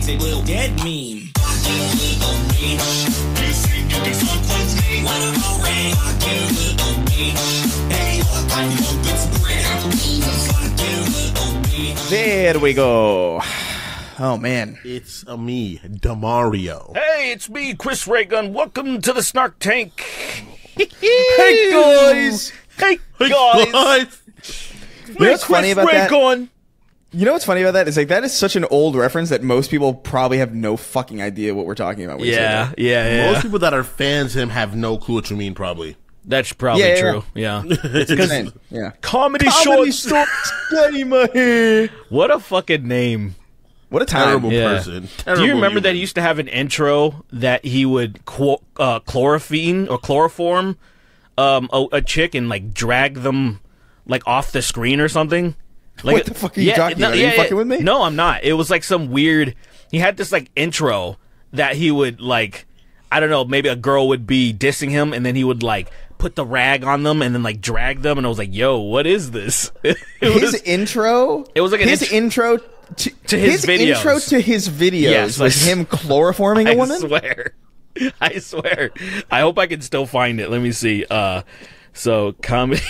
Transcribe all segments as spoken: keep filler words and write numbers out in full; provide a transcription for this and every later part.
thinks it will dead mean. There we go. Oh, man. It's a me, Demario. Hey, it's me, Chris Raygun. Welcome to the Snark Tank. Hey, guys. Hey, guys. guys. You know what's funny about that? You know what's funny about that? It's like, that is such an old reference that most people probably have no fucking idea what we're talking about. Yeah, yeah, yeah. Most people that are fans of him have no clue what you mean, probably. That's probably yeah, yeah, true. Yeah. yeah. It's insane. Yeah. Comedy, Comedy Shorts Gamer. What a fucking name. What a terrible yeah. person. Terrible. Do you remember human. that he used to have an intro that he would uh, chlorophene or chloroform um, a, a chick and like drag them like off the screen or something? Like, what the fuck are you yeah, talking no, about? Are yeah, you fucking yeah, with me? No, I'm not. It was like some weird... He had this like intro that he would like... I don't know, maybe a girl would be dissing him and then he would like put the rag on them and then like drag them, and I was like, yo, what is this? It his was, intro? It was like an his int intro... To, to his, his videos. intro to his videos yes, was I, him chloroforming a I woman? I swear. I swear. I hope I can still find it. Let me see. Uh, so, comedy...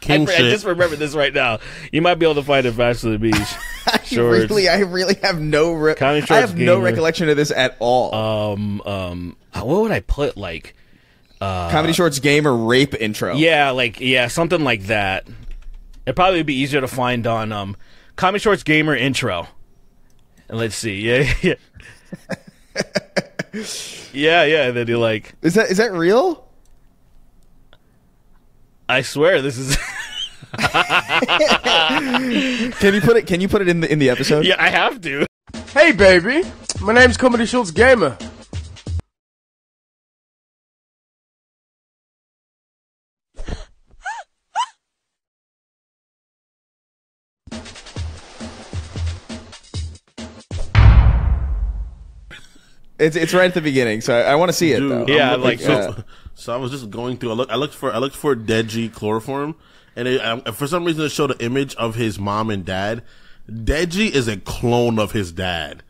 King I, shit. I just remembered this right now. You might be able to find it faster than me. I really, I really have no, re I have no recollection of this at all. Um, um, what would I put like? Uh, Comedy Shorts Gamer rape intro. Yeah, like yeah, something like that. It'd probably be easier to find on um, Comedy Shorts Gamer intro. And let's see. Yeah, yeah, yeah, yeah. And then you like, is that is that real? I swear this is. Can you put it? Can you put it in the in the episode? Yeah, I have to. Hey, baby, my name's Comedy Shorts Gamer. It's it's right at the beginning, so I, I want to see it. Dude, though. Yeah, looking, like so, uh, so. I was just going through. I looked. I looked for. I looked for Deji chloroform, and it, I, for some reason, it showed an image of his mom and dad. Deji is a clone of his dad.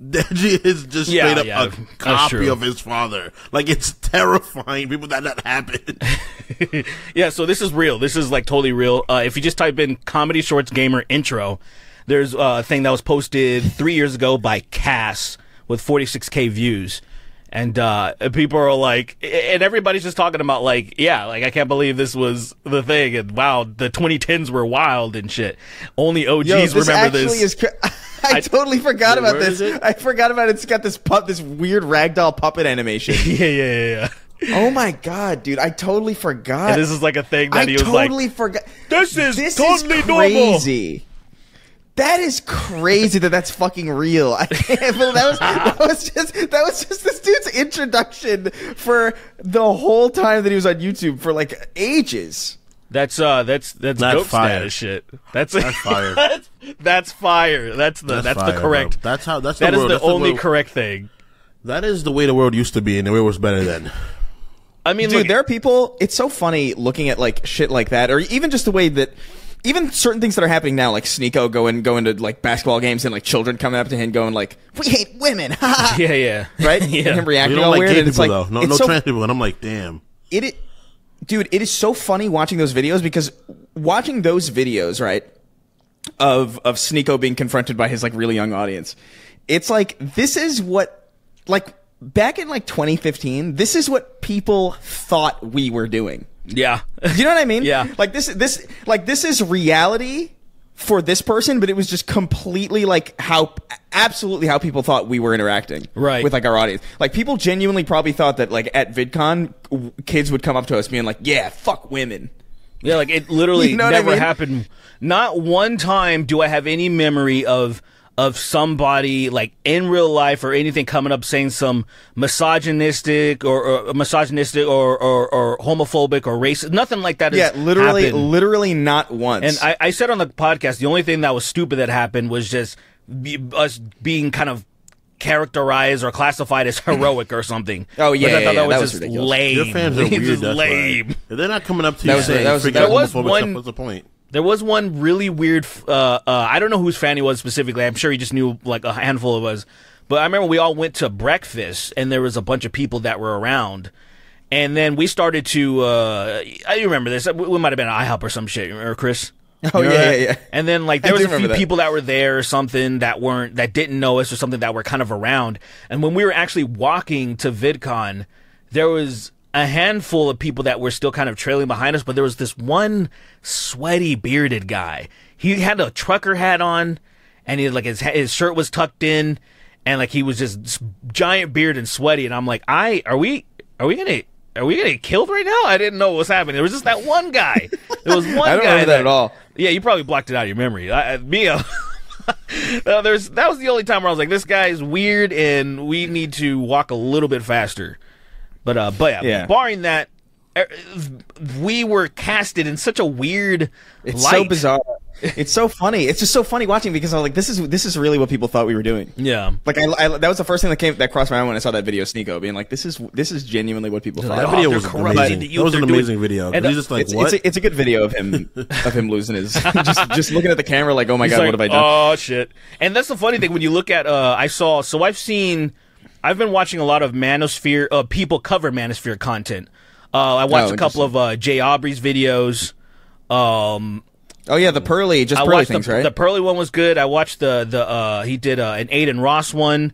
Deji is just yeah, straight up yeah, a copy of his father. Like, it's terrifying. People that that happened. Yeah. So this is real. This is like totally real. Uh, if you just type in Comedy Shorts Gamer intro, there's uh, a thing that was posted three years ago by Cass. With forty-six K views, and uh, people are like, and everybody's just talking about like, yeah, like I can't believe this was the thing, and wow, the twenty tens were wild and shit. Only O Gs Yo, this remember this. Is I, I totally forgot yeah, about this. I forgot about it. It's got this pup, this weird ragdoll puppet animation. yeah, yeah, yeah. yeah. Oh my god, dude, I totally forgot. And this is like a thing that I he was totally like, forgot. This is this totally is crazy. normal. That is crazy that that's fucking real. I can't believe that was, that was just that was just this dude's introduction for the whole time that he was on YouTube for like ages. That's uh, that's that's dope status shit. That's that's fire. that's, that's fire. That's the that's, that's fire, the correct. Bro. That's how that's that the is world. the that's only the correct thing. That is the way the world used to be, and the way it was better then. I mean, dude, look, there are people. It's so funny looking at like shit like that, or even just the way that. Even certain things that are happening now, like Sneako going going to like basketball games and like children coming up to him going like, "We hate women." yeah, yeah, right. Yeah. And him reacting all like weird. Gay and it's like though. no, it's no so, trans people, and I'm like, damn. It, it, dude, it is so funny watching those videos because watching those videos, right, of of Sneako being confronted by his like really young audience, it's like this is what like back in like twenty fifteen, this is what people thought we were doing. Yeah. You know what I mean? Yeah. Like this, this, like this is reality for this person, but it was just completely like how, absolutely how people thought we were interacting right. with like our audience. Like people genuinely probably thought that like at VidCon, w kids would come up to us being like, yeah, fuck women. Yeah. Like it literally you know never I mean? happened. Not one time do I have any memory of, of somebody like in real life or anything coming up saying some misogynistic or, or misogynistic or, or, or homophobic or racist, nothing like that. Yeah, literally, happened. literally not once. And I, I said on the podcast, the only thing that was stupid that happened was just be, us being kind of characterized or classified as heroic or something. Oh yeah, yeah, I thought yeah, that, yeah. Was that was just ridiculous. lame. Your fans are weird. Just lame. Right. They're not coming up to that you was, saying that was, that was one. What's the point? There was one really weird, uh, uh, I don't know whose fan he was specifically. I'm sure he just knew like a handful of us. But I remember we all went to breakfast and there was a bunch of people that were around. And then we started to, uh, I remember this. We might have been at IHOP or some shit. Remember, Chris? Oh, you know yeah, that? yeah, yeah. And then like there I was a few that. people that were there or something that weren't, that didn't know us or something that were kind of around. And when we were actually walking to VidCon, there was a handful of people that were still kind of trailing behind us, but there was this one sweaty bearded guy. He had a trucker hat on, and he had, like his his shirt was tucked in, and like he was just giant beard and sweaty. And I'm like, I are we are we gonna are we gonna get killed right now? I didn't know what was happening. There was just that one guy. There was one guy. I don't guy remember that, that at all. Yeah, you probably blocked it out of your memory. I, me. Uh, no, there's that was the only time where I was like, this guy's weird, and we need to walk a little bit faster. But uh, but yeah, yeah. barring that, we were casted in such a weird It's light. So bizarre. It's so funny. It's just so funny watching because I was like, this is this is really what people thought we were doing. Yeah. Like I, I that was the first thing that came that crossed my mind when I saw that video, Sneako, being like, this is this is genuinely what people thought. That video oh, was amazing. That was an amazing doing... video. And, uh, just like, it's, what? It's, a, it's a good video of him of him losing his just just looking at the camera like, oh my He's god, like, what have I done? Oh shit. And that's the funny thing when you look at uh, I saw so I've seen. I've been watching a lot of Manosphere, uh, people cover Manosphere content. Uh, I watched oh, a couple of uh, Jay Aubrey's videos. Um, oh yeah, the Pearly, just I Pearly things, the, right? The Pearly one was good. I watched the the uh, he did uh, an Aiden Ross one.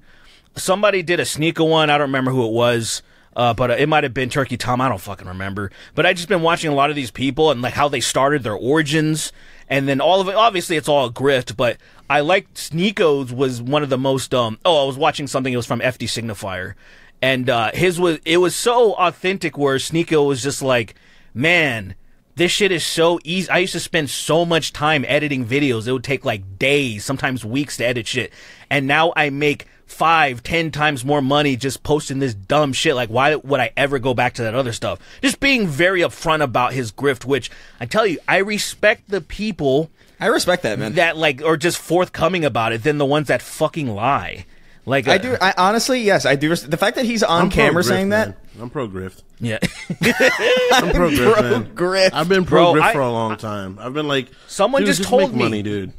Somebody did a Sneako one. I don't remember who it was, uh, but uh, it might have been Turkey Tom. I don't fucking remember. But I just been watching a lot of these people and like how they started their origins, and then all of it. Obviously, it's all a grift, but. I liked Sneako's was one of the most, um, oh, I was watching something, it was from F D Signifier, and, uh, his was, it was so authentic where Sneako was just like, man, this shit is so easy, I used to spend so much time editing videos, it would take like days, sometimes weeks to edit shit, and now I make five, ten times more money just posting this dumb shit, like why would I ever go back to that other stuff? Just being very upfront about his grift, which, I tell you, I respect the people I respect that, man. That like, or just forthcoming about it, than the ones that fucking lie. Like uh, I do. I honestly, yes, I do. The fact that he's on I'm camera saying that, man. I'm pro grift. Yeah, I'm pro grift. Pro man. grift. I've been pro Bro, grift I, for a long time. I've been like, someone dude, just, just told make me, money, dude.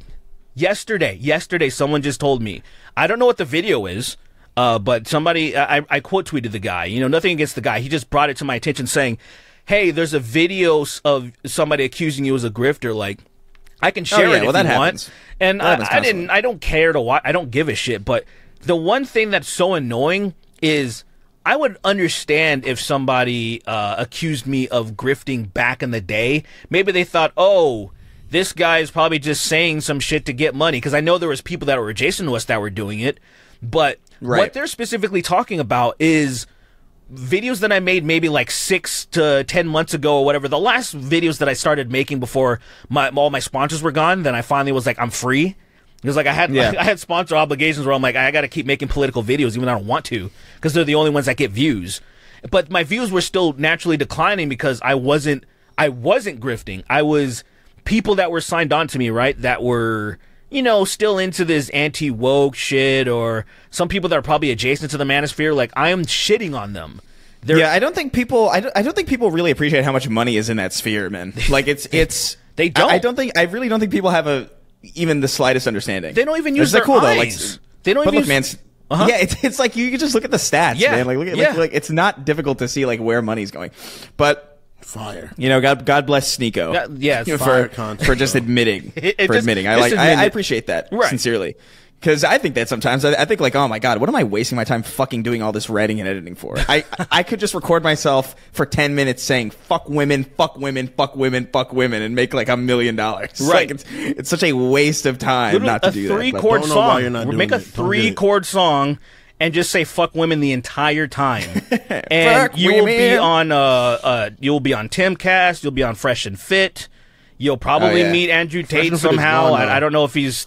Yesterday, yesterday, someone just told me. I don't know what the video is, uh, but somebody, I, I quote tweeted the guy. You know, nothing against the guy. He just brought it to my attention, saying, "Hey, there's a video of somebody accusing you as a grifter." Like. I can share oh, yeah. it well, if that you happens. want, and that I, I didn't. I don't care to watch. I don't give a shit. But the one thing that's so annoying is I would understand if somebody uh, accused me of grifting back in the day. Maybe they thought, oh, this guy is probably just saying some shit to get money, because I know there was people that were adjacent to us that were doing it. But right. what they're specifically talking about is videos that I made maybe like six to ten months ago or whatever, the last videos that I started making before my all my sponsors were gone, then I finally was like, I'm free. It was like I had yeah. I, I had sponsor obligations where I'm like, I got to keep making political videos even though I don't want to, because they're the only ones that get views. But my views were still naturally declining because I wasn't I wasn't grifting. I was people that were signed on to me, right, that were, you know, still into this anti-woke shit, or some people that are probably adjacent to the manosphere. Like, I am shitting on them. They're yeah, I don't think people. I don't, I don't think people really appreciate how much money is in that sphere, man. Like, it's it's they don't. I, I don't think. I really don't think people have a even the slightest understanding. They don't even use their cool, eyes. Though. Like, they don't. But even look, use, man. Uh-huh. Yeah, it's it's like you, you just look at the stats, yeah. man. Like, look at yeah. like, like it's not difficult to see like where money's going, but. Fire. You know, God God bless Sneako. That, yeah, it's fire for, content, for just admitting. It, it for just, admitting. I like admit I, I appreciate that right. sincerely. Because I think that sometimes I, I think like, oh my god, what am I wasting my time fucking doing all this writing and editing for? I I could just record myself for ten minutes saying fuck women, fuck women, fuck women, fuck women, and make like a million dollars. Right? Like, it's, it's such a waste of time Literally not to do that. A three chord song. Make a three chord song. And just say "fuck women" the entire time, and you will be on. Uh, uh, you'll be on Timcast. You'll be on Fresh and Fit. You'll probably oh, yeah. meet Andrew Tate Fresh somehow. And gone, I, I don't know if he's.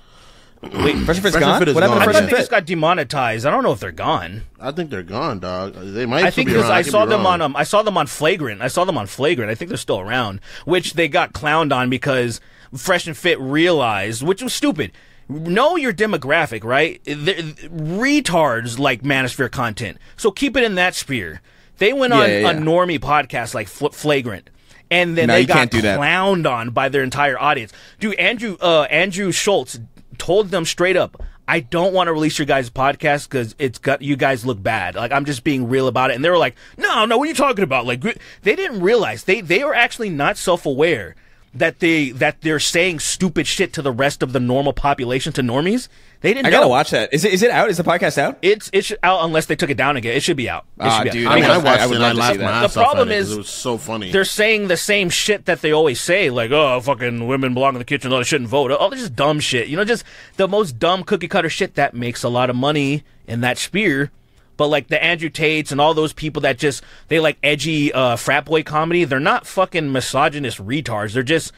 Wait, Fresh and Fit's Fresh gone. Fit is what gone. I thought yeah. they just got demonetized. I don't know if they're gone. I think they're gone, dog. They might. I think because I, I saw be them on. Um, I saw them on Flagrant. I saw them on Flagrant. I think they're still around, which they got clowned on because Fresh and Fit realized, which was stupid. Know your demographic, right? They're, retards like manosphere content, so keep it in that sphere. They went yeah, on yeah, yeah. a normie podcast like Flagrant, and then no, they got clowned on by their entire audience. Dude, Andrew uh, Andrew Schultz told them straight up, I don't want to release your guys' podcast because it's got you guys look bad. Like, I'm just being real about it. And they were like, no, no, what are you talking about? Like, they didn't realize they they are actually not self-aware that they that they're saying stupid shit to the rest of the normal population, to normies. They didn't. I know. Gotta watch that. Is it is it out? Is the podcast out? It's it's out unless they took it down again. It should be out. It uh, should be dude, out. I mean, I watched I, I it. And I laughed my ass off. The problem is it was so funny. They're saying the same shit that they always say, like, oh, fucking women belong in the kitchen, oh, they shouldn't vote. Oh, they're just dumb shit. You know, just the most dumb cookie cutter shit that makes a lot of money in that sphere. But like the Andrew Tates and all those people that just, they like edgy uh, frat boy comedy, they're not fucking misogynist retards. They're just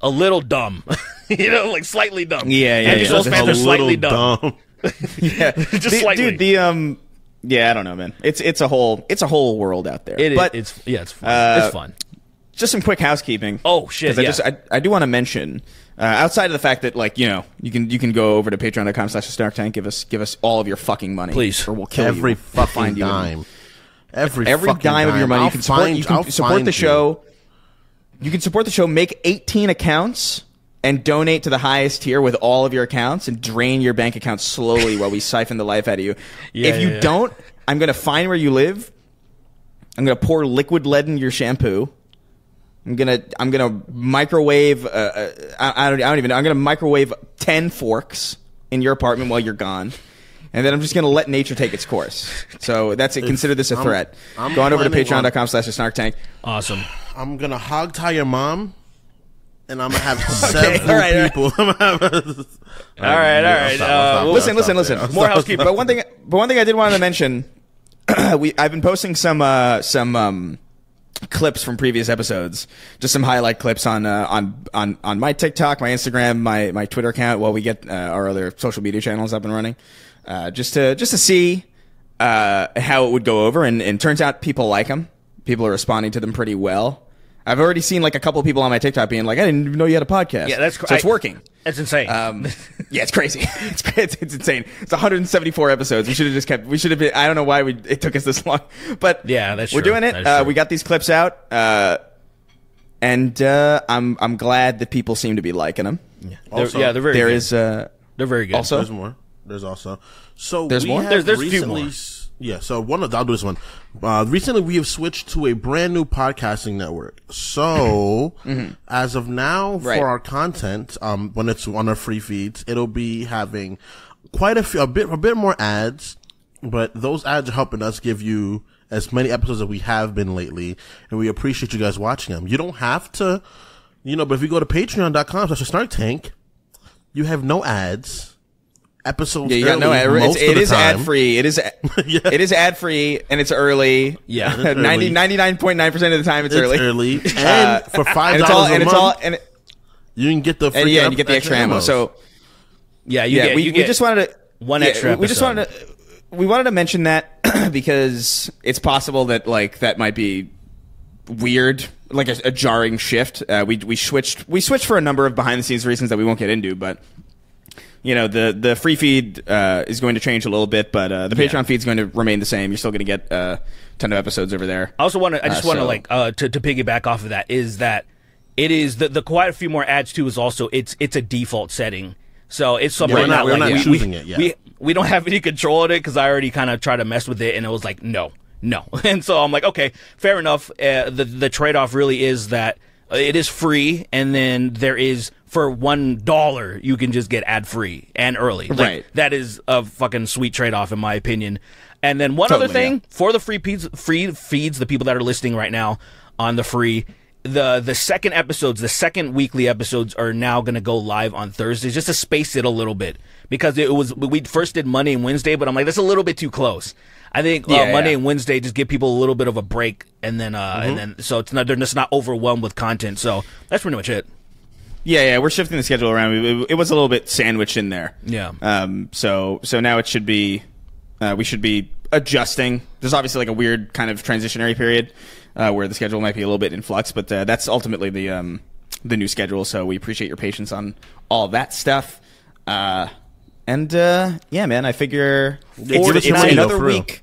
a little dumb. You know, like slightly dumb. Yeah, yeah. Andrew yeah. Schultz fans are slightly dumb. dumb. Yeah. Just the, slightly. Dude, the, um, yeah, I don't know, man. It's it's a whole it's a whole world out there. It but, is. It's, yeah, it's fun. Uh, it's fun. Just some quick housekeeping. Oh, shit, yeah. I, just, I, I do want to mention... Uh, outside of the fact that, like, you know, you can you can go over to patreon.com slash Snark Tank, give us give us all of your fucking money, please, or we'll kill every you. Fucking you dime. Every, every fucking dime, dime of your money. I'll you can support, find, you can support the show. You. you can support the show. Make eighteen accounts and donate to the highest tier with all of your accounts and drain your bank account slowly while we siphon the life out of you. Yeah, if you yeah, don't, yeah. I'm gonna find where you live. I'm gonna pour liquid lead in your shampoo. I'm gonna I'm gonna microwave. Uh, uh, I, I don't I don't even know. I'm gonna microwave ten forks in your apartment while you're gone, and then I'm just gonna let nature take its course. So that's it. If Consider this a I'm, threat. I'm Go on over to patreon dot com slash snark tank. Awesome. I'm gonna hog tie your mom, and I'm gonna have okay, several all right, people. All right, all right. Stop, uh, listen, listen, listen. More stop, housekeeping. Stop. But one thing, but one thing I did want to mention. we I've been posting some uh, some. Um, clips from previous episodes, just some highlight clips on uh, on on on my TikTok, my Instagram, my my Twitter account, while we get uh, our other social media channels up and running, uh, just to just to see uh, how it would go over. And, and turns out people like them. People are responding to them pretty well. I've already seen like a couple of people on my TikTok being like, "I didn't even know you had a podcast." Yeah, that's so it's I, working. That's insane. Um, yeah, it's crazy. It's, it's it's insane. It's one hundred seventy-four episodes. We should have just kept. We should have been. I don't know why we it took us this long, but yeah, that's we're true. doing it. That's uh, we got these clips out, uh, and uh, I'm I'm glad that people seem to be liking them. Yeah, also, yeah, they're very. There good. is. Uh, they're very good. Also, there's more. There's also so there's we more. Have there's there's recently. Few more. Yeah, so one of the, I'll do this one. Uh, recently, we have switched to a brand new podcasting network. So, mm-hmm. as of now, right. for our content, um, when it's on our free feeds, it'll be having quite a few, a bit, a bit more ads. But those ads are helping us give you as many episodes as we have been lately, and we appreciate you guys watching them. You don't have to, you know. But if you go to patreon dot com slash Snark Tank, you have no ads. Episodes. Yeah, you got no ad. It is ad free. It is. yeah. It is ad free, and it's early. Yeah, it's ninety-nine point nine percent of the time, it's, it's early. early. And uh, for five dollars a and month, it's all, and it, you can get the free and yeah, and you get the extra ammo. So yeah, you yeah, get, we, you we get just wanted to one yeah, extra. We episode. just wanted to we wanted to mention that because it's possible that like that might be weird, like a, a jarring shift. Uh, we we switched we switched for a number of behind the scenes reasons that we won't get into, but. You know, the, the free feed uh, is going to change a little bit, but uh, the Patreon yeah. feed is going to remain the same. You're still going to get uh, a ton of episodes over there. I also want to, I just uh, want so. like, uh, to, to piggyback off of that is that it is, the, the quite a few more ads too is also, it's it's a default setting. So it's something yeah, we're not, we're like, not choosing we, it yet. We, we don't have any control of it because I already kind of tried to mess with it and it was like, no, no. And so I'm like, okay, fair enough. Uh, the, the trade-off really is that it is free and then there is, for one dollar, you can just get ad free and early. Like, right, that is a fucking sweet trade off, in my opinion. And then one totally, other thing yeah. for the free feeds, free feeds, the people that are listening right now on the free, the the second episodes, the second weekly episodes are now going to go live on Thursdays, just to space it a little bit because it was we first did Monday and Wednesday, but I'm like that's a little bit too close. I think yeah, uh, Monday yeah. and Wednesday just give people a little bit of a break, and then uh, mm-hmm. and then so it's not they're just not overwhelmed with content. So that's pretty much it. Yeah, yeah, we're shifting the schedule around. It, it was a little bit sandwiched in there. Yeah. Um. So, so now it should be, uh, we should be adjusting. There's obviously like a weird kind of transitionary period, uh, where the schedule might be a little bit in flux. But uh, that's ultimately the um the new schedule. So we appreciate your patience on all that stuff. Uh, and uh, yeah, man, I figure it's, it's another week.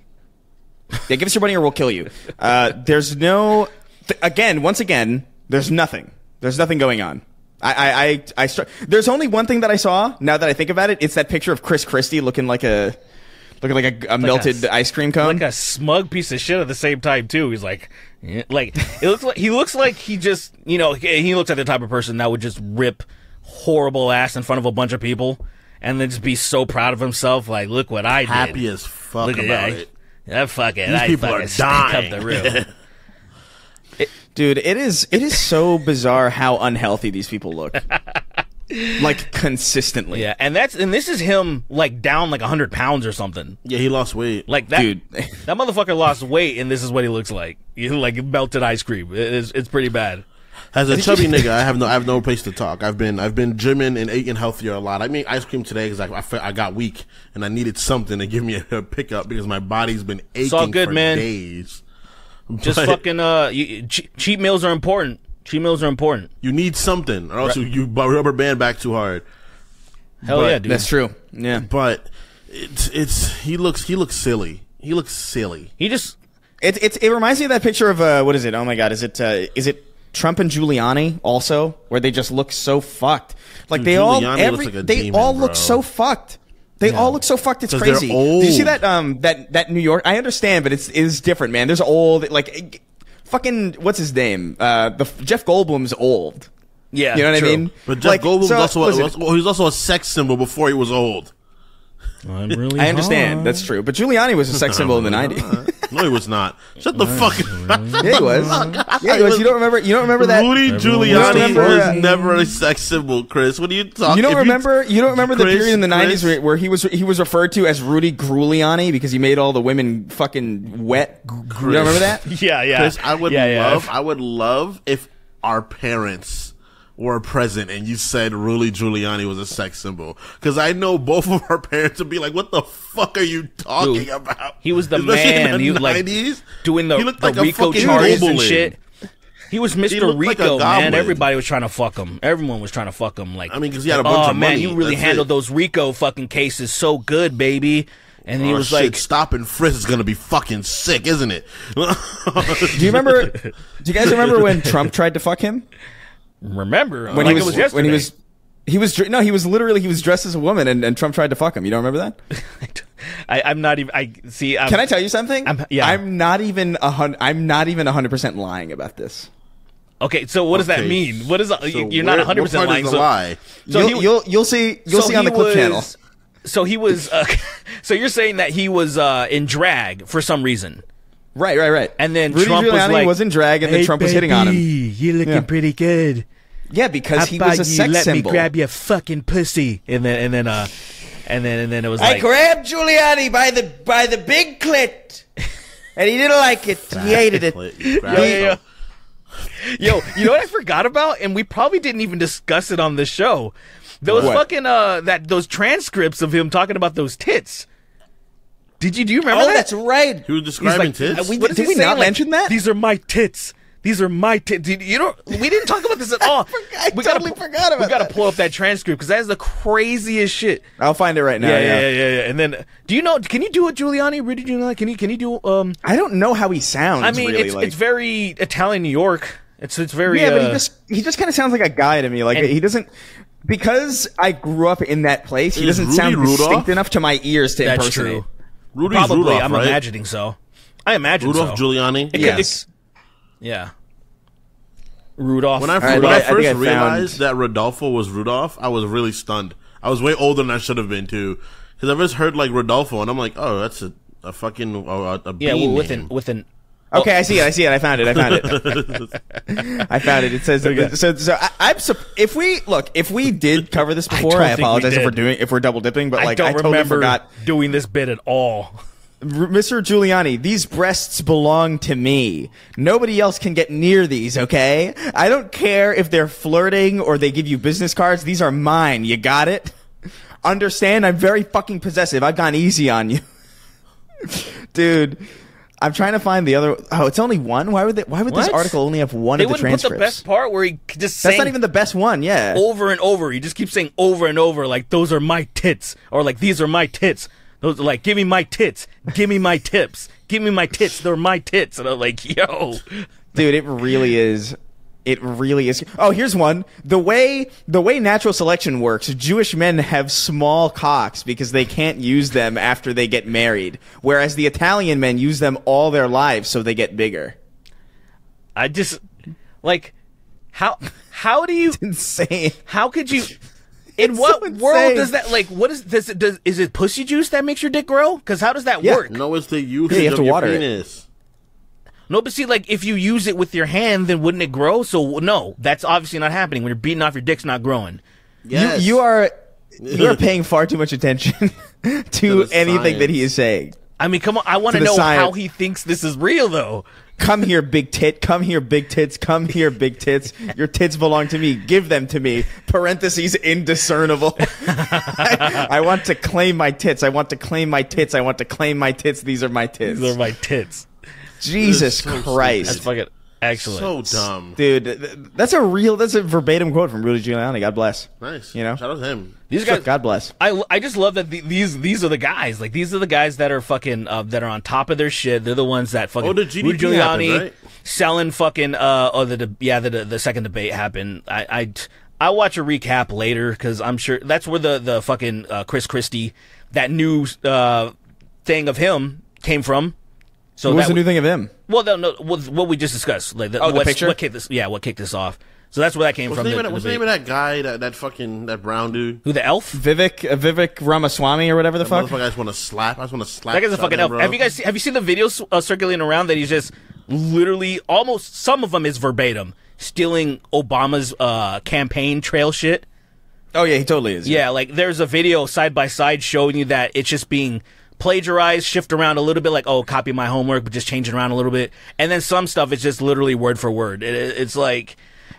Yeah, give us your money or we'll kill you. Uh, there's no, th again, once again. There's nothing. There's nothing going on. I, I, I, I str- There's only one thing that I saw. Now that I think about it, it's that picture of Chris Christie looking like a, looking like a, a like melted a, ice cream cone, like a smug piece of shit. At the same time, too, he's like, yeah. like it looks like he looks like he just, you know, he, he looks like the type of person that would just rip horrible ass in front of a bunch of people and then just be so proud of himself, like, look what I did. Happy as fuck look about it. Yeah, fuck it. These I people are dying. Up the room. It, Dude, it is it is so bizarre how unhealthy these people look, like consistently. Yeah, and that's and this is him like down like a hundred pounds or something. Yeah, he lost weight. Like that, dude. That motherfucker lost weight, and this is what he looks like. You know, like melted ice cream. It is, it's pretty bad. As a chubby nigga, I have no I have no place to talk. I've been I've been gymming and eating healthier a lot. I made ice cream today because I I, felt, I got weak and I needed something to give me a, a pickup because my body's been aching it's all good, for man. days. Just but, fucking uh, you, che- cheat meals are important. Cheat meals are important. You need something, or else right. you, you rubber band back too hard. Hell but, yeah, dude. That's true. Yeah, but it's it's he looks he looks silly. He looks silly. He just it it it reminds me of that picture of uh, what is it? Oh my god, is it uh, is it Trump and Giuliani also, where they just look so fucked? Like dude, they Giuliani all every, like they demon, all bro. look so fucked. They yeah. all look so fucked. It's crazy. Did you see that? Um, that that New York. I understand, but it's is different, man. There's old, like, fucking what's his name? Uh, the Jeff Goldblum's old. Yeah, you know what true. I mean. But Jeff like, Goldblum so, also was also, he was also a sex symbol before he was old. I'm really. I understand. Hot. That's true. But Giuliani was a sex symbol really in the nineties. No, he was not. Shut the fuck up. Yeah, he was. Yeah, he was. You don't remember? You don't remember that? Rudy Giuliani was never a sex symbol, Chris. What are you talking? You don't remember? You don't remember Chris, the period in the nineties where, where he was he was referred to as Rudy Gruliani because he made all the women fucking wet. You don't remember that? Yeah, yeah. Chris, I would yeah, yeah. love. I would love if our parents were present and you said Rudy Giuliani was a sex symbol, because I know both of our parents would be like, "What the fuck are you talking Dude, about?" He was the Especially man. The he was like doing the, the like Rico charges and shit. He was Mister he Rico, like man. Everybody was trying to fuck him. Everyone was trying to fuck him. Like, I mean, because he had a bunch oh, of money. Oh man, you really That's handled it. those Rico fucking cases so good, baby. And he oh, was shit, like, "Stop and frisk is gonna be fucking sick, isn't it?" Do you remember? Do you guys remember when Trump tried to fuck him? Remember when like he was, it was when he was he was no he was literally he was dressed as a woman and, and Trump tried to fuck him. You don't remember that? I, I'm not even. I see. I'm, Can I tell you something? I'm, yeah. I'm not even a hundred. I'm not even a hundred percent lying about this. Okay, so what okay. does that mean? What is so you're not a hundred percent lying? So, lie? so you'll, he, you'll you'll see you'll so see on the clip was, channel. So he was. Uh, so you're saying that he was uh, in drag for some reason. Right, right, right. And then Rudy Trump Giuliani was, like, was in drag, and then hey, Trump baby, was hitting on him. You're looking yeah. pretty good. Yeah, because How he was a sex let symbol. Let me grab your fucking pussy, and then and then uh, and then and then it was. I like... grabbed Giuliani by the by the big clit, and he didn't like it. He hated it. Yo, yo, yo, you know what I forgot about, and we probably didn't even discuss it on the show. Those what? fucking uh, that those transcripts of him talking about those tits. Did you do you remember? Oh, that? that's right. He was describing like, tits. We, did we not like, mention that? These are my tits. These are my tits. You don't. We didn't talk about this at all. I we totally gotta, forgot about. We got to pull up that transcript because that is the craziest shit. I'll find it right now. Yeah, yeah, yeah, yeah, yeah. And then, do you know? Can you do a Giuliani? Rudy Giuliani? Can you? Can you do? Um, I don't know how he sounds. I mean, really, it's, like... it's very Italian New York. It's it's very. Yeah, uh, but he just he just kind of sounds like a guy to me. Like and, he doesn't. Because I grew up in that place, he doesn't Rudy sound Rudolph? distinct enough to my ears to That's impersonate. True. Rudy's Probably. Rudolph, I'm right? imagining so. I imagine Rudolph so. Giuliani. It yes. Could, Yeah, Rudolph. When I, right, when I, I first I I realized found... that Rodolfo was Rudolph, I was really stunned. I was way older than I should have been too, because I first heard like Rodolfo, and I'm like, oh, that's a, a fucking a, a yeah, well, with name. an with an. Oh. Okay, I see it. I see it. I found it. I found it. I found it. It says okay. so. So I, I'm. If we look, if we did cover this before, I, I apologize if we're doing if we're double dipping, but like I, don't I totally remember forgot doing this bit at all. Mister Giuliani, these breasts belong to me. Nobody else can get near these, okay? I don't care if they're flirting or they give you business cards. These are mine. You got it? Understand? I'm very fucking possessive. I've gone easy on you. Dude, I'm trying to find the other. Oh, it's only one? Why would they, Why would what? this article only have one they of the transcripts? They wouldn't put the best part where he just sang. That's not even the best one, yeah. Over and over. He just keeps saying over and over, like, those are my tits. Or, like, these are my tits. Those are like, give me my tits, give me my tips, give me my tits, they're my tits. And I'm like, yo. Dude, it really is It really is. Oh, here's one. The way the way natural selection works, Jewish men have small cocks because they can't use them after they get married, whereas the Italian men use them all their lives so they get bigger. I just like how how do you it's insane. How could you in it's what so world does that like what is does it does is it pussy juice that makes your dick grow? Cuz how does that yeah. work? No, it's the usage yeah, you have to of your water penis. It. No, but see, like, if you use it with your hand, then wouldn't it grow? So, no, that's obviously not happening. When you're beating off, your dick's not growing. Yes. You, you are you are paying far too much attention to, to anything science. that he is saying. I mean, come on. I want to know science. how he thinks this is real, though. Come here, big tit. Come here, big tits. Come here, big tits. Your tits belong to me. Give them to me. Parentheses, indiscernible. I, I want to claim my tits. I want to claim my tits. I want to claim my tits. These are my tits. These are my tits. Jesus so Christ. Stupid. That's fucking excellent. So dumb. Dude, that's a real, that's a verbatim quote from Rudy Giuliani. God bless. Nice. You know? Shout out to him. These guys, God bless. I, I just love that the, these these are the guys. Like, these are the guys that are fucking, uh, that are on top of their shit. They're the ones that fucking, oh, the Rudy Giuliani happened, right? selling fucking, uh, oh, the, yeah, the, the second debate happened. I, I, I'll watch a recap later because I'm sure that's where the, the fucking, uh, Chris Christie, that new, uh, thing of him came from. So what was the new thing of him? Well, no, no, what we just discussed. Like the, oh, the picture? What kicked this, yeah, what kicked this off. So that's where that came what's from. The, that, the what's the name of that guy, that, that fucking, that brown dude? Who, the elf? Vivek uh, Vivek Ramaswamy or whatever the that fuck? Motherfucker, I just want to slap. I just want to slap. That guy's a fucking elf. Bro. Have you guys seen, have you seen the videos uh, circulating around that he's just literally almost, some of them is verbatim, stealing Obama's uh, campaign trail shit? Oh, yeah, he totally is. Yeah, yeah, like there's a video side by side showing you that it's just being plagiarized, shift around a little bit, like, oh, copy my homework, but just change it around a little bit. And then some stuff is just literally word for word. It, it, it's like,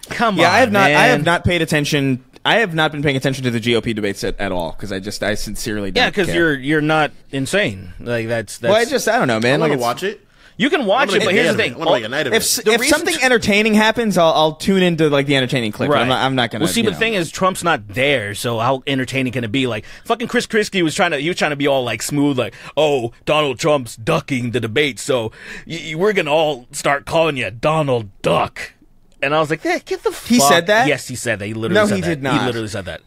come yeah, on, I have not, man. I have not paid attention. I have not been paying attention to the G O P debates at, at all because I just, I sincerely don't. Yeah, because you're you're not insane. Like that's. that's well, I just, I don't know, man. I want like, to watch it. You can watch it, but here's the thing: if, if something entertaining happens, I'll, I'll tune into like the entertaining clip. Right. I'm not, I'm not gonna. Well, see, but the thing is, Trump's not there, so how entertaining can it be? Like fucking Chris Christie was trying to, you trying to be all like smooth, like, oh, Donald Trump's ducking the debate, so y y we're gonna all start calling you Donald Duck. And I was like, hey, get the fuck. He said that. Yes, he said that. He literally. No, said he that. did not. He literally said that.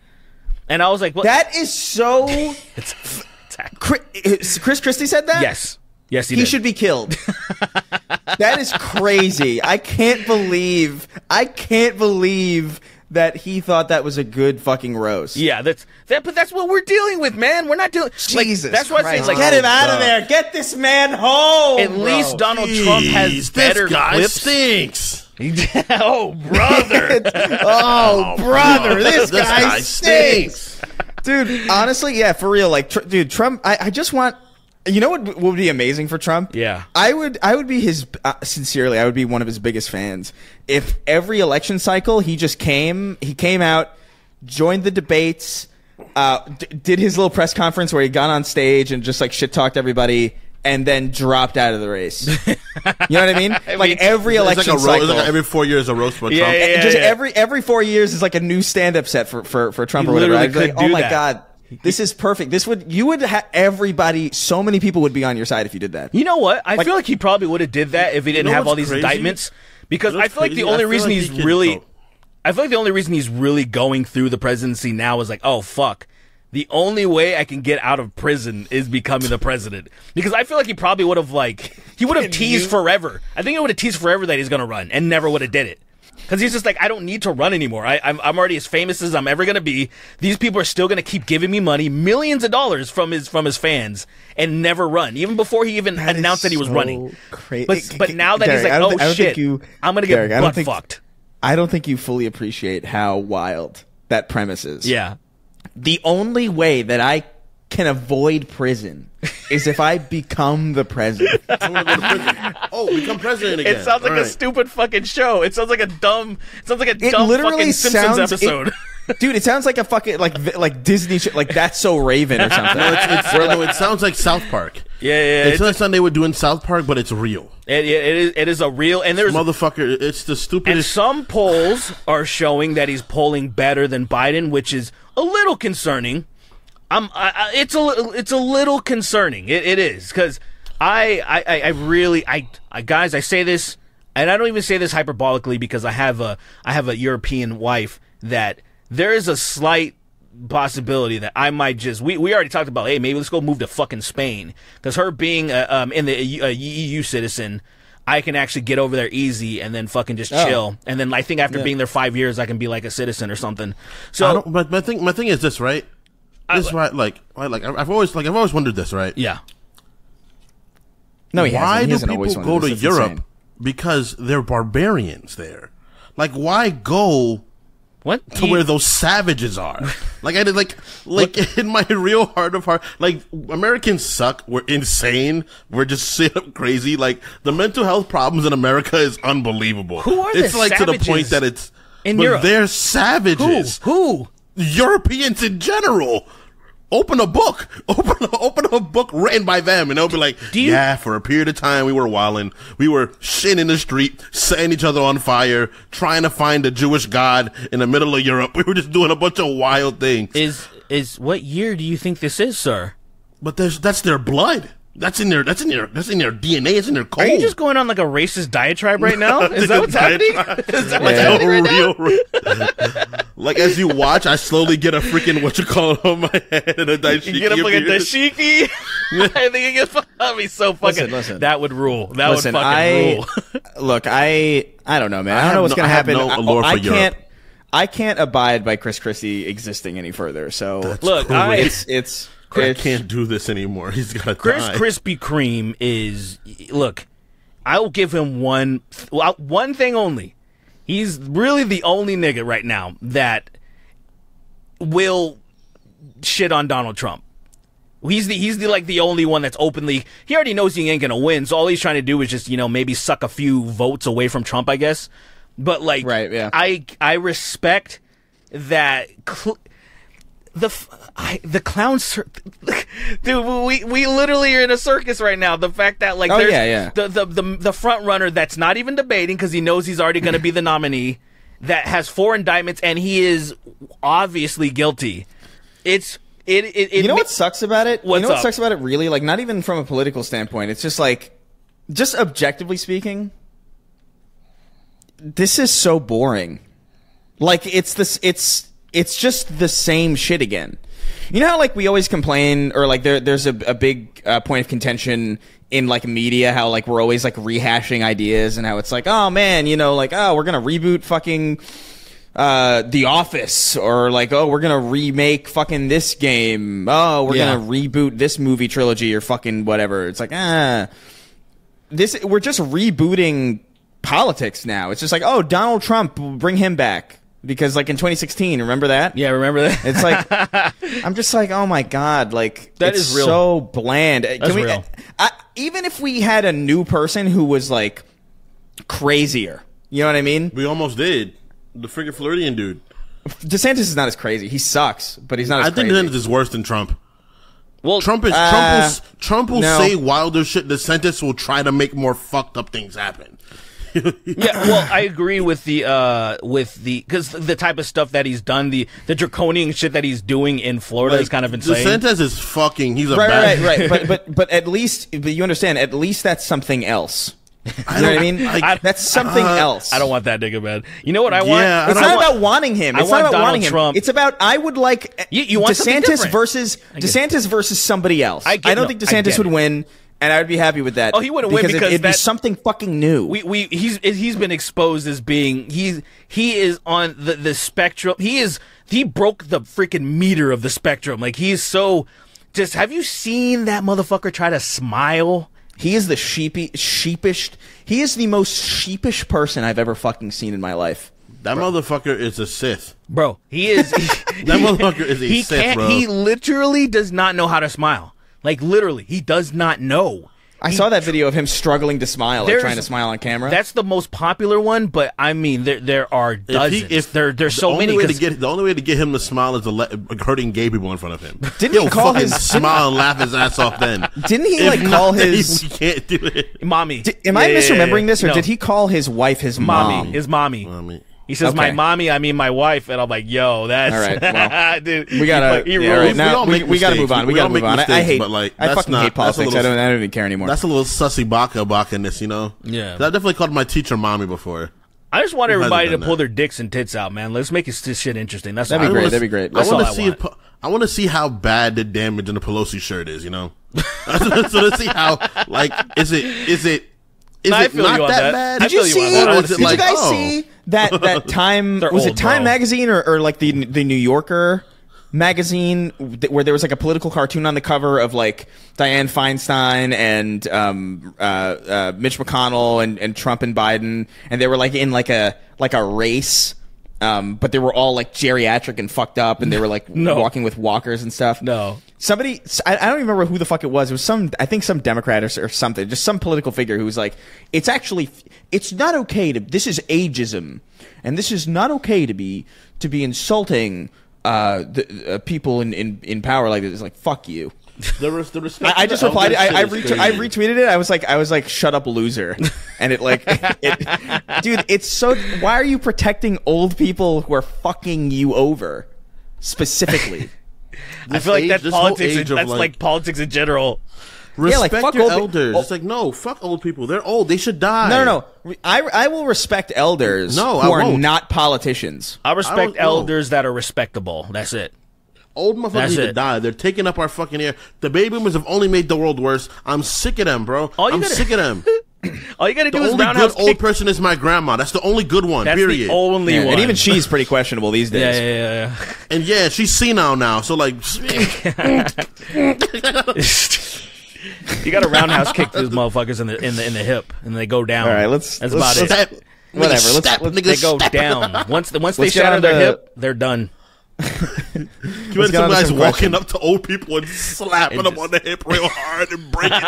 And I was like, well, that is so. It's, it's Chris Christie said that. Yes. Yes, he, he should be killed. That is crazy. I can't believe. I can't believe that he thought that was a good fucking roast. Yeah, that's that. But that's what we're dealing with, man. We're not dealing. Jesus, like, that's why I say, like, get him out of there. Get this man home. At bro. least Donald Jeez, Trump has better this guy clips. Stinks. Oh brother! Oh brother! This, this guy, guy stinks. stinks, dude. Honestly, yeah, for real. Like, tr dude, Trump. I, I just want. You know what would be amazing for Trump? Yeah. I would I would be his uh, sincerely, I would be one of his biggest fans. If every election cycle he just came, he came out, joined the debates, uh d did his little press conference where he got on stage and just like shit talked everybody and then dropped out of the race. You know what I mean? I like mean, every election like cycle. Like every four years a roast for yeah, Trump. Yeah, yeah, just yeah. every every four years is like a new stand-up set for for for Trump he or whatever. I'd be like, "Oh my that. god, this is perfect. This would you would have everybody. So many people would be on your side if you did that." You know what? I like, feel like he probably would have did that if he didn't you know have all these crazy? indictments. Because you know I feel crazy? like the only reason like he's he really, vote. I feel like the only reason he's really going through the presidency now is like, oh fuck, the only way I can get out of prison is becoming the president. Because I feel like he probably would have like he would have teased you? forever. I think he would have teased forever that he's gonna run and never would have did it. Because he's just like, I don't need to run anymore. I, I'm, I'm already as famous as I'm ever going to be. These people are still going to keep giving me money, millions of dollars from his from his fans, and never run. Even before he even that announced that he was so running. Crazy. But, but now that Derek, he's like, oh th shit, you, I'm going to get butt think, fucked. I don't think you fully appreciate how wild that premise is. Yeah. The only way that I can avoid prison is if I become the president. Oh, become president again. It sounds like All a right. stupid fucking show. It sounds like a dumb, it sounds like a it dumb fucking Simpsons sounds, episode. It, dude, it sounds like a fucking, like, like Disney shit, like That's So Raven or something. No, it's, it's, no, it sounds like South Park. Yeah, yeah. It's, it's like something they would do in South Park, but it's real. It, it, it, is, it is a real, and there's... Motherfucker, it's the stupidest... And some polls are showing that he's polling better than Biden, which is a little concerning. I'm, I, I, it's a little, it's a little concerning. It, it is because I, I, I really, I, I, guys, I say this. and I don't even say this hyperbolically because I have a I have a European wife, that there is a slight possibility that I might just, we, we already talked about, hey, maybe let's go move to fucking Spain, because her being a, um in the a E U citizen, I can actually get over there easy and then fucking just oh. chill, and then I think after yeah. being there five years I can be like a citizen or something. So I don't, but my thing my thing is this, right? This I, right, like like I've always like I've always wondered this, right? Yeah. No, he why hasn't. He do hasn't people go to Europe insane. Because they're barbarians there? Like, why go? What to you... where those savages are? Like I did, like like what? In my real heart of heart, like Americans suck. We're insane. We're just shit up crazy. Like the mental health problems in America is unbelievable. Who are it's the like savages to the point that it's in but Europe? They're savages. Who? Who? Europeans in general. Open a book, open a, open a book written by them, and they'll be like, you... yeah, for a period of time, we were wilding. We were shitting in the street, setting each other on fire, trying to find a Jewish god in the middle of Europe. We were just doing a bunch of wild things. Is, is, what year do you think this is, sir? But there's, that's their blood. That's in their, that's in their, that's in their D N A. It's in their code. Are you just going on like a racist diatribe right now? Is that what's happening? Is that what's yeah. happening right now? Real, real. Like as you watch, I slowly get a freaking what you call it on my head and a dashiki. You get up like a dashiki. I think it gets that'd be so fucking. Listen, listen. That would rule. That listen, would fucking I, rule. Look, I, I don't know, man. I don't I know what's no, gonna I happen. No allure I, for I can't. I can't abide by Chris Christie existing any further. So that's look, I, it's it's. I can't do this anymore. He's gonna Chris die. Chris Krispy Kreme is look. I will give him one one thing only. He's really the only nigga right now that will shit on Donald Trump. He's the he's the like the only one that's openly. He already knows he ain't gonna win, so all he's trying to do is just you know maybe suck a few votes away from Trump, I guess. But like, right, yeah. I I respect that. The I, the clown dude, we we literally are in a circus right now. The fact that like oh, there's yeah, yeah. The, the the the front runner that's not even debating because he knows he's already going to be the nominee, that has four indictments and he is obviously guilty. It's it it, it you know what sucks about it. What's you know what up? sucks about it really? Like not even from a political standpoint. It's just like, just objectively speaking, this is so boring. Like it's this it's. It's just the same shit again. You know how, like, we always complain, or, like, there, there's a, a big uh, point of contention in, like, media, how, like, we're always, like, rehashing ideas and how it's like, oh, man, you know, like, oh, we're going to reboot fucking uh, The Office, or, like, oh, we're going to remake fucking this game. Oh, we're yeah. going to reboot this movie trilogy or fucking whatever. It's like, ah. This, we're just rebooting politics now. It's just like, oh, Donald Trump, bring him back. Because, like, in twenty sixteen, remember that? Yeah, remember that? It's like, I'm just like, oh, my God. Like, that is real. So bland. That's Can we, real. I, even if we had a new person who was, like, crazier, you know what I mean? We almost did. The freaking Floridian dude. DeSantis is not as crazy. He sucks, but he's not as I crazy. I think DeSantis is worse than Trump. Well, Trump is uh, Trump will, Trump will no. say wilder shit. DeSantis will try to make more fucked up things happen. Yeah, well, I agree with the uh, with the because the type of stuff that he's done, the the draconian shit that he's doing in Florida, like, is kind of insane. DeSantis is fucking. He's a right, bad right, right. But but but at least, but you understand. At least that's something else. You know what I mean? Like, I, that's something uh, else. I don't want that nigga, man. You know what I want? Yeah, it's not want, about wanting him. It's want not about Donald wanting him. Trump. It's about I would like you, you want DeSantis versus DeSantis versus somebody else. I, get, I don't no, think DeSantis would win. And I would be happy with that. Oh, he wouldn't win because it'd that, be something fucking new. We we he's he's been exposed as being he's he is on the the spectrum. He is he broke the freaking meter of the spectrum. Like he is so just. Have you seen that motherfucker try to smile? He is the sheepy sheepish. He is the most sheepish person I've ever fucking seen in my life. That bro. motherfucker is a Sith, bro. He is. He, that motherfucker is a he Sith, can't, bro. He literally does not know how to smile. Like, literally, he does not know. I he, saw that video of him struggling to smile, like trying to smile on camera. That's the most popular one, but, I mean, there there are dozens. If he, if there, there's the so many. Way to get, the only way to get him to smile is to let, hurting gay people in front of him. Didn't He'll he call his smile and laugh his ass off then. Didn't he, if like, call not, his... He can't do it. Mommy. Did, am yeah, I misremembering yeah, yeah. this, or no. did he call his wife his mommy? Mom? His mommy. Mommy. He says, okay. my mommy, I mean my wife. And I'm like, yo, that's... All right, well, dude, we got to yeah, right. now we, we, we got to move on. We, we got to move on. Mistakes, I hate, but like, I fucking not, hate politics. Little, I, don't, I don't even care anymore. That's a little sussy baka baka-ness, you know? Yeah. I definitely called my teacher mommy before. I just want everybody to pull that? their dicks and tits out, man. Let's make this shit interesting. That's That'd be great. That'd be great. I want to see... I want to see how bad the damage in the Pelosi shirt is, you know? So let's see how... Like, is it... Is it... Is no, it not that, that bad? Did you, see, you, that. Did like, you guys oh. see that that Time was old, it Time bro. magazine or, or like the the New Yorker magazine where there was like a political cartoon on the cover of like Dianne Feinstein and um, uh, uh, Mitch McConnell and, and Trump and Biden, and they were like in like a like a race. Um, but they were all like geriatric and fucked up, and they were like no. walking with walkers and stuff. No, somebody, I, I don't remember who the fuck it was. It was some, I think some Democrat or, or something, just some political figure who was like, "It's actually, it's not okay to. This is ageism, and this is not okay to be to be insulting uh, the uh, people in, in in power like this." It's like, fuck you. The res the respect I, I just replied. I I, ret I retweeted it. I was like, I was like, shut up, loser. And it like, it, dude, it's so. Why are you protecting old people who are fucking you over, specifically? I feel age, like that's politics. In, that's like, like politics in general. Respect yeah, like, your elders. Oh. It's like, no, fuck old people. They're old. They should die. No, no, no. I, I will respect elders no, who I are won't. not politicians. I respect I elders no. that are respectable. That's it. Old motherfuckers need to die. They're taking up our fucking air. The baby boomers have only made the world worse. I'm sick of them, bro. All you I'm gotta, sick of them. All you gotta do the is roundhouse The only good old kick. person is my grandma. That's the only good one, That's period. That's the only yeah, one. And even she's pretty questionable these days. Yeah, yeah, yeah. yeah. And yeah, she's senile now, so like... You gotta roundhouse kick these motherfuckers in the, in the, in the hip, and they go down. All right, let's... That's let's, about let's, it. Whatever, let's... Step, let's they go step. down. Once, the, once they shatter their hip, they're done. Can you imagine some guys walking up to old people and slapping them on the hip real hard and breaking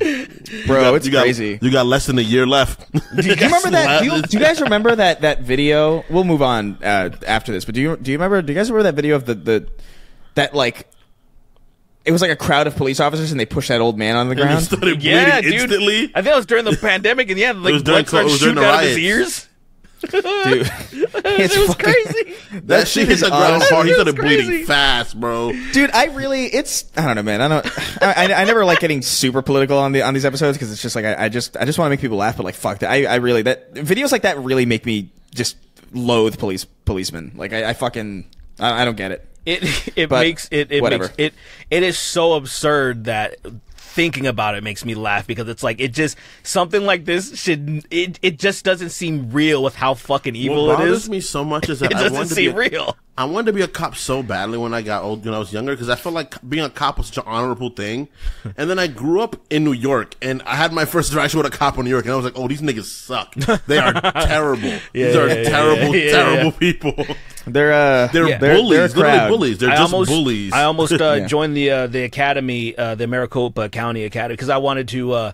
it? Bro, it's crazy. You got less than a year left. Do you remember that? Do you, do you guys remember that that video? We'll move on uh, after this. But do you do you remember? Do you guys remember that video of the the that like? It was like a crowd of police officers, and they pushed that old man on the ground. Yeah, dude. Instantly. I think it was during the pandemic, and yeah, like blood started shooting out of his ears. Dude, it's it was fucking, crazy. That, that shit hit the ground hard. He started bleeding fast, bro. Dude, I really, it's, I don't know, man. I don't, I, I, I never like getting super political on the on these episodes because it's just like I, I just, I just want to make people laugh. But like, fuck that. I, I really that videos like that really make me just loathe police policemen. Like, I, I fucking, I, I don't get it. It it but makes it it whatever. makes it it is so absurd that. Thinking about it makes me laugh because it's like it just something like this should it it just doesn't seem real with how fucking evil what it is. What bothers me so much is that it I doesn't seem a, real. I wanted to be a cop so badly when I got old, when I was younger, because I felt like being a cop was such an honorable thing. And then I grew up in New York and I had my first interaction with a cop in New York, and I was like, oh, these niggas suck. They are terrible. yeah, these are yeah, terrible, yeah, terrible yeah. people. They're uh, they're yeah. bullies. They're literally bullies. They're I just almost, bullies. I almost uh, yeah. joined the uh, the academy, uh, the Maricopa County Academy, because I wanted to. Uh,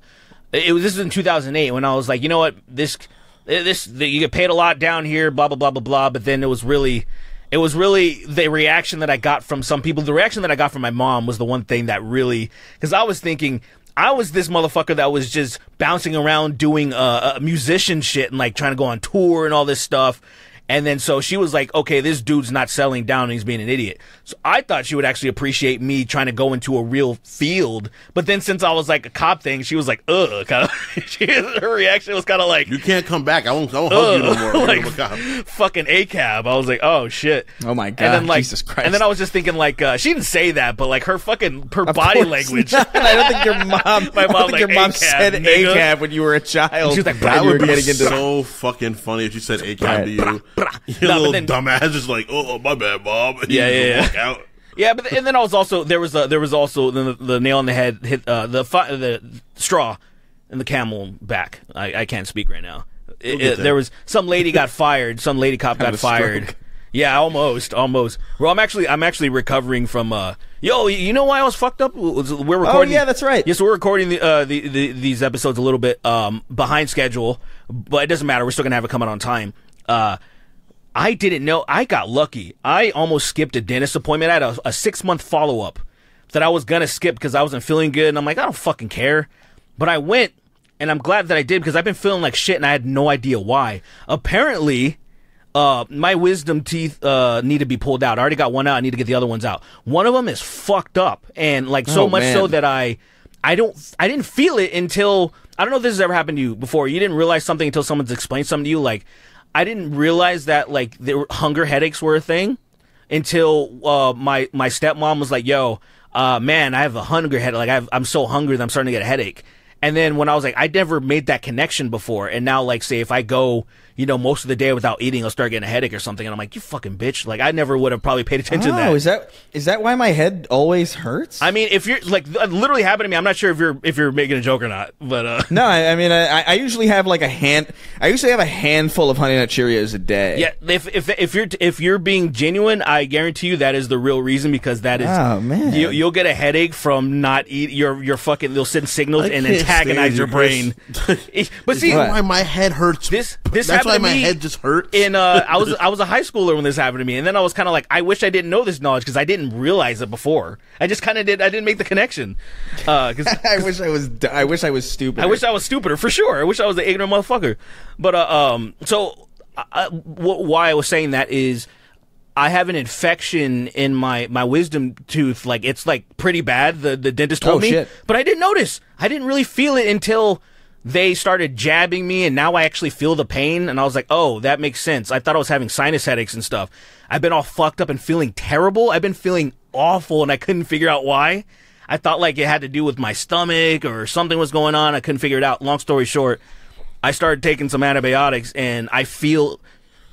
it was this was in two thousand eight when I was like, you know what, this this the, you get paid a lot down here, blah blah blah blah blah. But then it was really, it was really the reaction that I got from some people. The reaction that I got from my mom was the one thing that really, because I was thinking. I was this motherfucker that was just bouncing around doing uh, uh, musician shit and like trying to go on tour and all this stuff. And then so she was like, okay, this dude's not settling down and he's being an idiot. So I thought she would actually appreciate me trying to go into a real field. But then since I was like a cop thing, she was like, ugh. Kinda, she, her reaction was kind of like, you can't come back. I won't, I won't hug you no more. Like, cop. Fucking A C A B. I was like, oh shit. Oh my God. And then, like, Jesus Christ. And then I was just thinking like, uh, she didn't say that, but like her fucking, her of body language. I don't think your mom, my mom, like, your mom A C A B, said nigga. A C A B when you were a child. She was like, that would be getting so into fucking funny if she said A C A B right. to you. Your nah, little then, dumbass is like, oh, my bad, Bob. Yeah, yeah, yeah. Out. Yeah, but the, and then I was also there was a, there was also the, the nail on the head hit uh, the the straw in the camel back. I, I can't speak right now. It, it, there was some lady got fired. Some lady cop got fired. Stroke. Yeah, almost, almost. Well, I'm actually I'm actually recovering from. Uh, yo, you know why I was fucked up? We're recording. Oh yeah, that's right. Yes, we're recording the, uh, the, the these episodes a little bit um, behind schedule, but it doesn't matter. We're still gonna have it coming on time. Uh, I didn't know. I got lucky. I almost skipped a dentist appointment. I had a, a six-month follow-up that I was going to skip because I wasn't feeling good. And I'm like, I don't fucking care. But I went, and I'm glad that I did because I've been feeling like shit, and I had no idea why. Apparently, Uh, my wisdom teeth uh, need to be pulled out. I already got one out. I need to get the other ones out. One of them is fucked up, and like so oh, much man. so that I, I don't, I didn't feel it until I don't know if this has ever happened to you before. You didn't realize something until someone's explained something to you. Like I didn't realize that like the hunger headaches were a thing until uh, my my stepmom was like, "Yo, uh, man, I have a hunger headache. Like I've, I'm so hungry that I'm starting to get a headache." And then when I was like, I never made that connection before. And now, like, say, if I go, you know, most of the day without eating, I'll start getting a headache or something. And I'm like, you fucking bitch. Like, I never would have probably paid attention oh, to that. Is that is that why my head always hurts? I mean, if you're, like, it literally happened to me. I'm not sure if you're if you're making a joke or not. But, uh. No, I, I mean, I, I usually have, like, a hand, I usually have a handful of Honey Nut Cheerios a day. Yeah, if if if you're if you're being genuine, I guarantee you that is the real reason, because that is, oh, man. You, you'll get a headache from not eating, your, your fucking, they'll send signals and then agonize your brain. But see, why my head hurts. This this That's happened why to my me head just hurts. In uh, I was I was a high schooler when this happened to me, and then I was kind of like, I wish I didn't know this knowledge because I didn't realize it before. I just kind of did. I didn't make the connection. Uh, cause, I wish I was. I wish I was stupider. I wish I was stupider for sure. I wish I was an ignorant motherfucker. But uh, um, so I, w why I was saying that is, I have an infection in my, my wisdom tooth. Like, it's like pretty bad. The, the dentist told oh, me, shit. But I didn't notice. I didn't really feel it until they started jabbing me. And now I actually feel the pain. And I was like, oh, that makes sense. I thought I was having sinus headaches and stuff. I've been all fucked up and feeling terrible. I've been feeling awful and I couldn't figure out why. I thought like it had to do with my stomach or something was going on. I couldn't figure it out. Long story short, I started taking some antibiotics and I feel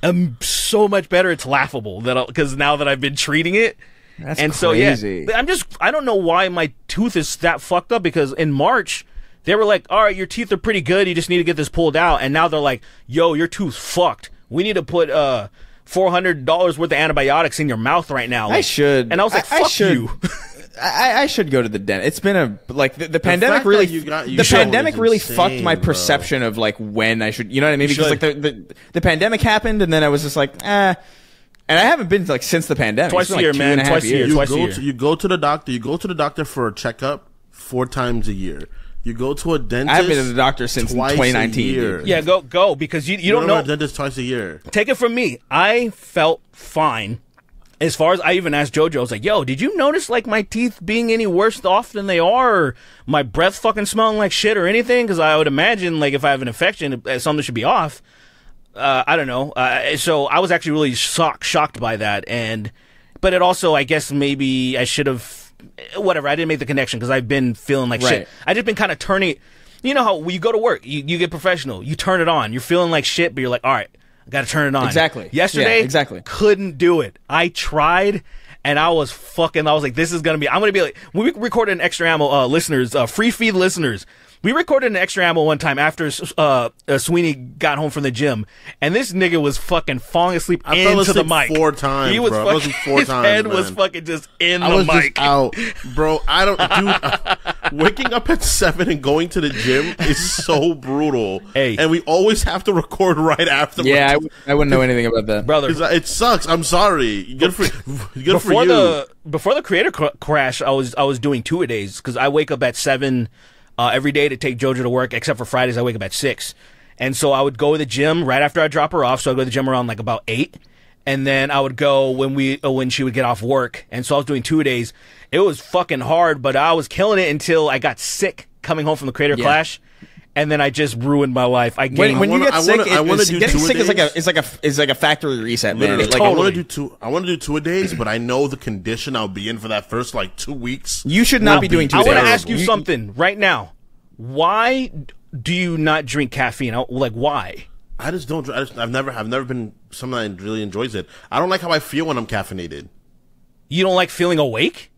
I'm so much better. It's laughable that because now that I've been treating it, that's and crazy. So yeah, I'm just I don't know why my tooth is that fucked up. Because in March they were like, all right, your teeth are pretty good. You just need to get this pulled out. And now they're like, yo, your tooth's fucked. We need to put uh four hundred dollars worth of antibiotics in your mouth right now. Like, I should. And I was like, I, fuck I should. you. I, I should go to the dentist. It's been a like the, the, the pandemic really you got, you the pandemic really insane, fucked my perception bro. of like when I should, you know what I mean? Because like the, the the pandemic happened and then I was just like, eh. And I haven't been like since the pandemic. Twice a year, man. Twice a year. You go to you go to the doctor. You go to the doctor for a checkup four times a year. You go to a dentist. I've been to the doctor since twenty nineteen. Yeah, go go because you you, you don't know. A dentist twice a year. Take it from me. I felt fine. As far as I even asked JoJo, I was like, yo, did you notice, like, my teeth being any worse off than they are? Or my breath fucking smelling like shit or anything? Because I would imagine, like, if I have an infection, something should be off. Uh, I don't know. Uh, so I was actually really shock shocked by that. And, but it also, I guess, maybe I should have, whatever, I didn't make the connection because I've been feeling like right. shit. I've just been kind of turning, you know how when you go to work, you, you get professional, you turn it on, you're feeling like shit, but you're like, all right. Got to turn it on. Exactly. Yesterday, yeah, exactly. Couldn't do it. I tried, and I was fucking. I was like, "This is gonna be." I'm gonna be like, when we recorded an Extra Ammo uh, listeners, uh, free feed listeners. We recorded an Extra Ammo one time after uh, uh, Sweeney got home from the gym, and this nigga was fucking falling asleep I into fell asleep the mic four times. He was bro. fucking. Four his times, head man. was fucking just in I the was mic. Just out, bro. I don't. Dude, uh, waking up at seven and going to the gym is so brutal. Hey, and we always have to record right after. Yeah, I, I wouldn't know anything about that, brother. It sucks. I'm sorry. Good for good before for you. The, before the creator cr crash, I was I was doing two a days because I wake up at seven. Uh, every day to take JoJo to work, except for Fridays, I wake up at six. And so I would go to the gym right after I drop her off. So I'd go to the gym around like about eight. And then I would go when we uh, when she would get off work. And so I was doing two-a-days. It was fucking hard, but I was killing it until I got sick coming home from the Creator yeah. Clash. And then I just ruined my life. I when, when I wanna, you get sick, I wanna, it, I is, do getting sick is like a is like a is like a factory reset. Literally, like, totally. I want to do two. I want to do two a days, but I know the condition I'll be in for that first like two weeks. You should not be doing two. I want to ask you something right now. Why do you not drink caffeine? Like why? I just don't. I just, I've never. I've never been someone that really enjoys it. I don't like how I feel when I'm caffeinated. You don't like feeling awake?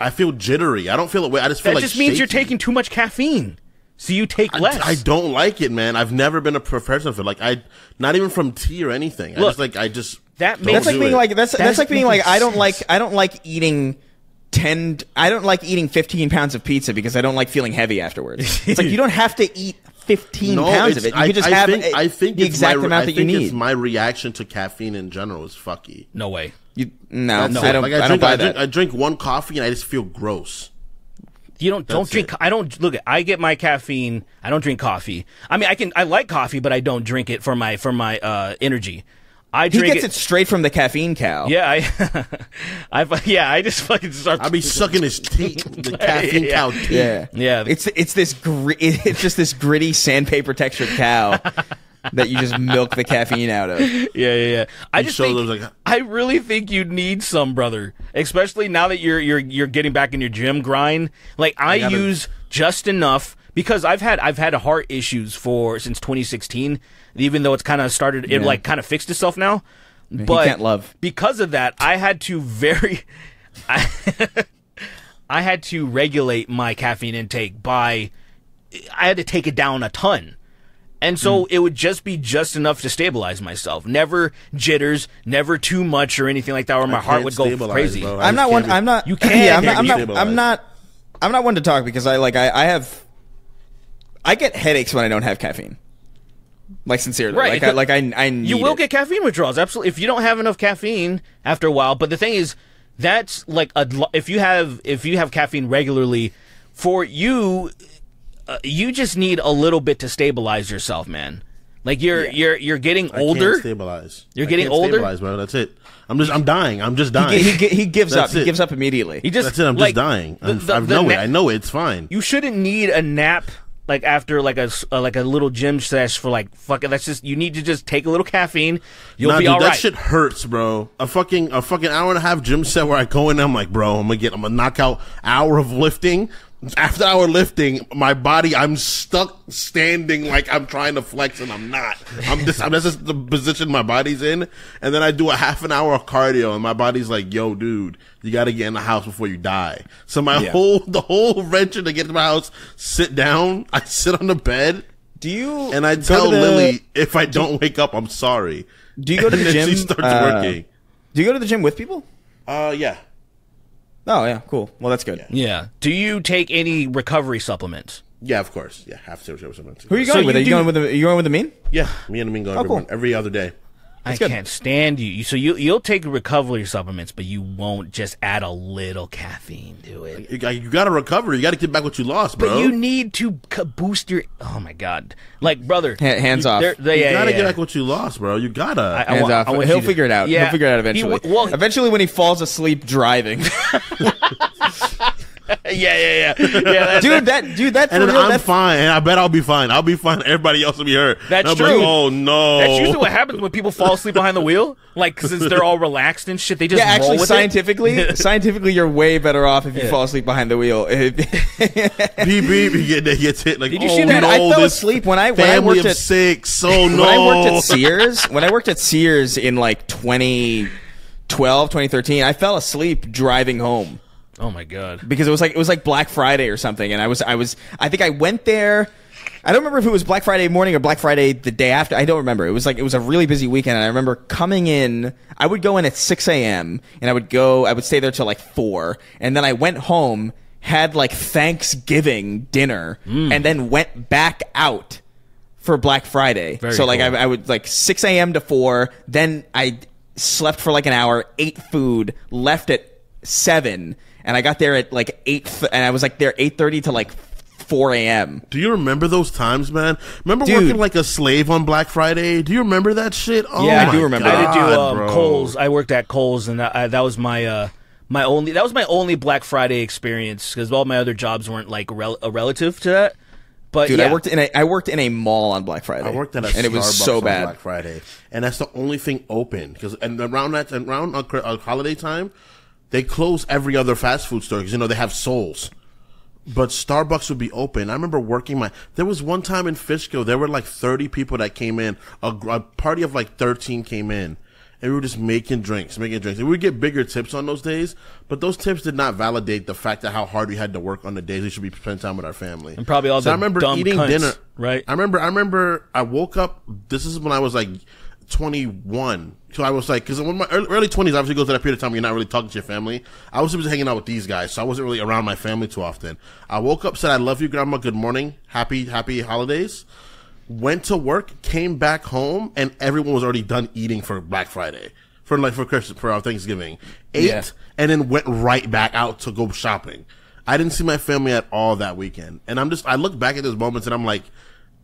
I feel jittery. I don't feel awake. I just feel that like that just means shaky. You're taking too much caffeine. So you take less. I, I don't like it, man. I've never been a professional for like I, not even from tea or anything. Look, I just like I just that makes that's like being it. like that's that's, that's like being like sense. I don't like I don't like eating ten. I don't like eating fifteen pounds of pizza because I don't like feeling heavy afterwards. It's like you don't have to eat fifteen no, pounds of it. You I, can just I have think, a, I think the it's exact my, amount I that think you need. It's my reaction to caffeine in general is fucky. No way. You no. no I don't. Like I, I drink, don't buy I drink, that. I drink one coffee and I just feel gross. You don't That's don't drink. It. I don't look. I get my caffeine. I don't drink coffee. I mean, I can. I like coffee, but I don't drink it for my for my uh, energy. I drink he gets it, it straight from the caffeine cow. Yeah, I, I, yeah, I just fucking start. I'll be sucking his teeth, the caffeine yeah. cow teeth. Yeah, yeah. It's it's this gr it's just this gritty sandpaper textured cow that you just milk the caffeine out of. Yeah, yeah, yeah. I you just think, like I really think you need some, brother, especially now that you're you're you're getting back in your gym grind. Like I, I gotta, use just enough. Because I've had I've had heart issues for since twenty sixteen, even though it's kind of started, it yeah. like kind of fixed itself now. Man, but you can't love. Because of that, I had to very, I, I had to regulate my caffeine intake by, I had to take it down a ton, and so mm. it would just be just enough to stabilize myself. Never jitters, never too much or anything like that, or my I heart would go crazy. Bro, I'm not one. I'm not. You can't. Yeah, I'm, not, I'm, not, I'm not. I'm not one to talk because I like I, I have. I get headaches when I don't have caffeine. Like, sincerely. Right. Like, I, like I, I need You will it. get caffeine withdrawals, absolutely. If you don't have enough caffeine after a while. But the thing is, that's like, a, if you have if you have caffeine regularly, for you, uh, you just need a little bit to stabilize yourself, man. Like, you're yeah. you're you're getting older. I can't stabilize. You're getting I can't older. Stabilize, bro. That's it. I'm just I'm dying. I'm just dying. He, he, he gives That's up. It. He gives up immediately. He just, That's it. I'm like, just dying. The, the, I know it. I know it. It's fine. You shouldn't need a nap. Like after like a uh, like a little gym sesh for like fucking that's just you need to just take a little caffeine you'll nah, be dude, all right. That shit hurts, bro. A fucking a fucking hour and a half gym set where I go in and I'm like, bro, I'm gonna get I'm gonna knock out hour of lifting. After hour lifting, my body I'm stuck standing like I'm trying to flex and I'm not. I'm just I'm that's just the position my body's in. And then I do a half an hour of cardio and my body's like, yo, dude. You gotta get in the house before you die. So my yeah. whole the whole venture to get to my house, sit down. I sit on the bed. Do you and I tell the, Lily if I do, don't wake up, I'm sorry. Do you go to and the then gym? She starts uh, working. Do you go to the gym with people? Uh, yeah. Oh yeah, cool. Well, that's good. Yeah. yeah. Do you take any recovery supplements? Yeah, of course. Yeah, have to recovery supplements. Who are you going so with? You are you going with? The, are you going with the mean? Yeah, me and the mean go oh, every, cool. every other day. That's I good. can't stand you. So you you'll take recovery supplements, but you won't just add a little caffeine to it. You, you got to recover. You got to get back what you lost, bro. But you need to boost your. Oh my god, like brother, H hands you, off. They, you yeah, gotta yeah. get back what you lost, bro. You gotta. I, I, hands I, off. I, I He'll figure to, it out. Yeah, he'll figure it out eventually. He, well, eventually, when he falls asleep driving. yeah, yeah, yeah, yeah. That's, dude, that dude, that. And real, I'm that's, fine, and I bet I'll be fine. I'll be fine. Everybody else will be hurt. That's true. Like, oh no. That's usually what happens when people fall asleep behind the wheel. Like since they're all relaxed and shit, they just yeah. Roll actually, with scientifically, it. scientifically, you're way better off if you yeah. fall asleep behind the wheel. beep beep, he gets hit. Like, did you oh, see that? No, I fell asleep when I when I worked at six. Oh no. When I worked at Sears, when I worked at Sears in like twenty twelve, twenty thirteen, I fell asleep driving home. Oh my god! Because it was like it was like Black Friday or something, and I was I was I think I went there. I don't remember if it was Black Friday morning or Black Friday the day after. I don't remember. It was like it was a really busy weekend, and I remember coming in. I would go in at six A M and I would go. I would stay there till like four, and then I went home, had like Thanksgiving dinner, mm. and then went back out for Black Friday. Very so like cool. I, I would like six A M to four. Then I slept for like an hour, ate food, left at seven. And I got there at like eight, and I was like there eight thirty to like four a.m. Do you remember those times, man? Remember Dude. working like a slave on Black Friday? Do you remember that shit? Oh yeah, my I do remember. God, I did do um, Kohl's. I worked at Kohl's, and I, that was my uh, my only that was my only Black Friday experience because all my other jobs weren't like rel a relative to that. But Dude, yeah. I worked in a I worked in a mall on Black Friday. I worked at a and Starbucks it was so on bad. Black Friday, and that's the only thing open because and around that and around uh, holiday time. They close every other fast food store because, you know, they have souls. But Starbucks would be open. I remember working my – there was one time in Fishkill, there were like thirty people that came in. A, a party of like thirteen came in. And we were just making drinks, making drinks. And we would get bigger tips on those days. But those tips did not validate the fact that how hard we had to work on the days we should be spending time with our family. And probably all so the I remember dumb eating cunts, dinner. Right. I remember, I remember I woke up – this is when I was like – twenty-one. So I was like, because when my early, early twenties obviously goes to that period of time where you're not really talking to your family. I was just hanging out with these guys, so I wasn't really around my family too often. I woke up, said, I love you, Grandma. Good morning. Happy, happy holidays. Went to work, came back home, and everyone was already done eating for Black Friday, for like for Christmas, for our Thanksgiving. Ate, yeah. and then went right back out to go shopping. I didn't see my family at all that weekend. And I'm just, I look back at those moments and I'm like,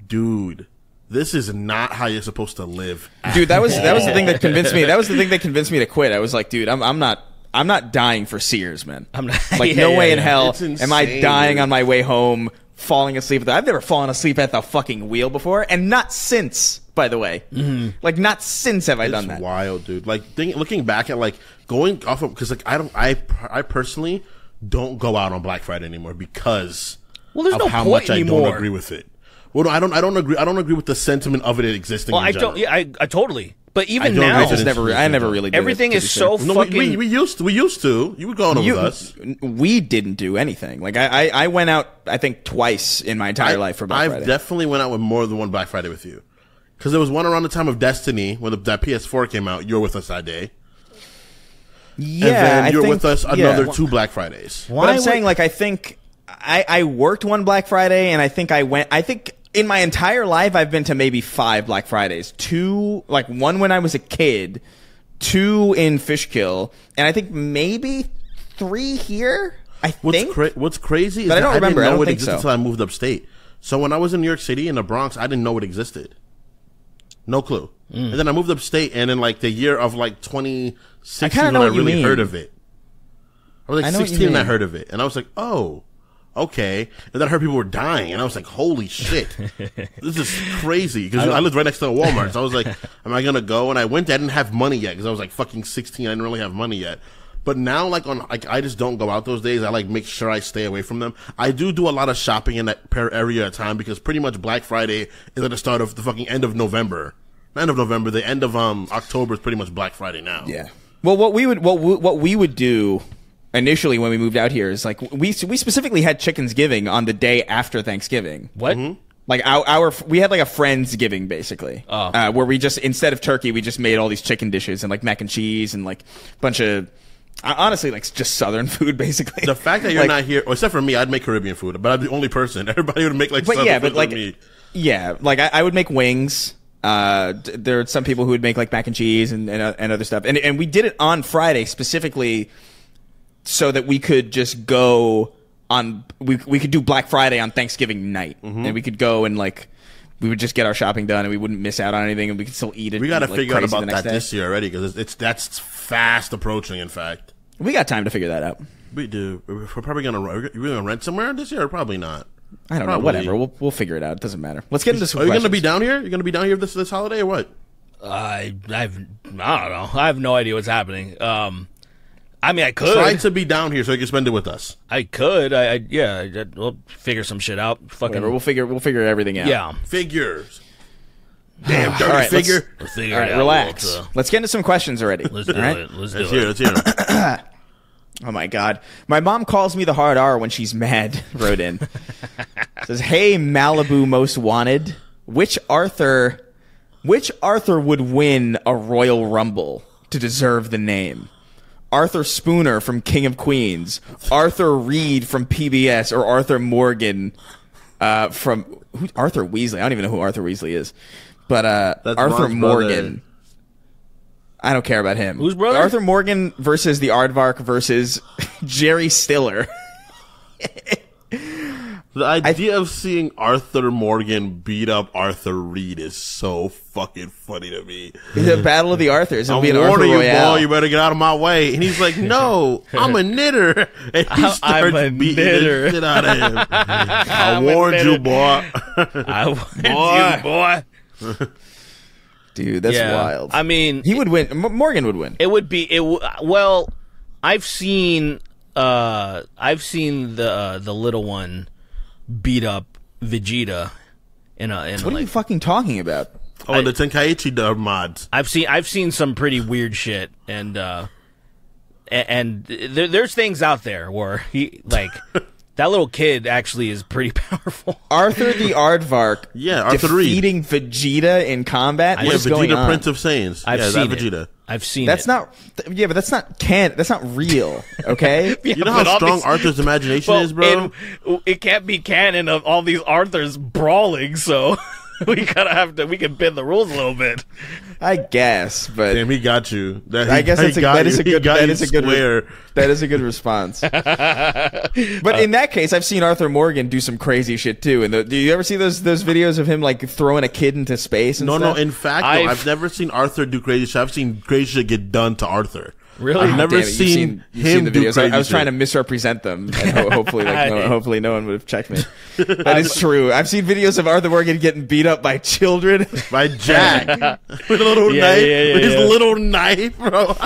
dude. this is not how you're supposed to live. Dude, that was all. that was the thing that convinced me. That was the thing that convinced me to quit. I was like, dude, I'm I'm not I'm not dying for Sears, man. I'm not like yeah, no yeah, way yeah. in hell am I dying on my way home, falling asleep at the, I've never fallen asleep at the fucking wheel before, and not since. By the way, mm-hmm. like not since have I it's done that. Wild, dude. Like think, looking back at like going off of because like I don't I I personally don't go out on Black Friday anymore because well, there's of no how point much anymore. I don't agree with it. Well, no, I don't I don't agree I don't agree with the sentiment of it existing. Well, in I general. don't. Yeah, I, I totally. But even now, I just never. I never really. Did everything it, is so no, fucking. We, we, we used to. We used to. You were going on you, with us. We didn't do anything. Like I, I, I went out. I think twice in my entire I, life for Black I've Friday. I definitely went out with more than one Black Friday with you, because there was one around the time of Destiny when the, that P S four came out. You were with us that day. Yeah, and then you're with us another yeah. two Black Fridays. Why but I'm would, saying like I think I, I worked one Black Friday and I think I went. I think. In my entire life, I've been to maybe five Black Fridays. Two, like one when I was a kid, two in Fishkill, and I think maybe three here. I think. What's, cra what's crazy is but that I don't remember. I didn't know I don't it existed so. until I moved upstate. So when I was in New York City in the Bronx, I didn't know it existed. No clue. Mm. And then I moved upstate, and in like the year of like twenty sixteen, I when I really mean. heard of it, I was like I sixteen and I heard of it, and I was like, oh. Okay, and then I heard people were dying, and I was like, "Holy shit, this is crazy!" Because I, I lived right next to a Walmart, so I was like, "Am I gonna go?" And I went there. I didn't have money yet because I was like fucking sixteen. I didn't really have money yet. But now, like on, like I just don't go out those days. I like make sure I stay away from them. I do do a lot of shopping in that per area at a time because pretty much Black Friday is at the start of the fucking end of November. Not end of November, the end of um October is pretty much Black Friday now. Yeah. Well, what we would what we, what we would do. Initially, when we moved out here, is like we we specifically had Chickensgiving on the day after Thanksgiving. What? Mm-hmm. Like our, our we had like a Friendsgiving basically, oh. uh, where we just instead of turkey, we just made all these chicken dishes and like mac and cheese and like a bunch of honestly like just Southern food basically. The fact that you're like, not here, except for me, I'd make Caribbean food, but I'm the only person. Everybody would make like but Southern yeah, food but like, like me. Yeah, like I, I would make wings. Uh, there are some people who would make like mac and cheese and and, uh, and other stuff, and and we did it on Friday specifically. So that we could just go on, we we could do Black Friday on Thanksgiving night, mm-hmm. and we could go and like we would just get our shopping done, and we wouldn't miss out on anything, and we could still eat it. We got to like figure out about that day. this year already because it's, it's that's fast approaching. In fact, we got time to figure that out. We do. We're probably gonna we're gonna rent somewhere this year, or probably not. I don't probably. know. Whatever. We'll we'll figure it out. It doesn't matter. Let's get into some. Are questions. you gonna be down here? You're gonna be down here this this holiday or what? Uh, I I've I don't know. I have no idea what's happening. Um. I mean, I could. Try to be down here so you can spend it with us. I could. I, I yeah. I, I, we'll figure some shit out. Fucking. Whatever. We'll figure. We'll figure everything out. Yeah. Figures. Damn. Dirty all right, figure. Let's, let's figure all right, it out. Relax. Let's get into some questions already. Let's do right? it. Let's do let's it. Hear, let's hear it. Oh my God. My mom calls me the hard R when she's mad. Wrote in. Says, "Hey, Malibu Most Wanted, which Arthur, which Arthur would win a Royal Rumble to deserve the name? Arthur Spooner from King of Queens, Arthur Reed from P B S, or Arthur Morgan uh, from who, Arthur Weasley? I don't even know who Arthur Weasley is, but uh, Arthur Morgan. Brother. I don't care about him. Who's brother? Arthur Morgan versus the Aardvark versus Jerry Stiller. The idea I, of seeing Arthur Morgan beat up Arthur Reed is so fucking funny to me. The Battle of the Arthurs. It'll I'm be an Arthur you, Royale. Boy, you better get out of my way. And he's like, no, I'm a knitter. And he starts I'm a beating knitter. the shit out of him. I warned you, boy. I warned you, boy. Dude, that's yeah. wild. I mean. He would win. M Morgan would win. It would be. It w well, I've seen, uh, I've seen the, uh, the little one beat up Vegeta in a. In what a, are like, you fucking talking about? Oh, I, the Tenkaichi mods. I've seen I've seen some pretty weird shit, and uh, and, and there, there's things out there where he like that little kid actually is pretty powerful. Arthur the Aardvark, yeah, Arthur defeating Reed. Vegeta in combat. Yeah, What's Vegeta, going on? Prince of Saiyans. I've yeah, seen that Vegeta. It. I've seen that's it. not yeah, but that's not can't that's not real, okay? Yeah, you know how strong Arthur's imagination well, is, bro. It, it can't be canon of all these Arthurs brawling, so we gotta have to. We can bend the rules a little bit. I guess, but damn, he got you. That, he, I guess that's a, that is a good. That is a good. Re- that is a good response. But uh, in that case, I've seen Arthur Morgan do some crazy shit too. And the, do you ever see those those videos of him like throwing a kid into space? And no, stuff? no. In fact, I've, though, I've never seen Arthur do crazy shit. I've seen crazy shit get done to Arthur. Really? I've never seen, seen, you've him seen the videos. I, I was shit. trying to misrepresent them, and ho- hopefully, like, no, hopefully, no one would have checked me. That is true. I've seen videos of Arthur Morgan getting beat up by children, by Jack with a little yeah, knife, yeah, yeah, with yeah. his little knife, bro.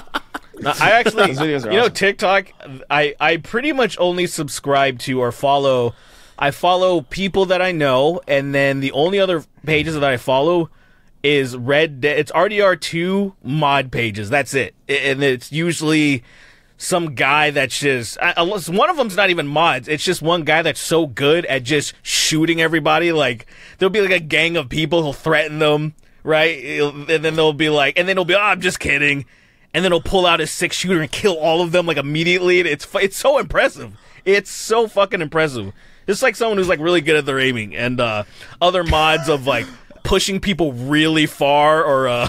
No, I actually, Those videos are you awesome. know, TikTok. I I pretty much only subscribe to or follow. I follow people that I know, and then the only other pages that I follow. Is Red Dead. It's R D R two mod pages. That's it. And it's usually some guy that's just... Unless one of them's not even mods. It's just one guy that's so good at just shooting everybody. Like, there'll be like a gang of people who'll threaten them, right? And then they'll be like... And then he'll be, oh, I'm just kidding. And then he'll pull out his six-shooter and kill all of them, like, immediately. It's it's so impressive. It's so fucking impressive. It's like someone who's, like, really good at their aiming. And uh, other mods of, like... pushing people really far or uh,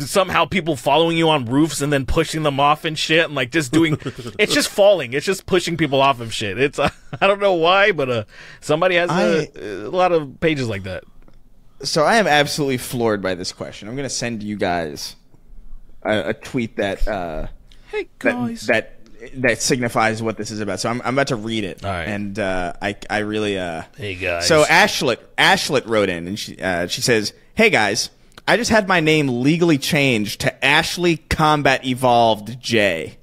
somehow people following you on roofs and then pushing them off and shit and like just doing it's just falling it's just pushing people off of shit it's uh, I don't know why but uh, somebody has I, a, a lot of pages like that. So I am absolutely floored by this question. I'm gonna send you guys a, a tweet that uh, hey guys that, that that signifies what this is about. So I'm, I'm about to read it. All right. And uh, I I really uh hey guys. So Ashlet Ashlet wrote in and she uh, she says, "Hey guys, I just had my name legally changed to Ashley Combat Evolved J.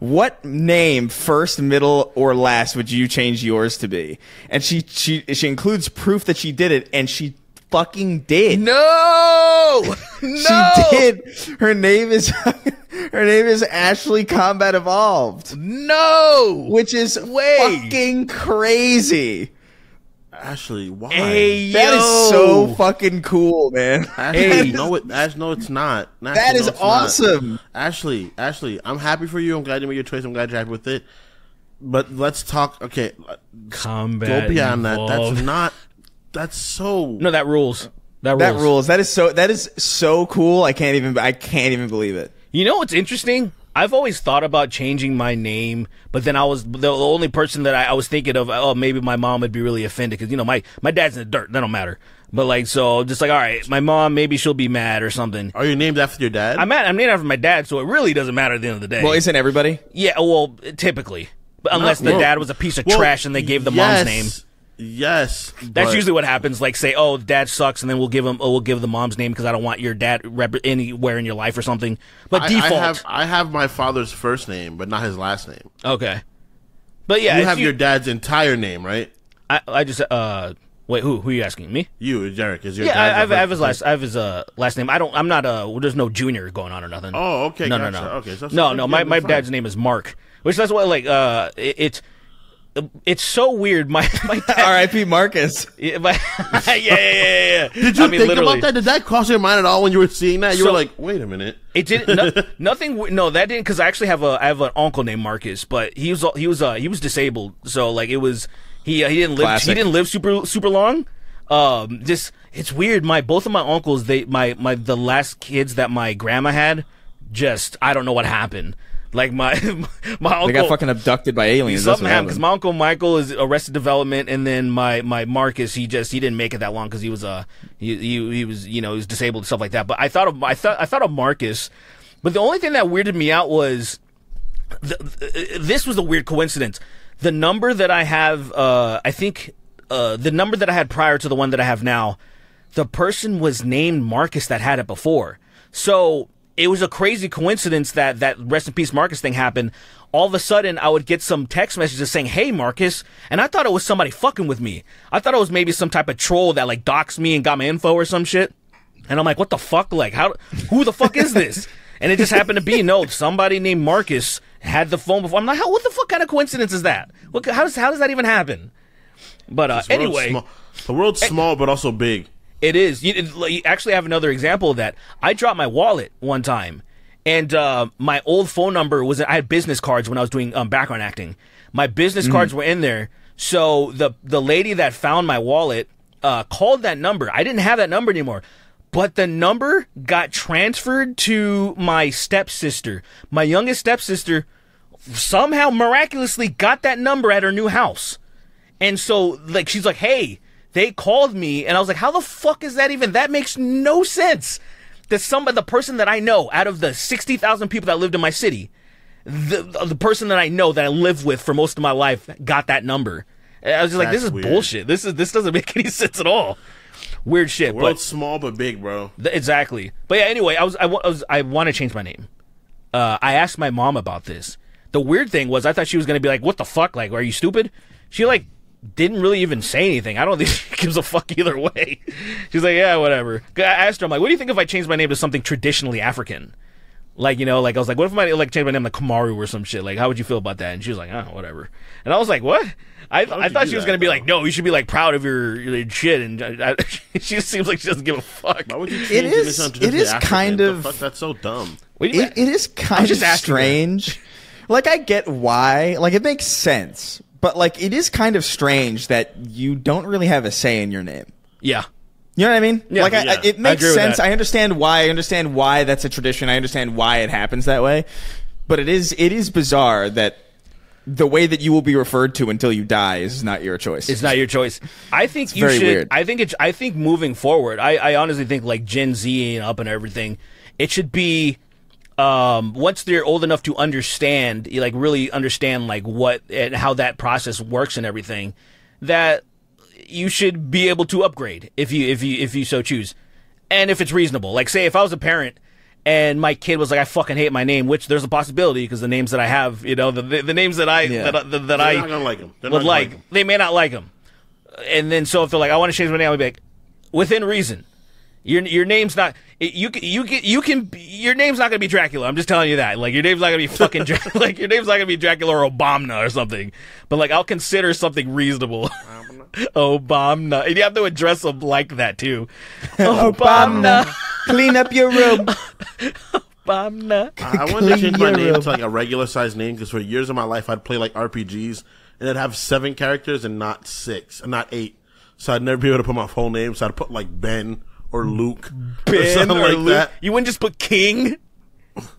What name, first, middle, or last would you change yours to be?" And she she she includes proof that she did it, and she fucking did. No, no, she did. Her name is. Her name is Ashley Combat Evolved. No! Which is Way. fucking crazy. Ashley, why? Hey, that yo. is so fucking cool, man. Ashley, hey. no, it, Ash, no, it's not. Ashley, that is no, awesome. Not. Ashley, Ashley, I'm happy for you. I'm glad you made your choice. I'm glad you're happy with it. But let's talk. Okay. Combat Go beyond involved. that. That's not. That's so. No, that rules. That rules. That rules. That is so, that is so cool. I can't even, I can't even believe it. You know what's interesting? I've always thought about changing my name, but then I was the only person that I, I was thinking of, oh, maybe my mom would be really offended because, you know, my, my dad's in the dirt. That don't matter. But, like, so just like, all right, my mom, maybe she'll be mad or something. Are you named after your dad? I'm, at, I'm named after my dad, so it really doesn't matter at the end of the day. Well, isn't everybody? Yeah, well, typically. But unless Not, the well, dad was a piece of well, trash and they gave the yes. mom's name. Yes, that's usually what happens. Like, say, "Oh, dad sucks," and then we'll give him, oh, we'll give the mom's name because I don't want your dad rep- anywhere in your life or something. But I, default, I have, I have my father's first name, but not his last name. Okay, but yeah, you have you, your dad's entire name, right? I, I just uh, wait, who, who are you asking? Me? You, Derek? Is your yeah? I, I have his last, I have his uh last name. I don't, I'm not uh, there's no junior going on or nothing. Oh, okay, no, gotcha. no, no, okay, so no, no. My my dad's name is Mark, which that's what like uh, it, it's. It's so weird. My, my dad... R I P Marcus. Yeah, my... yeah, yeah, yeah, yeah. Did you I mean, think literally. about that? Did that cross your mind at all when you were seeing that? You so, were like, wait a minute. It didn't. No, nothing. No, that didn't. Because I actually have a I have an uncle named Marcus, but he was he was uh, he was disabled. So like it was he uh, he didn't live Classic. he didn't live super super long. Um, just it's weird. My both of my uncles they my my the last kids that my grandma had just I don't know what happened. Like my my uncle, they got fucking abducted by aliens. Something happened because my uncle Michael is Arrested Development, and then my, my Marcus he just he didn't make it that long because he was uh he, he he was you know he was disabled and stuff like that. But I thought of I thought I thought of Marcus, but the only thing that weirded me out was the, this was a weird coincidence. The number that I have, uh, I think uh, the number that I had prior to the one that I have now, the person was named Marcus that had it before, so. It was a crazy coincidence that that rest in peace Marcus thing happened. All of a sudden, I would get some text messages saying, "Hey, Marcus," and I thought it was somebody fucking with me. I thought it was maybe some type of troll that like doxed me and got my info or some shit. And I'm like, "What the fuck? Like, how? Who the fuck is this?" And it just happened to be no somebody named Marcus had the phone before. I'm like, "How? What the fuck kind of coincidence is that? What? How does how does that even happen?" But uh, anyway, small. the world's it, small but also big. It is. You, you actually have another example of that. I dropped my wallet one time, and uh, my old phone number was... I had business cards when I was doing um, background acting. My business mm. cards were in there, so the the lady that found my wallet, uh, called that number. I didn't have that number anymore. But the number got transferred to my stepsister. My youngest stepsister somehow miraculously got that number at her new house. And so, like, she's like, hey, they called me. And I was like, how the fuck is that even? That makes no sense. That somebody, the person that I know out of the sixty thousand people that lived in my city, the, the person that I know that I live with for most of my life got that number. And I was just That's like, this is weird. bullshit. This is this doesn't make any sense at all. Weird shit. The world's but, small but big, bro. Th- exactly. But yeah, anyway, I was I, w- I was I want to change my name. Uh, I asked my mom about this. The weird thing was, I thought she was gonna be like, "What the fuck? Like, are you stupid?" She like didn't really even say anything. I don't think she gives a fuck either way. She's like, "Yeah, whatever." I asked her, I'm like, "What do you think if I changed my name to something traditionally African?" Like, you know, like I was like, what if I like change my name to Kamaru or some shit? Like, how would you feel about that? And she was like, oh, whatever. And I was like, what? I I thought she was going to be like, no, you should be like proud of your, your shit. And I, I, she just seems like she doesn't give a fuck. Why would you change it is, it is African kind name? Of. Fuck, that's so dumb. It, it is kind of strange. Like, I get why. Like, it makes sense. But, like, it is kind of strange that you don't really have a say in your name. Yeah. You know what I mean? Yeah, like I, yeah. I, it makes I sense. I understand why. I understand why that's a tradition. I understand why it happens that way. But it is it is bizarre that the way that you will be referred to until you die is not your choice. It's not your choice. I think it's you very should. Weird. I think it's. I think moving forward, I, I honestly think like Gen Z and up and everything, it should be um, once they're old enough to understand, like really understand like what and how that process works and everything, that. You should be able to upgrade if you if you if you so choose, and if it's reasonable. Like, say if I was a parent and my kid was like, I fucking hate my name, which there's a possibility because the names that I have, you know, the the, the names that I yeah. that that, that I not gonna like them. Would not like, like them. They may not like them. And then so if they're like, I want to change my name, I'll be like, within reason, your your name's not you can you can you can your name's not gonna be Dracula. I'm just telling you that. Like, your name's not gonna be fucking Dracula. Like, your name's not gonna be Dracula or Obama or something. But like, I'll consider something reasonable. Obama. And you have to address them like that, too. Obama. Clean up your room. Obama. I, I wanted to change my name room. to, like, a regular-sized name, because for years of my life, I'd play, like, R P Gs, and I'd have seven characters and not six, and not eight. So I'd never be able to put my full name, so I'd put, like, Ben or Luke Ben or something or like Luke. That. You wouldn't just put King?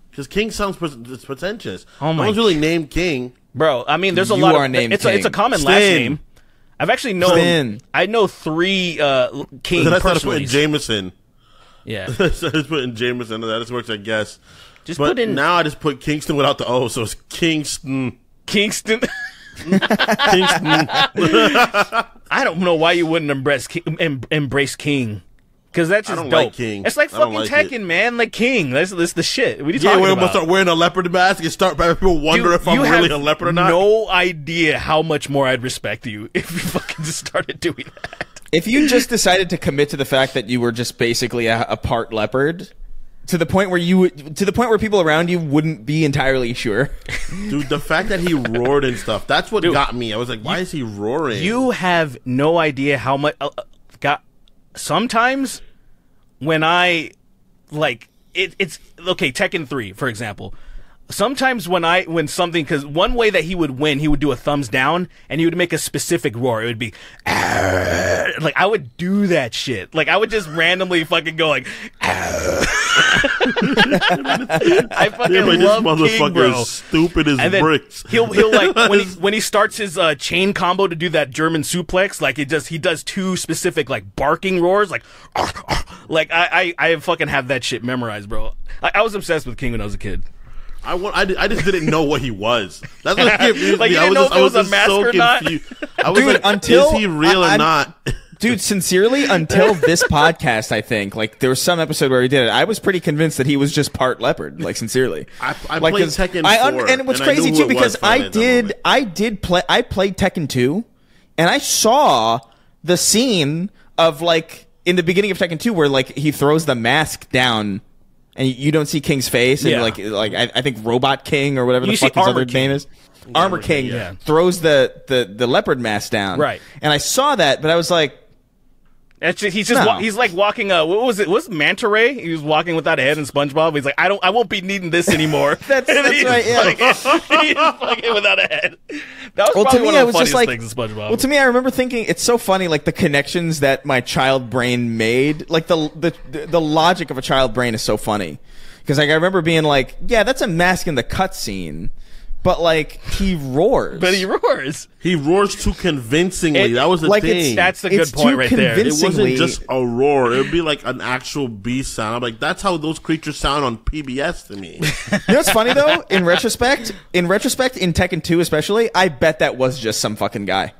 Because King sounds pretentious. Oh, my. No one's really named King. Bro, I mean, there's a you lot are of... Named it's, King. A, it's a common Stan. Last name. I've actually known. Stan. I know three uh, King. So that's how to put in Jameson. Yeah, so I just put in Jameson. That just works, I guess. Just but put in. Now I just put Kingston without the O, so it's Kingston. Kingston. Kingston. I don't know why you wouldn't embrace King, embrace King, because that's just I don't dope. Like King. It's like fucking like Tekken, it. Man. Like King, that's that's the shit. What are you yeah, talking we're about? Yeah, we start wearing a leopard mask and start. People wonder Dude, if I'm really a leopard or not. No idea how much more I'd respect you if you fucking just started doing that. If you just decided to commit to the fact that you were just basically a, a part leopard, to the point where you to the point where people around you wouldn't be entirely sure. Dude, the fact that he roared and stuff, that's what Dude, got me. I was like, why you, is he roaring? You have no idea how much. Uh, got. Sometimes when I like it, it's okay. Tekken three, for example. Sometimes when I when something because one way that he would win, he would do a thumbs down and he would make a specific roar. It would be Arr! Like I would do that shit. Like I would just randomly fucking go like. I fucking yeah, like, love this King, bro. Is stupid as and bricks. He'll he'll like when he when he starts his uh, chain combo to do that German suplex, like it just he does two specific like barking roars, like arr, arr. Like I, I I fucking have that shit memorized, bro. I, I was obsessed with King when I was a kid. I, want, I, I just didn't know what he was. That's what confused like, me. You didn't I was know just, if it was, was a mask so or not. I was Dude, like, until, is he real I, or not? Dude, sincerely, until this podcast, I think, like, there was some episode where he did it, I was pretty convinced that he was just part leopard, like, sincerely. I, I like, played Tekken I, four. And, and what's and crazy, too, because I did, I did play, I played Tekken two, and I saw the scene of, like, in the beginning of Tekken two where, like, he throws the mask down. And you don't see King's face, and yeah. like, like I, I think Robot King or whatever you the fuck his Armor other King. Name is, yeah, Armor King yeah. throws the, the, the leopard mask down. Right. And I saw that, but I was like, That's just, he's just no. he's like walking. Uh, what was it? Was Manta Ray? He was walking without a head in SpongeBob. He's like, I don't, I won't be needing this anymore. that's that's he's right. Yeah, fucking, he's fucking without a head. That was well, probably to me, one of the funniest like, things in SpongeBob. Well, to me, I remember thinking it's so funny, like the connections that my child brain made. Like the the the logic of a child brain is so funny because like I remember being like, yeah, that's a mask in the cutscene. But like he roars. But he roars. He roars too convincingly. It, that was the like thing. It's, that's a good it's point right there. It wasn't just a roar. It would be like an actual bee sound. I'm like, that's how those creatures sound on P B S to me. You know what's funny though? In retrospect, in retrospect, in Tekken two especially, I bet that was just some fucking guy.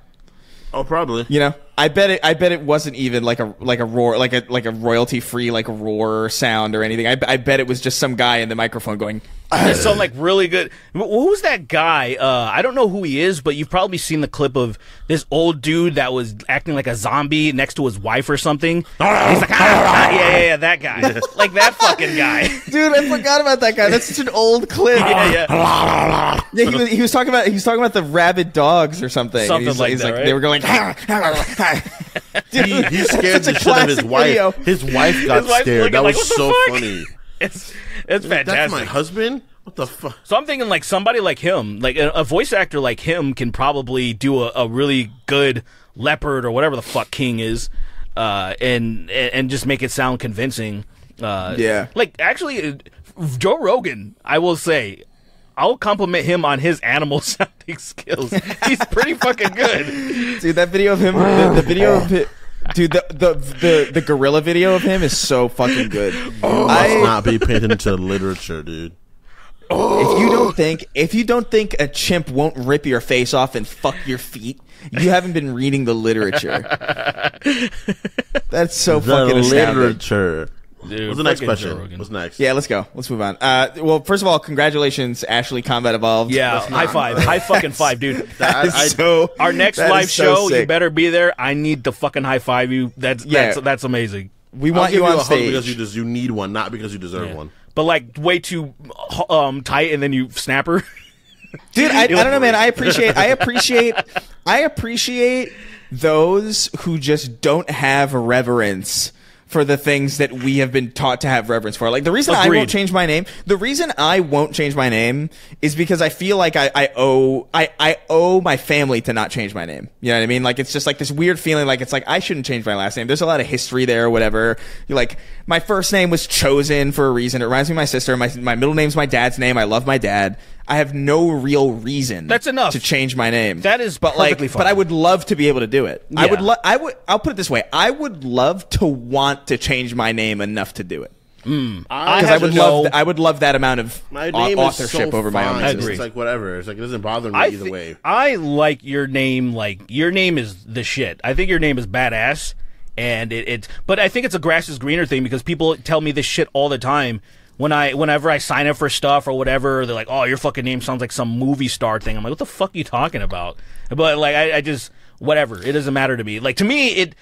Oh, probably. You know, I bet it. I bet it wasn't even like a like a roar, like a like a royalty free like roar sound or anything. I, I bet it was just some guy in the microphone going. Uh. So like really good. Who's that guy? Uh, I don't know who he is, but you've probably seen the clip of this old dude that was acting like a zombie next to his wife or something. He's like, ah, ah, yeah, yeah, yeah, that guy, like that fucking guy. Dude, I forgot about that guy. That's such an old clip. yeah, yeah. yeah he, was, he was talking about he was talking about the rabid dogs or something. Something he's, like he's that. Like, right? They were going. Ah, ah, ah. Dude, he, he scared the shit out of his wife. Video. His wife got his scared. That like, was so fuck? funny. It's it's fantastic. That's my husband? What the fuck? So I'm thinking like somebody like him, like a, a voice actor like him can probably do a, a really good leopard or whatever the fuck King is uh, and, and just make it sound convincing. Uh, yeah. Like actually, Joe Rogan, I will say, I'll compliment him on his animal sounding skills. He's pretty fucking good. Dude, that video of him, the, the video of him. Dude, the, the the the gorilla video of him is so fucking good. Oh, I must not be paid into literature, dude. Oh. If you don't think if you don't think a chimp won't rip your face off and fuck your feet, you haven't been reading the literature. That's so the fucking astounding. Literature. Dude, what's the next question? What's next? Yeah, let's go. Let's move on. Uh, well, first of all, congratulations, Ashley Combat Evolved. Yeah, high five. High fucking five, dude. That is I, I, so, our next live so show, sick. You better be there. I need to fucking high five you. That's yeah. that's, that's amazing. We want you on you a stage because you just you need one, not because you deserve yeah. one. But like way too um, tight, and then you snap her. Dude, I, I don't know, man. I appreciate. I appreciate. I appreciate those who just don't have reverence for the things that we have been taught to have reverence for. Like the reason Agreed. I won't change my name, the reason I won't change my name is because I feel like I, I owe, I, I owe my family to not change my name. You know what I mean? Like it's just like this weird feeling, like it's like I shouldn't change my last name. There's a lot of history there or whatever. You're like my first name was chosen for a reason. It reminds me of my sister. My, my middle name's my dad's name. I love my dad. I have no real reason That's enough. to change my name. That is but perfectly like, fine. But I would love to be able to do it. Yeah. I would lo I would I'll put it this way. I would love to want to change my name enough to do it. Mm. I, I would love I would love that amount of my name authorship so over fine. my own. I agree. It's like whatever. It's like it doesn't bother me I either way. I like your name, like your name is the shit. I think your name is badass and it, it but I think it's a grass is greener thing because people tell me this shit all the time. When I, whenever I sign up for stuff or whatever, they're like, "Oh, your fucking name sounds like some movie star thing." I'm like, "What the fuck are you talking about?" But like, I, I just whatever. It doesn't matter to me. Like to me, it,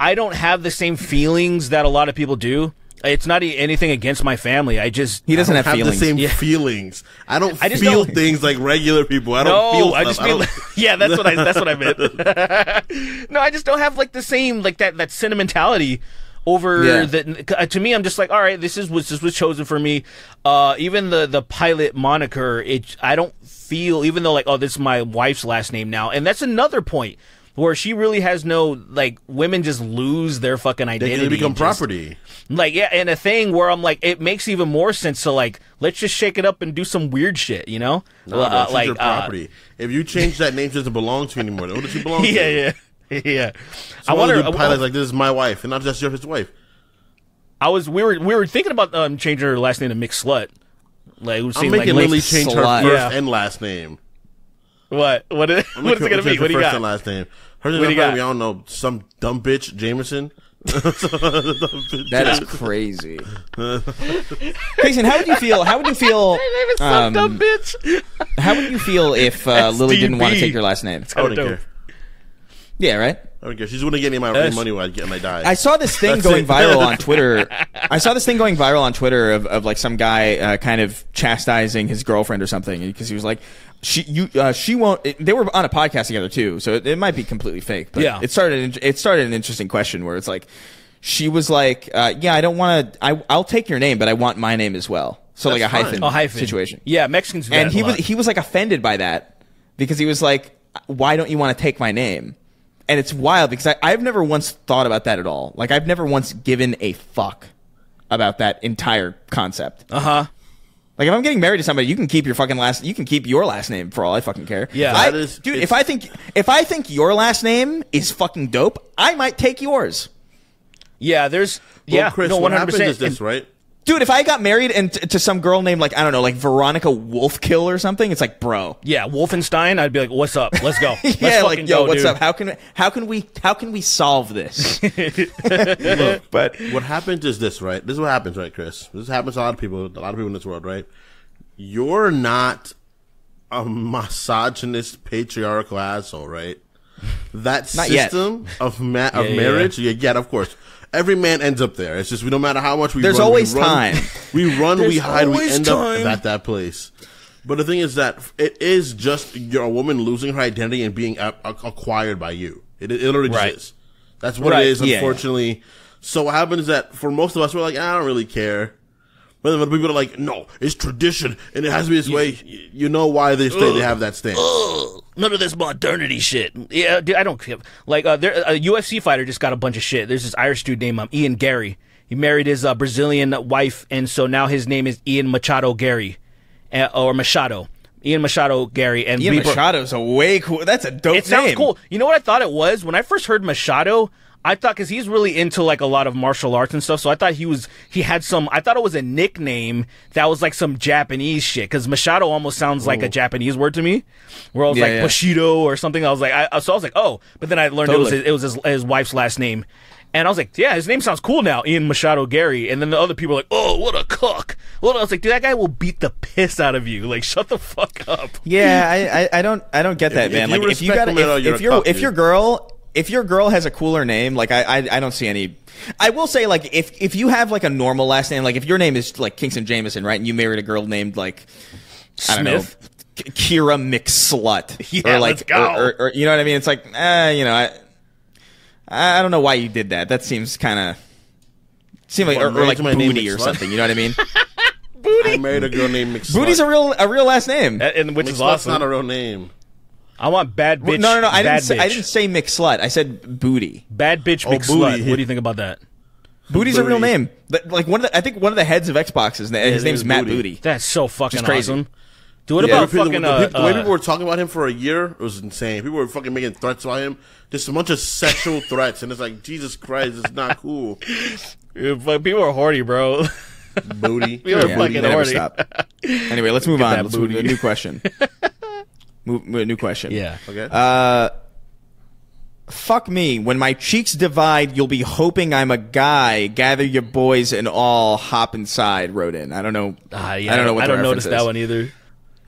I don't have the same feelings that a lot of people do. It's not anything against my family. I just he doesn't have, have feelings. The same yeah. feelings. I don't I just feel don't. things like regular people. I don't no, feel. I just feel. I yeah, that's what I. That's what I meant. No, I just don't have like the same like that that sentimentality. Over yeah. the to me, I'm just like, all right, this is what this was chosen for me. Uh, even the the pilot moniker, it I don't feel even though like, oh, this is my wife's last name now, and that's another point where she really has no like women just lose their fucking identity, they become just, property. Like yeah, and a thing where I'm like, it makes even more sense to like let's just shake it up and do some weird shit, you know? No, uh, like your property. Uh, if you change that name, it doesn't belong to you anymore. What does it belong to? Yeah, yeah. Yeah, so I wonder. Pilot's like, this is my wife, and not just your his wife. I was, we were, we were thinking about um, changing her last name to Mick Slut. Like, we've seen, I'm making like, Lily change her first yeah. and last name. What? What is, what is it gonna be? What do you got? And last name. Her name is gonna be, I don't know, some dumb bitch Jameson. That is crazy. Jason, how would you feel? How would you feel? My name is um, some dumb bitch. How would you feel if uh, Lily didn't want to take your last name? I wouldn't care. Yeah, right? I don't care. She's wouldn't get any of my yes. money when I get when I die. I saw this thing going it. viral on Twitter. I saw this thing going viral on Twitter of, of like some guy uh, kind of chastising his girlfriend or something because he was like, she you uh, she won't. It, they were on a podcast together too, so it, it might be completely fake. But yeah. it started it started an interesting question where it's like, she was like, uh, yeah, I don't want to. I I'll take your name, but I want my name as well. So That's like a hyphen, a hyphen situation. Yeah, Mexicans. And he was he was like offended by that because he was like, why don't you want to take my name? And it's wild because I, I've never once thought about that at all. Like, I've never once given a fuck about that entire concept. Uh-huh. Like, if I'm getting married to somebody, you can keep your fucking last, you can keep your last name for all I fucking care. Yeah. I, is, dude, if I think, if I think your last name is fucking dope, I might take yours. Yeah, there's, well, yeah, Chris, no, one hundred percent. What happens is this, right? Dude, if I got married and t to some girl named, like, I don't know, like Veronica Wolfkill or something, it's like, bro. Yeah, Wolfenstein, I'd be like, what's up? Let's go. Let's yeah, like, yo, go, what's dude. up? How can, how can we, how can we solve this? Look, but what happens is this, right? This is what happens, right, Chris? This happens to a lot of people, a lot of people in this world, right? You're not a misogynist, patriarchal asshole, right? That system of, ma of yeah, marriage, yeah, yeah. yeah, of course. Every man ends up there. It's just we no matter how much we There's run. There's always we run, time. We run, we hide, we end time. up at that place. But the thing is that it is just you're a woman losing her identity and being acquired by you. It, it literally right. just is. That's what right. it is, unfortunately. Yeah, yeah. So what happens is that for most of us, we're like, I don't really care. But then people are like, no, it's tradition, and it has to be this yeah. way. You know why they stay, they have that stance. Ugh. None of this modernity shit. Yeah, dude, I don't care. Like, uh, there, a U F C fighter just got a bunch of shit. There's this Irish dude named um, Ian Gary. He married his uh, Brazilian wife, and so now his name is Ian Machado Gary, uh, or Machado. Ian Machado Gary. And Ian Machado's a way cool. That's a dope it name. It sounds cool. You know what I thought it was? When I first heard Machado, I thought, because he's really into, like, a lot of martial arts and stuff, so I thought he was, he had some, I thought it was a nickname that was, like, some Japanese shit, because Machado almost sounds like Ooh. a Japanese word to me, where I was yeah, like, yeah. Bushido or something, I was like, I, so I was like, oh, but then I learned totally. it was, his, it was his, his wife's last name, and I was like, yeah, his name sounds cool now, Ian Machado Gary, and then the other people were like, oh, what a cuck, well, I was like, dude, that guy will beat the piss out of you, like, shut the fuck up. Yeah, I, I, I don't, I don't get that, if, man, if like, if you got, if, if, if, your, if your girl... If your girl has a cooler name, like, I, I, I don't see any. I will say, like, if, if you have, like, a normal last name, like, if your name is, like, Kingston Jameson, right, and you married a girl named, like, I don't Smith. know, Kira McSlut. Yeah, or, like, let's go. Or, or, or, you know what I mean? It's like, eh, you know, I, I don't know why you did that. That seems kind of, seemed like, well, or, or, like, Booty or something, you know what I mean? Booty? I married a girl named McSlut. Booty's a real, a real last name. Uh, and which McSlut's is awesome. Not a real name. I want bad bitch. No, no, no. I didn't, say, I didn't say McSlut. I said booty. Bad bitch oh, McSlut. Booty. What do you think about that? Booty's booty. a real name. Like one of the, I think one of the heads of Xbox is yeah, his name's is Matt Booty. Booty. That's so fucking crazy. awesome. Dude, what yeah, about people, fucking the, uh, the way people were talking about him for a year? It was insane. People were fucking making threats about him. Just a bunch of sexual threats, and it's like, Jesus Christ, it's not cool. Yeah, but people are horny, bro. Booty. People are yeah, fucking horny. Stop. Anyway, let's move Get on. Let's move to a new question. Move, move, new question. Yeah. Okay. Uh, fuck me. When my cheeks divide, you'll be hoping I'm a guy. Gather your boys and all hop inside. Wrote in. I don't know. Uh, yeah, I don't know what I don't notice that one either.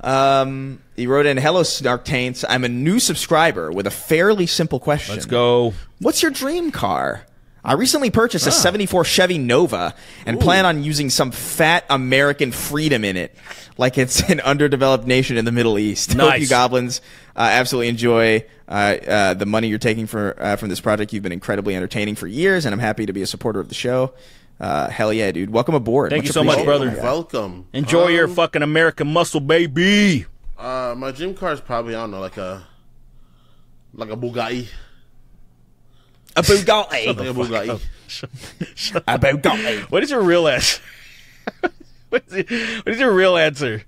Um, he wrote in, "Hello, Snark Taints. I'm a new subscriber with a fairly simple question. Let's go. What's your dream car? I recently purchased ah. a seventy-four Chevy Nova and Ooh. plan on using some fat American freedom in it, like it's an underdeveloped nation in the Middle East. Nice. Hope you goblins uh, absolutely enjoy uh, uh, the money you're taking for, uh, from this project. You've been incredibly entertaining for years, and I'm happy to be a supporter of the show. Uh, hell yeah, dude. Welcome aboard. Thank much you so much, brother. Oh, welcome. Enjoy um, your fucking American muscle, baby. Uh, my gym car is probably, I don't know, like a, like a Bugatti. A Bugatti. Shut the a Bugatti. Fuck up. Shut, shut a Bugatti. What is your real answer? what, is it, what is your real answer?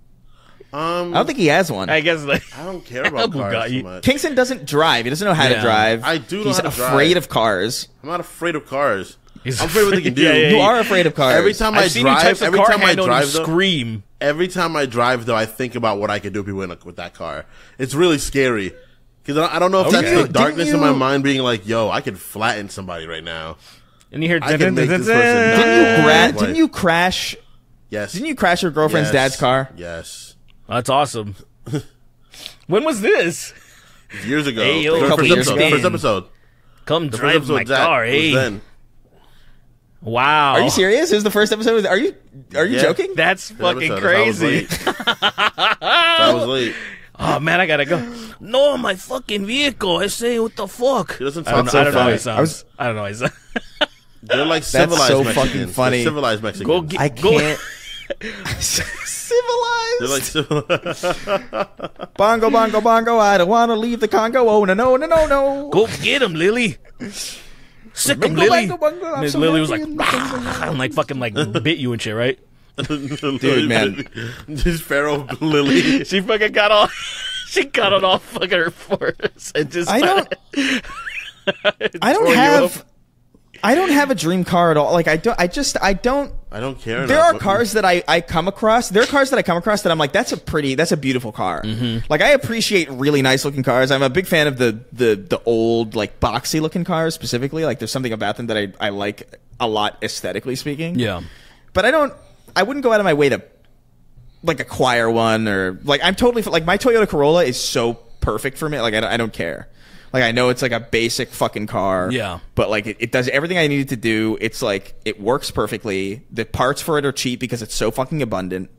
Um, I don't think he has one. I guess like, I don't care about cars too much. Kingston doesn't drive. He doesn't know how yeah. to drive. I do. Know He's how to afraid drive. of cars. I'm not afraid of cars. He's I'm afraid of what they can do. Yeah, yeah, you are afraid of cars. Every time I've I drive, every time I drive, though, scream. Every time I drive, though, I think about what I could do with, with that car. It's really scary. Because I don't know if okay. that's the darkness you... in my mind being like, yo, I could flatten somebody right now. And you hear, I can make this person didn't, you gra didn't you crash? Yes. Didn't you crash your girlfriend's yes. dad's car? Yes. That's awesome. When was this? Years ago. Hey, yo. First, first, years episode, first episode. Come the drive my car, hey. Then. Wow. Are you serious? It was the first episode. Of the, are you Are you yeah. joking? That's fucking episode, crazy. I was late. Oh, man, I gotta go. No, my fucking vehicle. I say, what the fuck? It doesn't sound so funny. I don't know what he sounds. They're like civilized Mexicans. That's so fucking funny. They're civilized Mexicans. Go get, I can't. Civilized. They're like civilized. Bongo, bongo, bongo. I don't want to leave the Congo. Oh, no, no, no, no, no. Go get him, Lily. Sick him, Lily. Miss Lily was like, I'm like fucking like bit you and shit, right? Dude, man, this feral Lily, she fucking got all, she got it all fucking her force and just. I don't. I don't have. I don't have a dream car at all. Like I don't. I just. I don't. I don't care. There enough. are cars that I I come across. There are cars that I come across that I'm like, that's a pretty. That's a beautiful car. Mm-hmm. Like I appreciate really nice looking cars. I'm a big fan of the the the old like boxy looking cars specifically. Like there's something about them that I I like a lot aesthetically speaking. Yeah. But I don't. I wouldn't go out of my way to, like, acquire one or, like, I'm totally, like, my Toyota Corolla is so perfect for me. Like, I don't, I don't care. Like, I know it's, like, a basic fucking car. Yeah. But, like, it, it does everything I needed to do. It's, like, it works perfectly. The parts for it are cheap because it's so fucking abundant.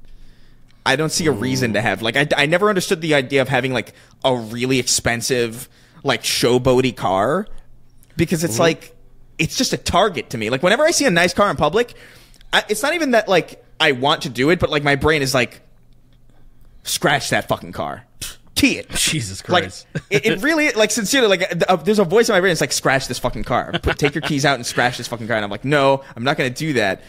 I don't see a reason to have, like, I, I never understood the idea of having, like, a really expensive, like, showboaty car because it's, Ooh. like, it's just a target to me. Like, whenever I see a nice car in public, I, it's not even that, like, I want to do it, but, like, my brain is like, scratch that fucking car. Key it. Jesus Christ. Like, it, it really, like, sincerely, like, uh, there's a voice in my brain that's like, scratch this fucking car. Put, take your keys out and scratch this fucking car. And I'm like, no, I'm not going to do that.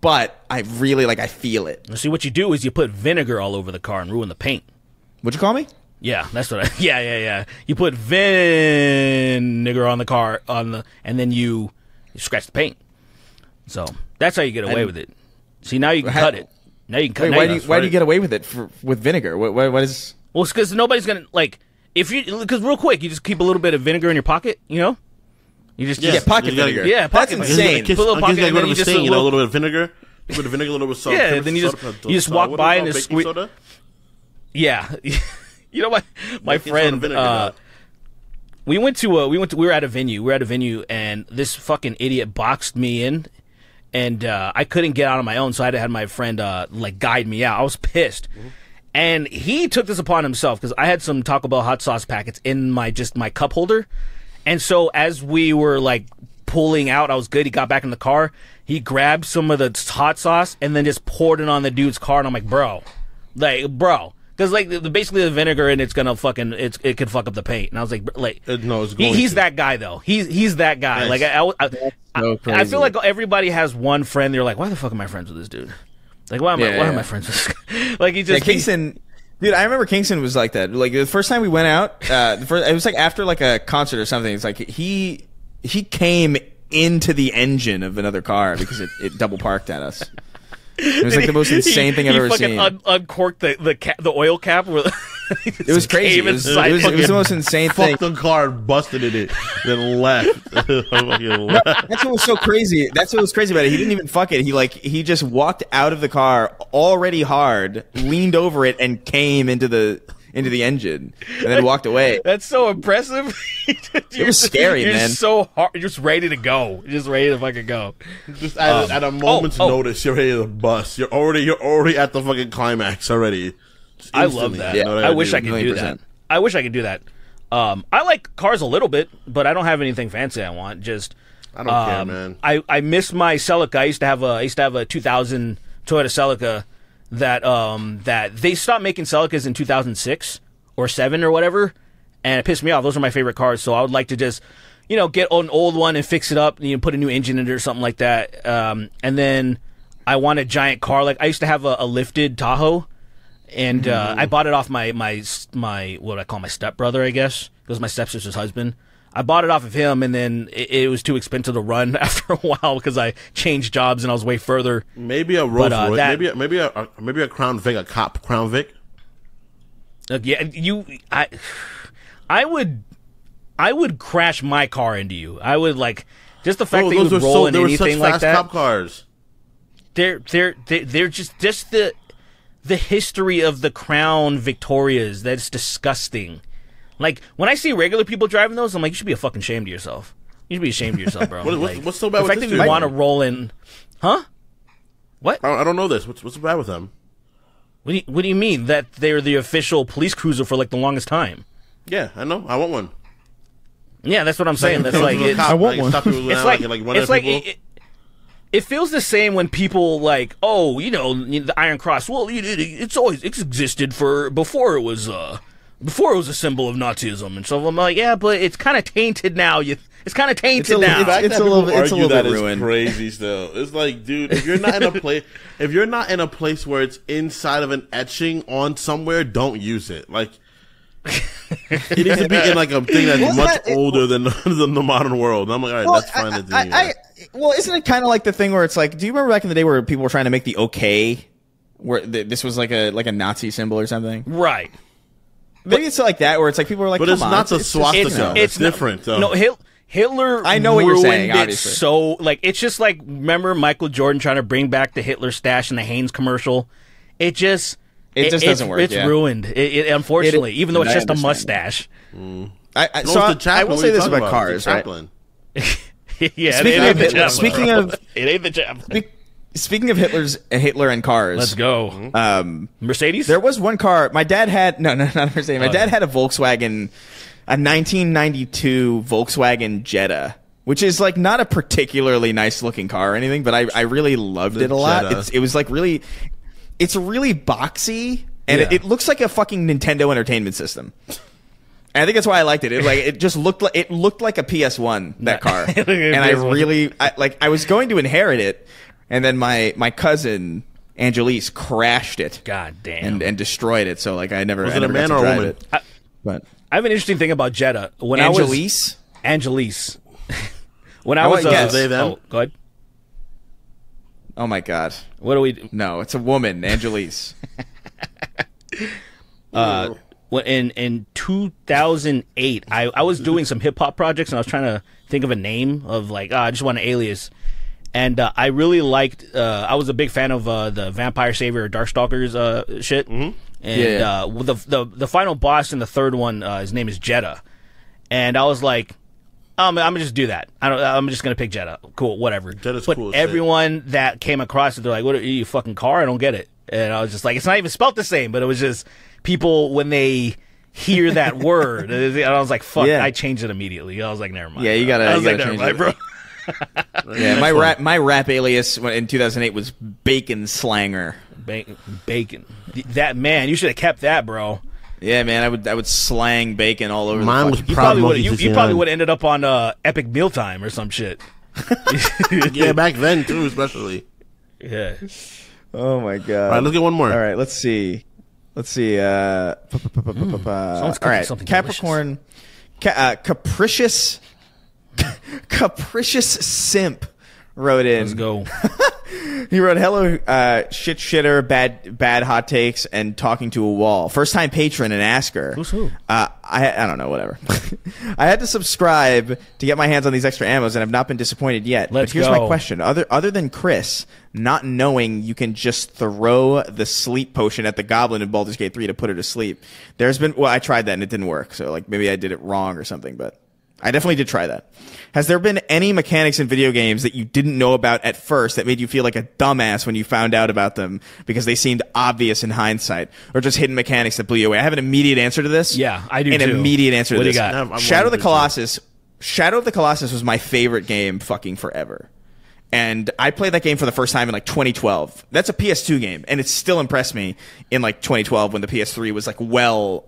But I really, like, I feel it. See, what you do is you put vinegar all over the car and ruin the paint. What'd you call me? Yeah, that's what I, yeah, yeah, yeah. You put vinegar on the car, on the, and then you, you scratch the paint. So, that's how you get away with it. See, now you can how, cut it. Now you can cut. Wait, now why you do you, why it. do you get away with it for, with vinegar? What, what, what is? Well, it's because nobody's gonna like if you because real quick you just keep a little bit of vinegar in your pocket. You know, you just yeah, yeah pocket vinegar. Yeah, pocket That's insane. Put a little pocket vinegar. You just a little, little bit of vinegar. A little bit of vinegar, a little bit of salt. Yeah, then, then you just you just walk by and just squeeze. Yeah, you know what? My, my friend, uh, we went to a, we went to we were at a venue. We were at a venue, and this fucking idiot boxed me in. And uh, I couldn't get out on my own, so I had to have my friend uh, like guide me out. I was pissed, mm-hmm. and he took this upon himself because I had some Taco Bell hot sauce packets in my just my cup holder, and so as we were like pulling out, I was good. He got back in the car, he grabbed some of the hot sauce, and then just poured it on the dude's car. And I'm like, bro, like, bro. Because like the, basically the vinegar and it's gonna fucking it's it could fuck up the paint. And I was like, like it, no, it's going he, he's to. that guy though. He's he's that guy. Nice. Like I I, I, so I I feel like everybody has one friend. They're like, why the fuck am I friends with this dude? Like why am yeah, I yeah. why am I friends with this guy? Like he just yeah, Kingston, he, dude. I remember Kingston was like that. Like the first time we went out, uh, the first, it was like after like a concert or something. It's like he he came into the engine of another car because it, it double parked at us. It was like the most insane he, thing I've ever seen. He fucking un uncorked the the, ca the oil cap. It was crazy. It was, it, was, it was the most insane thing. Fucked the car, busted in it, then left. left. That's what was so crazy. That's what was crazy about it. He didn't even fuck it. He like he just walked out of the car already hard, leaned over it, and came into the into the engine, and then walked away. That's so impressive. It was scary, you're man. You're so hard. You're just ready to go. You're just ready to fucking go. Just at, um, at a moment's oh, oh. notice, you're ready to bust. You're already, you're already at the fucking climax already. I love that. Yeah. I, I wish do. I could do that. I wish I could do that. Um, I like cars a little bit, but I don't have anything fancy I want. Just I don't um, care, man. I I miss my Celica. I used to have a I used to have a two thousand Toyota Celica. That um that they stopped making Celicas in two thousand six or seven or whatever, and it pissed me off. Those are my favorite cars, so I would like to just, you know, get an old one and fix it up, you know, put a new engine in it or something like that. Um, and then I want a giant car. Like I used to have a, a lifted Tahoe, and uh, mm. I bought it off my my my what do I call my stepbrother, I guess. It was my stepsister's husband. I bought it off of him, and then it, it was too expensive to run after a while because I changed jobs and I was way further. Maybe a Rolls Royce, uh, maybe maybe a, a maybe a Crown Vic, a cop Crown Vic. Uh, yeah, you, I, I would, I would crash my car into you. I would like just the fact oh, that you would roll so, in anything such like fast that. Cop cars. They're they're they're just just the the history of the Crown Victorias. That's disgusting. Like, when I see regular people driving those, I'm like, you should be a fucking shame to yourself. You should be ashamed of yourself, bro. what, like, what's, what's so bad with this? The fact that you want to roll in... Huh? What? I don't, I don't know this. What's, what's so bad with them? What do, you, what do you mean? That they're the official police cruiser for, like, the longest time? Yeah, I know. I want one. Yeah, that's what I'm saying. That's like... It's, I want like, one. It's like... like, like it's like... It, it, it feels the same when people, like, oh, you know, the Iron Cross. Well, it, it, it's always... It's existed for... Before it was, uh... Before it was a symbol of Nazism, and so I'm like, yeah, but it's kind of tainted now. You, it's kind of tainted it's now. It's, it's, a little, it's a little bit ruined. Crazy still. It's like, dude, if you're not in a place, if you're not in a place where it's inside of an etching on somewhere, don't use it. Like, it needs to be in like a thing that's well, much that, older it, than, than the modern world. And I'm like, all right, well, that's fine. I, to I, I, well, isn't it kind of like the thing where it's like, do you remember back in the day where people were trying to make the okay, where th this was like a like a Nazi symbol or something, right? Maybe it's like that, where it's like people are like, but Come it's on, not the swastika. It's, it's, it's different, though. No, Hitler. Hitler I know what you're saying. Obviously, so like it's just like remember Michael Jordan trying to bring back the Hitler stash in the Hanes commercial. It just it, it just doesn't work. It's yeah. ruined. It, it unfortunately, it, even though it's I just understand. a mustache. Mm. I, I, so I, I will say this about, about cars, right? yeah. Speaking of Hitler, speaking of it ain't the Chaplin. Speaking of Hitler's Hitler and cars, let's go. Um, Mercedes. There was one car. My dad had no, no, not Mercedes. My oh, dad yeah. had a Volkswagen, a nineteen ninety-two Volkswagen Jetta, which is like not a particularly nice looking car or anything, but I, I really loved the it a lot. It's, it was like really, it's really boxy, and yeah. it, it looks like a fucking Nintendo Entertainment System. And I think that's why I liked it. It like it just looked like it looked like a P S one that car, and I really I, like. I was going to inherit it. And then my, my cousin, Angelise, crashed it. God damn. And, and destroyed it. So, like, I never was it I never a man got to or drive a woman? It. I, but. I have an interesting thing about Jetta. When Angelise? I was, Angelise. when I, I was... Uh, they, them? Oh, go ahead. Oh, my God. What do we do? No, it's a woman, Angelise. uh, in, in two thousand eight, I, I was doing some hip-hop projects, and I was trying to think of a name of, like, oh, I just want an alias. And uh, I really liked. Uh, I was a big fan of uh, the Vampire Savior, Darkstalkers uh, shit. Mm-hmm. And yeah. uh, the the the final boss in the third one, uh, his name is Jetta. And I was like, um, I'm gonna just do that. I don't. I'm just gonna pick Jetta. Cool, whatever. Jetta's but cool everyone shit. That came across it, they're like, "What are you fucking car? I don't get it." And I was just like, "It's not even spelt the same." But it was just people when they hear that word, and I was like, "Fuck!" Yeah. I changed it immediately. I was like, "Never mind." Yeah, you gotta. Bro. I was you like, gotta "Never mind, bro." yeah, my rap, my rap alias in two thousand eight was Bacon Slanger. Bacon, bacon. That man, you should have kept that, bro. Yeah, man, I would, I would slang bacon all over. Mine the was you probably would, you, you probably would have ended up on uh, Epic Mealtime or some shit. yeah, back then too, especially. Yeah. Oh my god. All right, let's get one more. All right, let's see, let's see. Uh, mm, all right, Capricorn, ca uh, capricious. Capricious simp wrote in. Let's go. He wrote, "Hello, uh, shit shitter, bad bad hot takes, and talking to a wall. First time patron and asker. Who's who? Uh, I I don't know. Whatever. I had to subscribe to get my hands on these extra ammos, and I've not been disappointed yet. Let's but here's go. my question: other other than Chris not knowing you can just throw the sleep potion at the goblin in Baldur's Gate three to put her to sleep, there's been well, I tried that and it didn't work. So like maybe I did it wrong or something, but." I definitely did try that. Has there been any mechanics in video games that you didn't know about at first that made you feel like a dumbass when you found out about them because they seemed obvious in hindsight, or just hidden mechanics that blew you away? I have an immediate answer to this. Yeah, I do. An too. immediate answer what to do this. You got? I'm, I'm Shadow of the Colossus. Too. Shadow of the Colossus was my favorite game, fucking forever. And I played that game for the first time in like twenty twelve. That's a P S two game, and it still impressed me in like twenty twelve when the P S three was like well,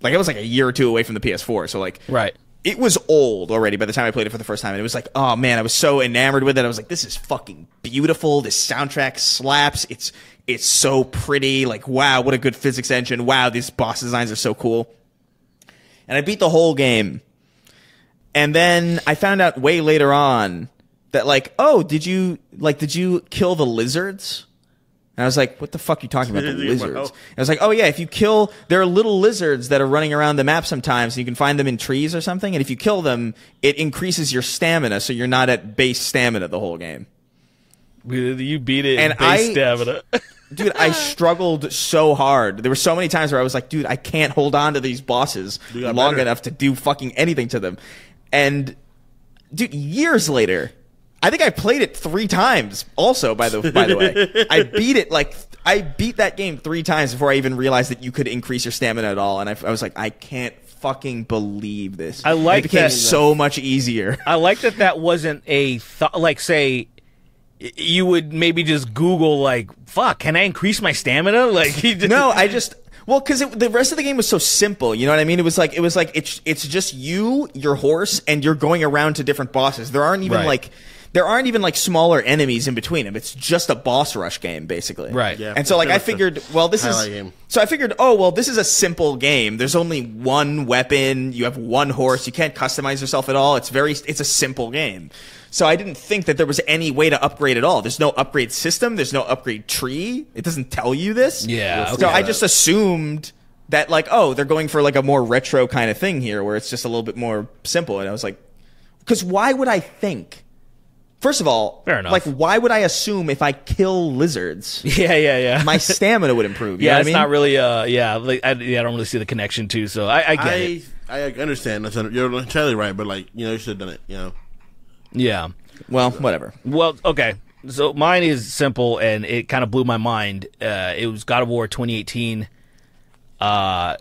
like it was like a year or two away from the P S four. So like right. It was old already by the time I played it for the first time. And it was like, oh, man, I was so enamored with it. I was like, this is fucking beautiful. This soundtrack slaps. It's it's so pretty. Like, wow, what a good physics engine. Wow, these boss designs are so cool. And I beat the whole game. And then I found out way later on that, like, oh, did you, like, did you kill the lizards? And I was like, what the fuck are you talking about, the lizards? Wow. I was like, oh, yeah, if you kill – there are little lizards that are running around the map sometimes, and you can find them in trees or something. And if you kill them, it increases your stamina, so you're not at base stamina the whole game. You beat it and in base I, stamina. Dude, I struggled so hard. There were so many times where I was like, dude, I can't hold on to these bosses long better. enough to do fucking anything to them. And, dude, years later, I think I played it three times also, by the, by the way. I beat it, like, I beat that game three times before I even realized that you could increase your stamina at all. And I, I was like, I can't fucking believe this. I like and it became that. so much easier. I like that that wasn't a, th like, say... You would maybe just Google, like, fuck, can I increase my stamina? Like, he just... No, I just... Well, because the rest of the game was so simple, you know what I mean? It was like, it was like it's, it's just you, your horse, and you're going around to different bosses. There aren't even, right. like... There aren't even, like, smaller enemies in between them. It's just a boss rush game, basically. Right. Yeah, and so, like, I figured, well, this is... Game. So I figured, oh, well, this is a simple game. There's only one weapon. You have one horse. You can't customize yourself at all. It's very... It's a simple game. So I didn't think that there was any way to upgrade at all. There's no upgrade system. There's no upgrade tree. It doesn't tell you this. Yeah. Okay. So I just assumed... that, like, oh, they're going for, like, a more retro kind of thing here where it's just a little bit more simple. And I was like... Because why would I think... First of all, Fair enough. like, why would I assume if I kill lizards, yeah, yeah, yeah, my stamina would improve? You yeah, know what it's I mean? not really. Uh, yeah, like, I, yeah, I don't really see the connection too. So I, I get I, it. I understand. You're entirely right, but like, you know, you should have done it. You know. Yeah. Well, so. whatever. Well, okay. So mine is simple, and it kind of blew my mind. Uh, it was God of War twenty eighteen. Uh,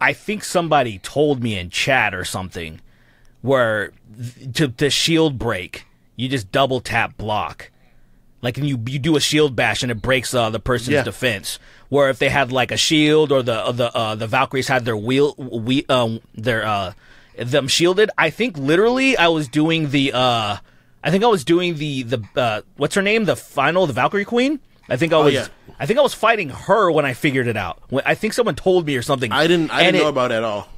I think somebody told me in chat or something where to the shield break. You just double tap block, like, and you you do a shield bash and it breaks uh, the person's yeah. defense. Where if they had like a shield or the uh, the uh, the Valkyries had their wheel we um their uh them shielded, I think literally I was doing the uh I think I was doing the the uh, what's her name the final the Valkyrie Queen. I think I was oh, yeah. I think I was fighting her when I figured it out. When, I think someone told me or something. I didn't I didn't it, know about it at all.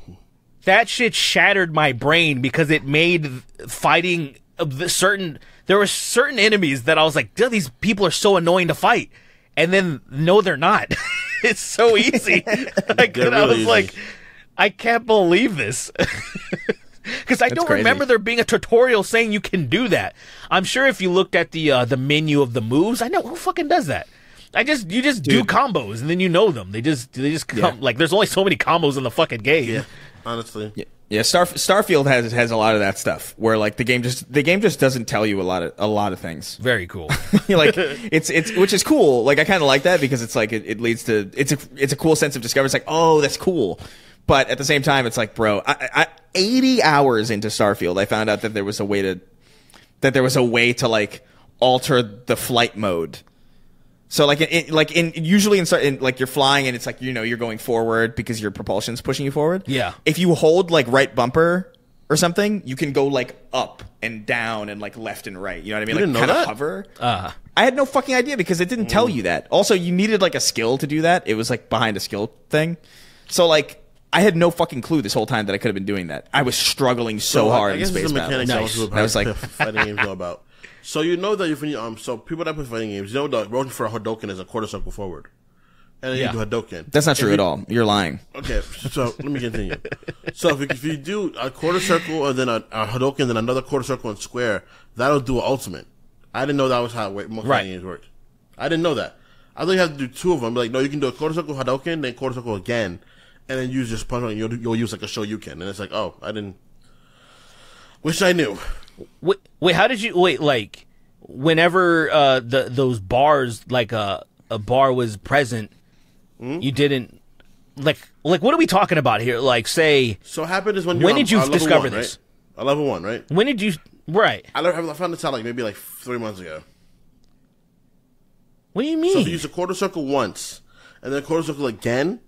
That shit shattered my brain because it made fighting. Of the certain there were certain enemies that I was like, these people are so annoying to fight, and then no, they're not. It's so easy. Like, really I was easy. like, I can't believe this because I That's don't crazy. remember there being a tutorial saying you can do that. I'm sure if you looked at the uh, the menu of the moves, I know who fucking does that. I just you just Dude. do combos and then you know them. They just they just come yeah. like there's only so many combos in the fucking game. Yeah, honestly. Yeah. Yeah, Star Starfield has has a lot of that stuff where like the game just the game just doesn't tell you a lot of a lot of things. Very cool. Like it's it's which is cool. Like I kind of like that because it's like it, it leads to it's a it's a cool sense of discovery. It's like, oh, that's cool, but at the same time it's like, bro, I, I, eighty hours into Starfield, I found out that there was a way to that there was a way to like alter the flight mode. So like in, like in usually in, in like you're flying and it's like, you know, you're going forward because your propulsion's pushing you forward. Yeah. If you hold like right bumper or something, you can go like up and down and like left and right. You know what I mean? You like kind of hover. Uh. I had no fucking idea because it didn't mm. tell you that. Also, you needed like a skill to do that. It was like behind a skill thing. So like I had no fucking clue this whole time that I could have been doing that. I was struggling so, so hard I in guess Space Battle. Nice. I was like, fighting games all about. So you know that if you, um, so people that play fighting games, you know the road for a Hadoken is a quarter circle forward, and then yeah. you do Hadoken. That's not true you, at all. You're lying. Okay, so let me continue. So if you, if you do a quarter circle and then a, a Hadoken, then another quarter circle and square, that'll do an ultimate. I didn't know that was how most fighting right. games worked. I didn't know that. I thought you had to do two of them. Like no, you can do a quarter circle Hadoken, then quarter circle again, and then use your punch. You'll, you'll use like a Shoryuken, and it's like, oh, I didn't. Wish I knew. Wait, wait, how did you wait? Like, whenever uh, the those bars, like a uh, a bar was present, mm-hmm. you didn't like like what are we talking about here? Like, say, so what happened is when when did on, you level discover one, this? Right? A level one, right? When did you right? I learned, I found this out like maybe like three months ago. What do you mean? So if you use a quarter circle once and then a quarter circle again,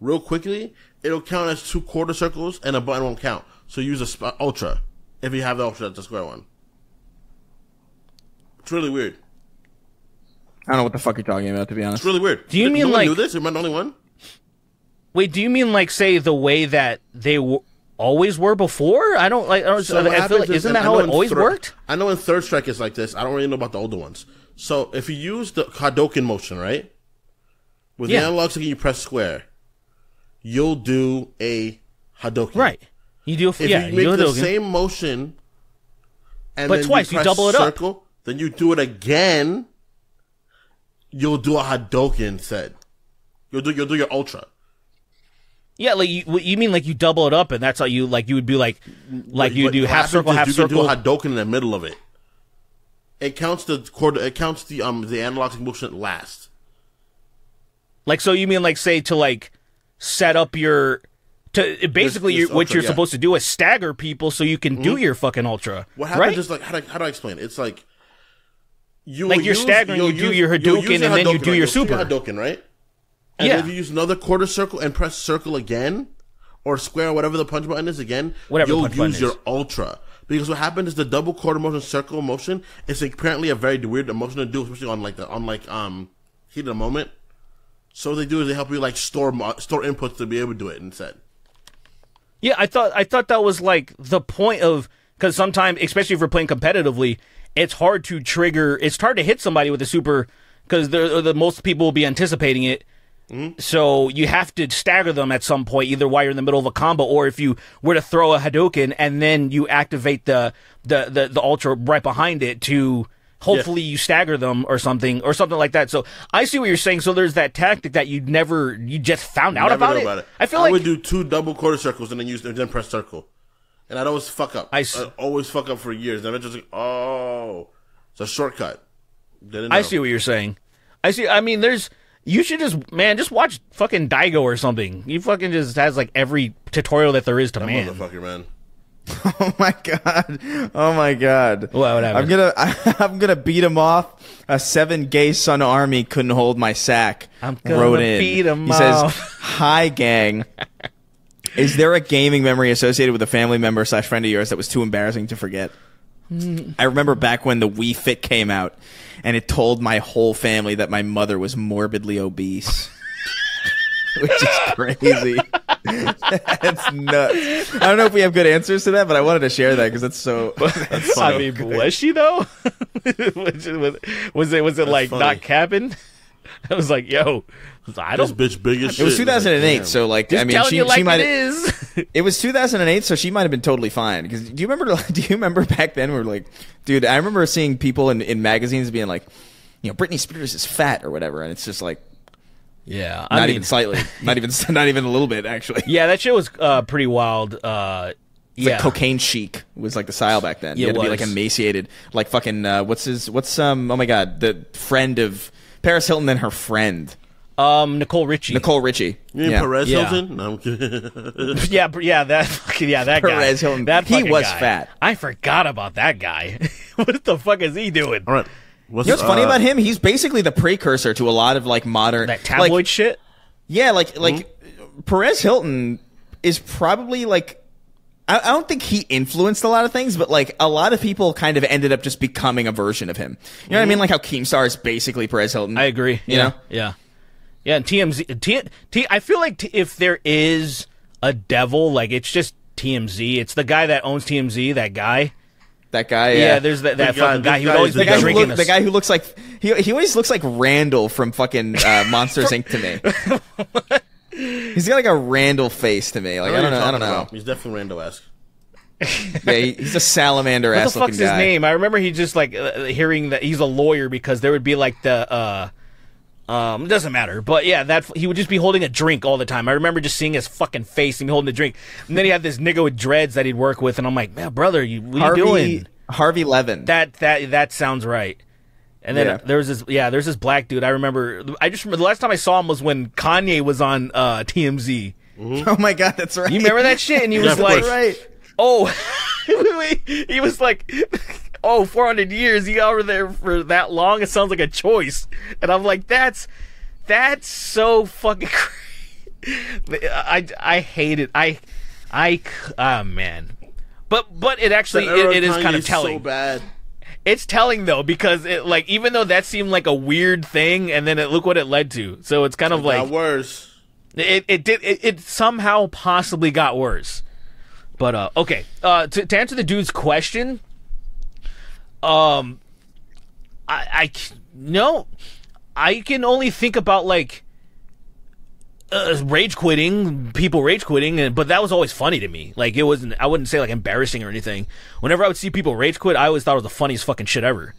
real quickly, it'll count as two quarter circles, and a button won't count. So use a spot ultra. If you have the option, that's a square one. It's really weird. I don't know what the fuck you're talking about, to be honest. It's really weird. Do you Did, mean no like... One knew this? Am I the only one? Wait, do you mean like, say, the way that they w always were before? I don't like... I don't, so I feel like is, isn't that how it always worked? I know in Third Strike it's like this. I don't really know about the older ones. So if you use the Hadoken motion, right? With yeah. the analog stick and you press square, you'll do a Hadoken. Right. You do a, if yeah, you make you do the same motion, and but then twice you, press you double it circle, up. Then you do it again. you'll do a Hadoken instead. You'll do you'll do your ultra. Yeah, like you, you mean like you double it up, and that's how you like you would do like like you do half circle, half circle. You can do a Hadoken in the middle of it. It counts the quarter. It counts the um the analog motion last. Like so, you mean like say to like set up your to basically this, this ultra, what you're yeah. supposed to do is stagger people so you can mm-hmm. do your fucking ultra. What happens right? is like how do I, how do I explain it? It's like you like you're use, staggering. You do your Hadoken and then you do your super Hadoken, right? And yeah. if you use another quarter circle and press circle again, or square, whatever the punch button is again, whatever you'll use your is. ultra. Because what happened is the double quarter motion, circle motion is apparently a very weird emotion to do, especially on like the on like um heat of the moment. So what they do is they help you like store store inputs to be able to do it instead. Yeah, I thought I thought that was like the point of because sometimes, especially if we're playing competitively, it's hard to trigger. It's hard to hit somebody with a super because the the most people will be anticipating it. Mm-hmm. So you have to stagger them at some point, either while you're in the middle of a combo, or if you were to throw a Hadoken and then you activate the the the, the ultra right behind it to hopefully yeah. you stagger them or something or something like that. So I see what you're saying. So there's that tactic that you never you just found out about it. about it. I feel I like I would do two double quarter circles and then use and then press circle, and I'd always fuck up. I s- I'd always fuck up for years. And I'm just like, oh, it's a shortcut. Didn't know. I see what you're saying. I see. I mean, there's. You should just, man, just watch fucking Daigo or something. He fucking just has, like, every tutorial that there is to that man. motherfucker, man. Oh, my God. Oh, my God. Well, what happened? I'm gonna, I, I'm gonna beat him off. A seven gay son army couldn't hold my sack. I'm gonna Wrote in. beat him he off. He says, hi, gang. Is there a gaming memory associated with a family member slash friend of yours that was too embarrassing to forget? I remember back when the Wii Fit came out, and it told my whole family that my mother was morbidly obese, which is crazy. That's nuts. I don't know if we have good answers to that, but I wanted to share that because that's so. That's so I mean, great. Was she though? was, was, was it? Was it that's like funny. Not capping? I was like, yo, I don't. This bitch big as shit. It was two thousand eight, like, so like, just I mean, she, you like she might. It is. It was two thousand eight, so she might have been totally fine. Because do you remember? Do you remember back then? We were like, dude, I remember seeing people in, in magazines being like, you know, Britney Spears is fat or whatever, and it's just like, yeah, not I mean, even slightly, not even, not even a little bit actually. Yeah, that shit was uh, pretty wild. Uh, yeah, like cocaine chic was like the style back then. Yeah, you had to be like emaciated, like fucking uh, what's his, what's um, oh my god, the friend of. Perez Hilton and her friend. Um, Nicole Richie. Nicole Richie. You mean yeah. Perez yeah. Hilton? No, I'm kidding. yeah, yeah, that fucking, yeah, that Perez guy. Perez Hilton. That he was guy. fat. I forgot about that guy. What the fuck is he doing? All right. What's, you know what's uh, funny about him? He's basically the precursor to a lot of, like, modern... That tabloid like, shit? Yeah, like, like mm-hmm. Perez Hilton is probably, like... I don't think he influenced a lot of things, but, like, a lot of people kind of ended up just becoming a version of him. You know what I mean? Like how Keemstar is basically Perez Hilton. I agree. You yeah. know? Yeah. Yeah, and T M Z... T, T, I feel like t, if there is a devil, like, it's just T M Z. It's the guy that owns T M Z, that guy. That guy, yeah. Yeah, there's that, that the fucking guy, guy who always the guy who, look, the guy who looks like... He, he always looks like Randall from fucking uh, Monsters, Incorporated to me. What? He's got like a Randall face to me. Like I don't know. I don't know. I don't know. He's definitely Randall-esque. Yeah, he, he's a salamander ass looking guy. What the fuck's his name? I remember he just like uh, hearing that he's a lawyer because there would be like the uh, um. It doesn't matter. But yeah, that he would just be holding a drink all the time. I remember just seeing his fucking face and holding a drink. And then he had this nigga with dreads that he'd work with, and I'm like, man, brother, you what Harvey, you doing? Harvey Levin. That that that sounds right. And then yeah. there was this, yeah, there's this black dude. I remember, I just remember the last time I saw him was when Kanye was on uh, T M Z. Mm-hmm. Oh my God, that's right. You remember that shit? And he was yeah, like, right. oh, he was like, oh, four hundred years, you over there for that long? It sounds like a choice. And I'm like, that's, that's so fucking crazy. I, I hate it. I, I, oh man. But, but it actually, it, it is kind of telling. So bad. It's telling though because it like even though that seemed like a weird thing and then it, look what it led to. So it's kind of it like got worse. It it did it, it somehow possibly got worse. But uh okay. Uh to, to answer the dude's question, um I I no I can only think about like uh, rage quitting, people rage quitting, and, but that was always funny to me. Like, it wasn't, I wouldn't say like embarrassing or anything. Whenever I would see people rage quit, I always thought it was the funniest fucking shit ever.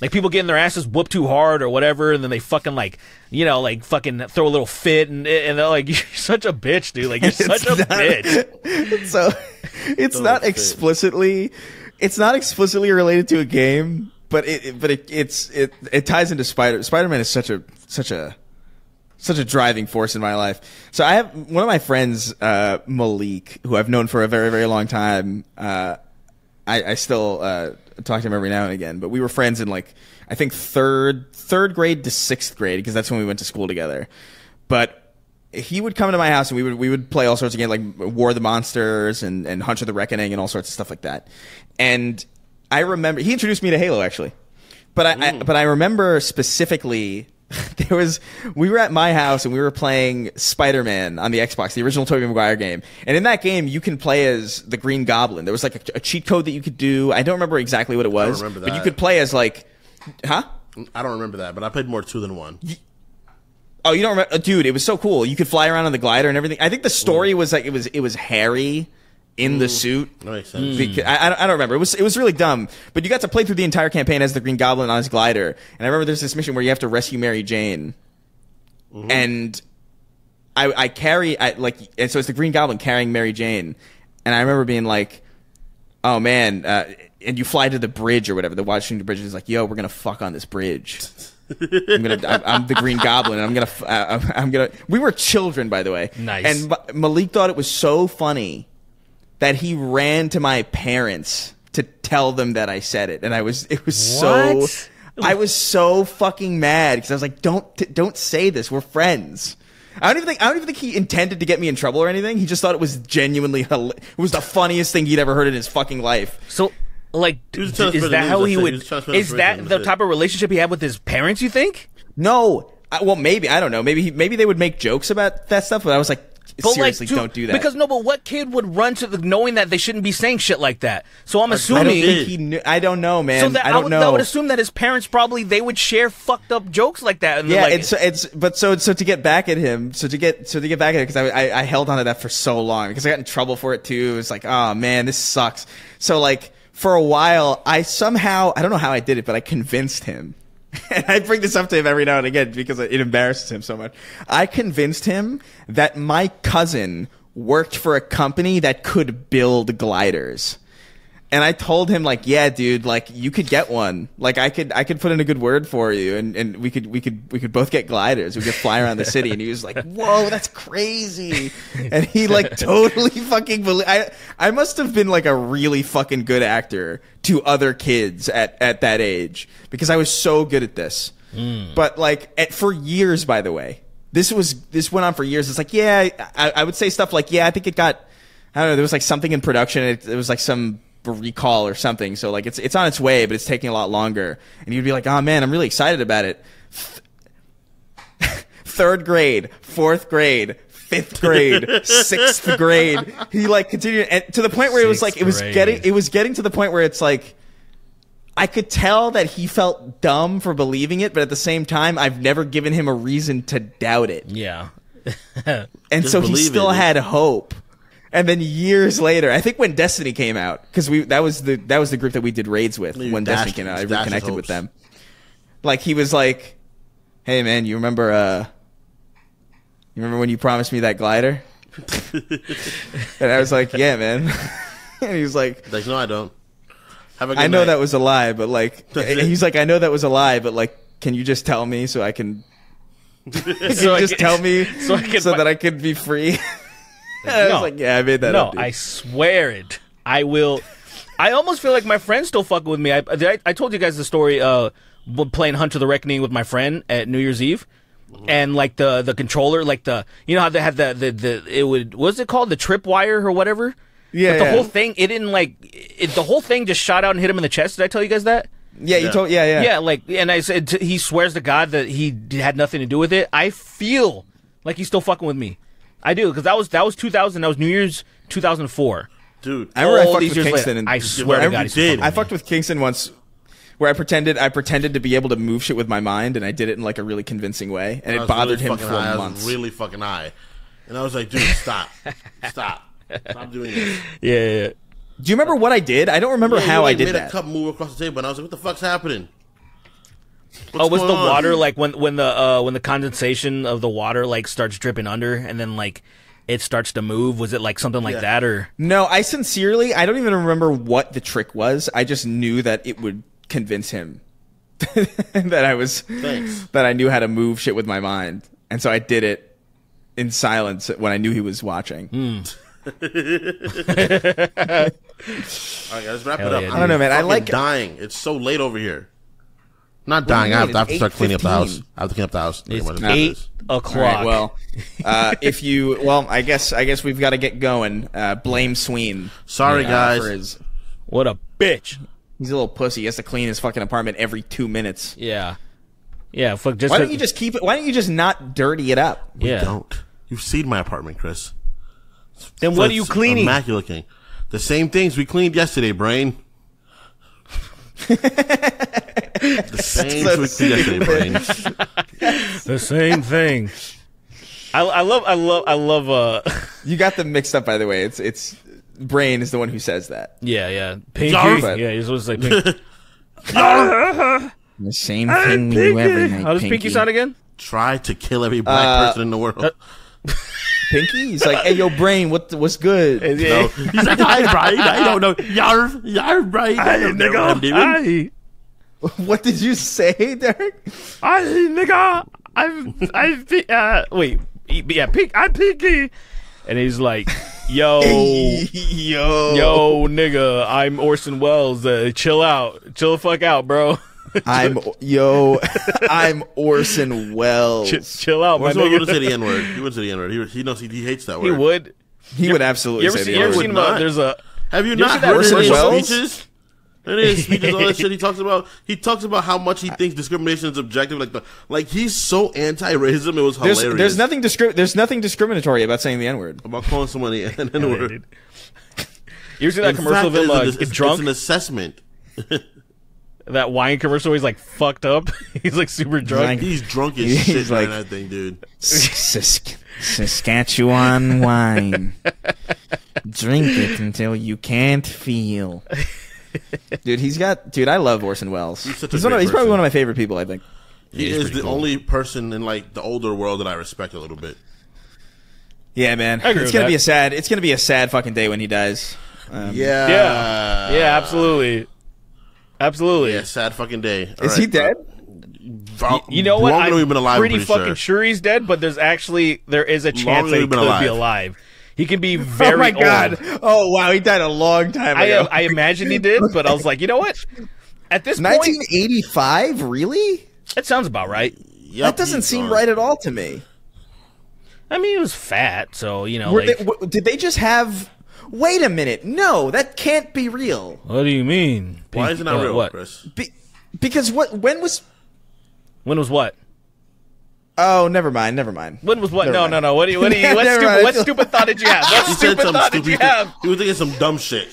Like, people getting their asses whooped too hard or whatever, and then they fucking, like, you know, like, fucking throw a little fit, and, and they're like, you're such a bitch, dude. Like, you're such a not, bitch. So, it's not fit. explicitly, it's not explicitly related to a game, but it, it but it, it's, it, it ties into Spider, Spider-Man is such a, such a, such a driving force in my life. So I have one of my friends, uh, Malik, who I've known for a very, very long time. Uh, I, I still, uh, talk to him every now and again, but we were friends in, like, I think third, third grade to sixth grade, because that's when we went to school together. But he would come to my house and we would, we would play all sorts of games, like War of the Monsters and, and Hunter the Reckoning and all sorts of stuff like that. And I remember, he introduced me to Halo, actually. But I, mm. I but I remember specifically, There was we were at my house and we were playing Spider-Man on the Xbox, the original Tobey Maguire game. And in that game, you can play as the Green Goblin. There was like a, a cheat code that you could do. I don't remember exactly what it was, I don't remember that. But you could play as like, huh? I don't remember that, but I played more two than one. You, oh, you don't remember, dude? It was so cool. You could fly around on the glider and everything. I think the story mm. was like it was it was Harry in mm. the suit. That makes sense. Because, I, I don't remember. It was it was really dumb. But you got to play through the entire campaign as the Green Goblin on his glider. And I remember there's this mission where you have to rescue Mary Jane. Mm-hmm. And I, I carry I, like and so it's the Green Goblin carrying Mary Jane. And I remember being like, oh man, uh, and you fly to the bridge or whatever, the Washington Bridge, and it's like, yo, we're gonna fuck on this bridge. I'm gonna, I'm, I'm the Green Goblin. And I'm gonna, uh, I'm gonna. We were children, by the way. Nice. And Ma Malik thought it was so funny that he ran to my parents to tell them that I said it, and I was it was what? so I was so fucking mad because I was like, don't t don't say this. We're friends. I don't even think I don't even think he intended to get me in trouble or anything. He just thought it was genuinely it was the funniest thing he'd ever heard in his fucking life. So, like, is that how he would? Is that the type of relationship he had with his parents? You think? No. I, well, maybe I don't know. Maybe he, maybe they would make jokes about that stuff, but I was like, But seriously, like, dude, don't do that. Because, no, but what kid would run to the knowing that they shouldn't be saying shit like that? So I'm assuming... I don't think he knew. I don't know, man. So that, I don't I would, know. I would assume that his parents probably, they would share fucked up jokes like that. And yeah, like, it's, it's, but so, so to get back at him, so to get, so to get back at him, because I, I, I held on to that for so long, because I got in trouble for it too. It was like, oh man, this sucks. So like, for a while, I somehow, I don't know how I did it, but I convinced him. And I bring this up to him every now and again because it embarrasses him so much. I convinced him that my cousin worked for a company that could build gliders. And I told him, like, yeah, dude, like, you could get one. Like, I could, I could put in a good word for you, and, and we could, we could, we could both get gliders. We could fly around the city. And he was like, whoa, that's crazy. And he, like, totally fucking believed. I, I must have been, like, a really fucking good actor to other kids at, at that age, because I was so good at this. Mm. But, like, at, for years, by the way, this was, this went on for years. It's like, yeah, I, I would say stuff like, yeah, I think it got, I don't know, there was, like, something in production. It, it was, like, some recall or something, so like it's it's on its way, but it's taking a lot longer. And you'd be like, oh man, I'm really excited about it. Third grade, fourth grade, fifth grade, sixth grade. He like continued and to the point where sixth it was like it was grade. getting it was getting to the point where it's like I could tell that he felt dumb for believing it, but at the same time, I've never given him a reason to doubt it. Yeah. And Just so he still it. had hope. And then years later, I think when Destiny came out, because we that was the that was the group that we did raids with. Maybe when Destiny came out, I reconnected with them. Like he was like, "Hey man, you remember? Uh, you remember when you promised me that glider?" And I was like, "Yeah, man." And he was like, "Like no, I don't. Have a good I know night. That was a lie, but like he's like, I know that was a lie, but like, can you just tell me so I can? so can you I just can, tell me so, I can so that I could be free." I no. was like, yeah, I made that no, up, dude. I swear it. I will. I almost feel like my friend's still fucking with me. I, I, I told you guys the story uh, playing Hunter the Reckoning with my friend at New Year's Eve. And, like, the, the controller, like the, you know how they had the, the, the it would, what was it called? The tripwire or whatever? Yeah. But the yeah. whole thing, it didn't, like, it, the whole thing just shot out and hit him in the chest. Did I tell you guys that? Yeah, you yeah. told, yeah, yeah. Yeah, like, and I said, t he swears to God that he had nothing to do with it. I feel like he's still fucking with me. I do, because that was that was two thousand. That was New Year's two thousand four. Dude, I remember I fucked with Kingston. And I swear to God, did. I fucked with Kingston once, where I pretended I pretended to be able to move shit with my mind, and I did it in like a really convincing way, and it bothered him for months. I was really fucking high, and I was like, dude, stop, stop, stop doing this. Yeah, yeah, yeah. Do you remember what I did? I don't remember yeah, how I did that. Made a cup move across the table, and I was like, what the fuck's happening? What's oh, was the water on? Like when when the uh, when the condensation of the water like starts dripping under and then like it starts to move? Was it like something like yeah. that or no? I sincerely, I don't even remember what the trick was. I just knew that it would convince him that I was Thanks. that I knew how to move shit with my mind, and so I did it in silence when I knew he was watching. Mm. All right, let's wrap Hell it up. Yeah, I don't know, man. I like dying. It's so late over here. Not dying. I have, to, I have to start cleaning up the house. I have to clean up the house. It's eight o'clock. Right, well, uh, if you, well, I guess, I guess we've got to get going. Uh, blame Sween. Sorry, uh, guys. For his, what a bitch. He's a little pussy. He has to clean his fucking apartment every two minutes. Yeah, yeah. Fuck. Just why don't you just keep it? Why don't you just not dirty it up? We yeah. don't. You've seen my apartment, Chris. Then so what are you cleaning? Immaculate King. The same things we cleaned yesterday, brain. The same so thing yesterday, brain. The same thing. I, I love, I love, I love. Uh, you got them mixed up, by the way. It's, it's. Brain is the one who says that. Yeah, yeah. Pinky. But, yeah, he's supposed to say Pinky. The same thing you ever make. How does Pinky sound again? Try to kill every black uh, person in the world. Uh, Pinky? He's like, hey, yo, Brain, what what's good? No. He's like, hi, Brian. I don't know. Yarv, yarv, Brian. I don't know what I'm doing. What did you say, Derek? I, nigga. I'm, I'm, uh, wait. Yeah, Pinky. I'm Pinky. And he's like, yo, yo, yo, nigga, I'm Orson Welles. Uh, chill out. Chill the fuck out, bro. I'm, yo, I'm Orson Welles. Ch chill out, Orson my nigga. He would say the N-word. He would say the N-word. He, he knows he, he hates that word. He would. He would absolutely say the N-word. You ever seen him? There's a, have you not heard Orson Welles? Speeches? There it is. He does all that shit. He talks about. He talks about how much he thinks discrimination is objective. Like the like he's so anti-racism. It was hilarious. There's, there's nothing discri There's nothing discriminatory about saying the N-word. About calling someone the N-word. You ever seen that commercial of him uh, get drunk? It's an assessment. That wine commercial where he's like fucked up. He's like super drunk. He's drunk as shit. He's like that thing, dude. Saskatchewan wine. Drink it until you can't feel. Dude, he's got. Dude, I love Orson Welles. He's, such he's, a one of, he's probably one of my favorite people. I think he, he is, is the cool. only person in like the older world that I respect a little bit. Yeah, man. I agree it's with gonna that. be a sad. It's gonna be a sad fucking day when he dies. Um, yeah, yeah, yeah. Absolutely, absolutely. Yeah, sad fucking day. All is right, he dead? Uh, you, you know what? I'm we've been alive, pretty, pretty fucking sure. sure he's dead, but there's actually there is a chance that he could alive. be alive. He can be very. Oh my god! Old. Oh wow, he died a long time ago. I, I imagine he did, but I was like, you know what? At this nineteen eighty-five, really? That sounds about right. Yep, that doesn't seem right at all to me. I mean, he was fat, so you know. Were like, they, did they just have? Wait a minute! No, that can't be real. What do you mean? Why is it not uh, real, what? Chris? Be, because what? When was? When was what? Oh, never mind, never mind. When was what? Never no, mind. no, no. What do you? What do you? What, stupid, what stupid thought did you have? What you stupid thought stupid did you have? You were thinking some dumb shit.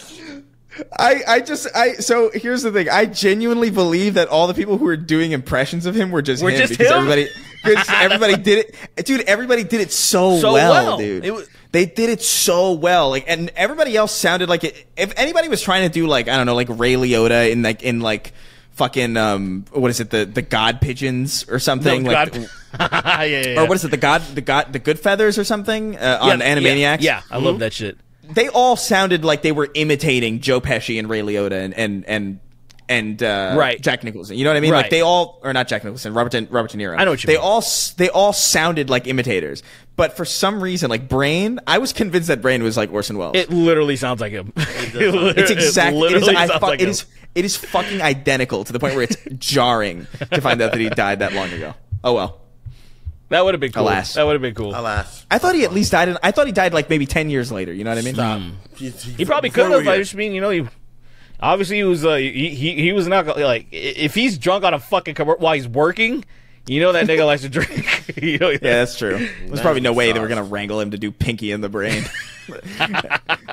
I, I just, I. So here's the thing. I genuinely believe that all the people who were doing impressions of him were just we're him. Just because him? Everybody, because everybody did it, dude. Everybody did it so, so well, well, dude. It was, they did it so well, like, and everybody else sounded like it. If anybody was trying to do like, I don't know, like Ray Liotta in like in like. Fucking um, what is it? The the god pigeons or something? No, like, god. yeah, yeah, yeah. Or what is it? The god the god the good feathers or something uh, yeah, on Animaniacs? Yeah, yeah. I mm-hmm. love that shit. They all sounded like they were imitating Joe Pesci and Ray Liotta and and and, and uh, right. Jack Nicholson. You know what I mean? Right. Like they all, or not Jack Nicholson, Robert De, Robert De Niro. I know what you they mean. They all they all sounded like imitators, but for some reason, like Brain, I was convinced that Brain was like Orson Welles. It literally sounds like him. It it it's exactly. It, it is. I fuck, like it is. It is fucking identical to the point where it's jarring to find out that he died that long ago. Oh well. That would have been cool. Alas. That would have been cool. Alas. I thought he at least died in, I thought he died like maybe ten years later, you know what I mean? Stop. He, he, he probably could have. I just mean, you know, he obviously he was uh, he, he he was not like if he's drunk on a fucking commercial while he's working, you know that nigga likes to drink. You know, yeah, that's true. There's that probably no way sauce. They were gonna wrangle him to do Pinky in the Brain.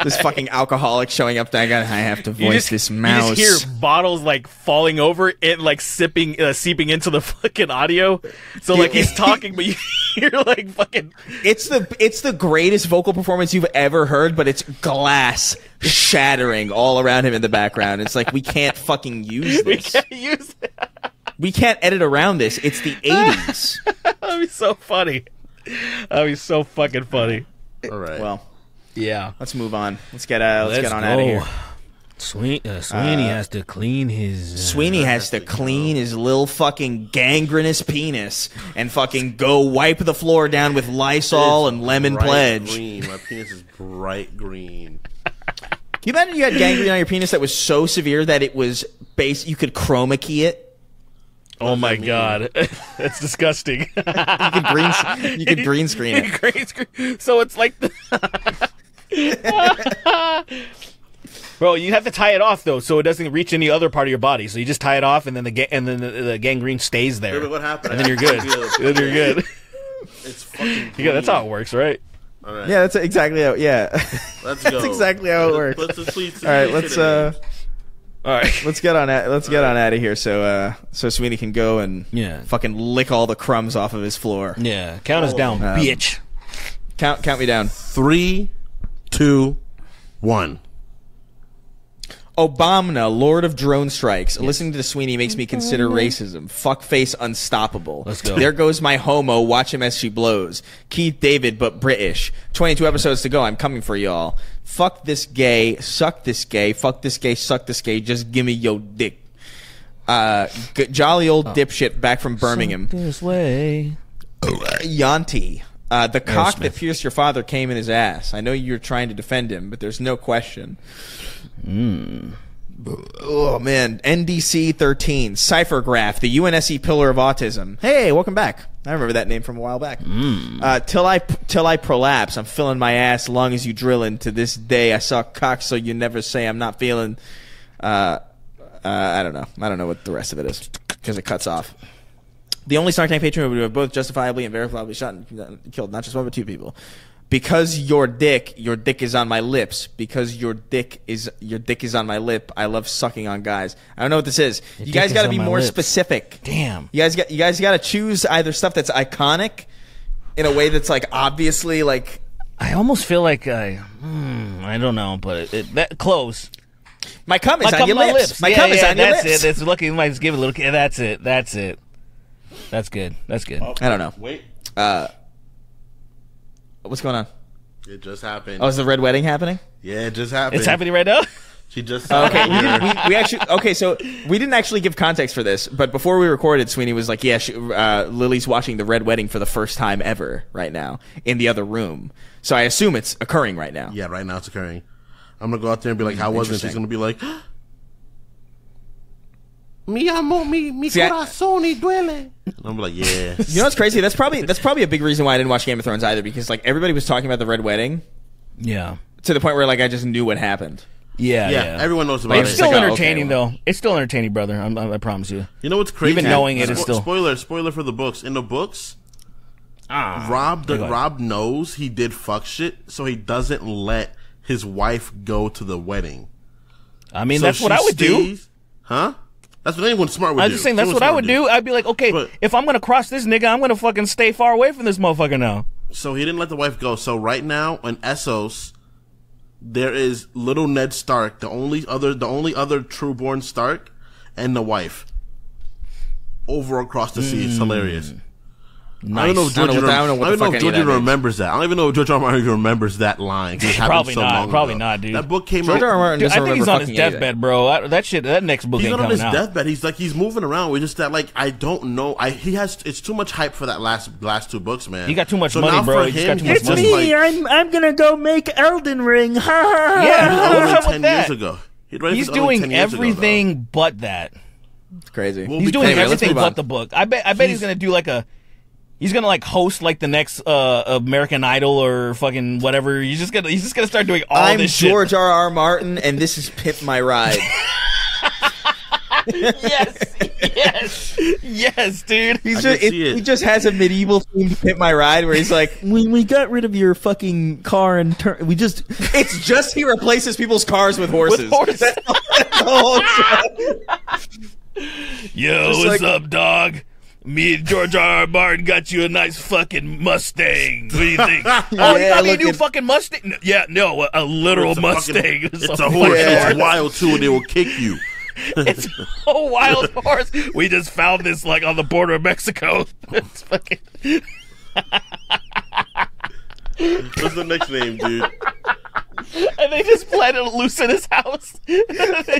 This fucking alcoholic showing up. That I got. I have to voice just, this mouse. You just hear bottles like falling over and like sipping, uh, seeping into the fucking audio. So like he's talking, but you hear like fucking. It's the it's the greatest vocal performance you've ever heard, but it's glass shattering all around him in the background. It's like we can't fucking use this. We can't use it. We can't edit around this. It's the eighties. That'd be so funny. That'd be so fucking funny. All right. Well, yeah. Let's move on. Let's get uh, let's, let's get on go. out of here. Sweeney, uh, Sweeney uh, has to clean his. Uh, Sweeney has to clean his little fucking gangrenous penis and fucking go wipe the floor down with Lysol and Lemon Pledge. Green. My penis is bright green. You imagine you had gangrene on your penis that was so severe that it was base. You could chroma key it. Oh my god, that's disgusting. You could green, you could green screen it. Green screen. So it's like. The Bro, you have to tie it off though, so it doesn't reach any other part of your body. So you just tie it off, and then the ga and then the, the gangrene stays there. Yeah, but what happened? And then you're good. Then you're good. It's fucking. Yeah, that's how it works, right? All right. Yeah, that's exactly how. Yeah, let's go. That's exactly how it works. Let's let's all right, let's uh, all right, let's get on. At, let's get right. on out of here, so uh, so Sweeney can go and yeah, fucking lick all the crumbs off of his floor. Yeah, count oh. us down, um, bitch. Count, count me down. Three, two, one. Obama, Lord of Drone Strikes. Yes. Listening to Sweeney makes me consider racism. Fuckface unstoppable. Let's go. There goes my homo. Watch him as she blows. Keith David, but British. twenty-two episodes to go. I'm coming for y'all. Fuck this gay. Suck this gay. Fuck this gay. Suck this gay. Just give me your dick. Uh, jolly old oh. dipshit back from Birmingham. Suck this way. Yanti. Uh, the Mary cock Smith. that pierced your father came in his ass. I know you're trying to defend him, but there's no question. Mm. Oh, man. N D C thirteen. Cyphergraph, the U N S C pillar of autism. Hey, welcome back. I remember that name from a while back. Mm. Uh, till I till I prolapse, I'm filling my ass long as you drillin'. To this day, I suck cock so you never say I'm not feeling. Uh, uh, I don't know. I don't know what the rest of it is because it cuts off. The only Snark Tank Patreon would have both justifiably and verifiably shot and killed not just one but two people. Because your dick, your dick is on my lips. Because your dick is your dick is on my lip. I love sucking on guys. I don't know what this is. Your you guys got to be more lips. specific. Damn. You guys got you guys got to choose either stuff that's iconic, in a way that's like obviously like. I almost feel like I. Hmm, I don't know, but it, it, that close. My cum is my on your lips. lips. My yeah, cum yeah, is on your lips. That's it. That's lucky. Might just give it a little. That's it. That's it. That's good. That's good. Oh, I don't know. Wait. Uh, what's going on? It just happened. Oh, is the Red Wedding happening? Yeah, it just happened. It's happening right now? She just saw okay, we, didn't, we, we actually Okay, so we didn't actually give context for this, but before we recorded, Sweeney was like, yeah, she, uh, Lily's watching the Red Wedding for the first time ever right now in the other room. So I assume it's occurring right now. Yeah, right now it's occurring. I'm going to go out there and be like, how was it? She's going to be like... Mi amor, mi, mi See, corazón y duele. I'm like, yeah. You know what's crazy? That's probably that's probably a big reason why I didn't watch Game of Thrones either, because like everybody was talking about the Red Wedding. Yeah. To the point where like I just knew what happened. Yeah, yeah. yeah. Everyone knows about like, it. It's still it's like, entertaining, oh, okay, well. though. It's still entertaining, brother. I'm, I, I promise you. You know what's crazy? Even knowing it is still spoiler. Spoiler for the books. In the books, ah, Rob the Rob knows he did fuck shit, so he doesn't let his wife go to the wedding. I mean, so that's what I would stays, do, huh? That's what anyone smart would do. I was just saying, that's what I would do. I'd be like, okay, but if I'm going to cross this nigga, I'm going to fucking stay far away from this motherfucker now. So he didn't let the wife go. So right now in Essos, there is little Ned Stark, the only other the only other true-born Stark, and the wife. Over across the sea. Mm. It's hilarious. Nice. I don't know if George George remembers that. I don't even know if George R. Martin remembers that line. Probably so not. Long probably ago. not, dude. That book came George out. R. Martin dude, I think he's on his deathbed, either. bro. I, that shit. That next book. He's ain't not on his out. deathbed. He's like he's moving around. We just that like I don't know. I he has it's too much hype for that last last two books, man. He got too much so money, bro. Him, he's got too much money. It's me. Like, I'm I'm gonna go make Elden Ring. Yeah, ten years ago. He's doing everything but that. It's crazy. He's doing everything but the book. I bet. I bet he's gonna do like a. He's gonna like host like the next uh, American Idol or fucking whatever. He's just gonna he's just gonna start doing all I'm this shit. I'm George R. R. Martin, and this is Pimp My Ride. Yes, yes, yes, dude. He's just, it, it. He just has a medieval themed Pimp My Ride where he's like, when we got rid of your fucking car and turn, we just it's just he replaces people's cars with horses. With horses. That's the, that's the whole show. Yo, just what's like, up, dog? Me and George R. R. Martin got you a nice fucking Mustang. What do you think? Oh, yeah, you got me a new fucking Mustang? No, yeah, no, a, a literal it's a Mustang. Fucking, it's a, a horse. Yeah. It's wild, too, and they will kick you. It's so wild for us. We just found this like on the border of Mexico. It's fucking. What's the next name, dude? And they just let it loose in his house. they,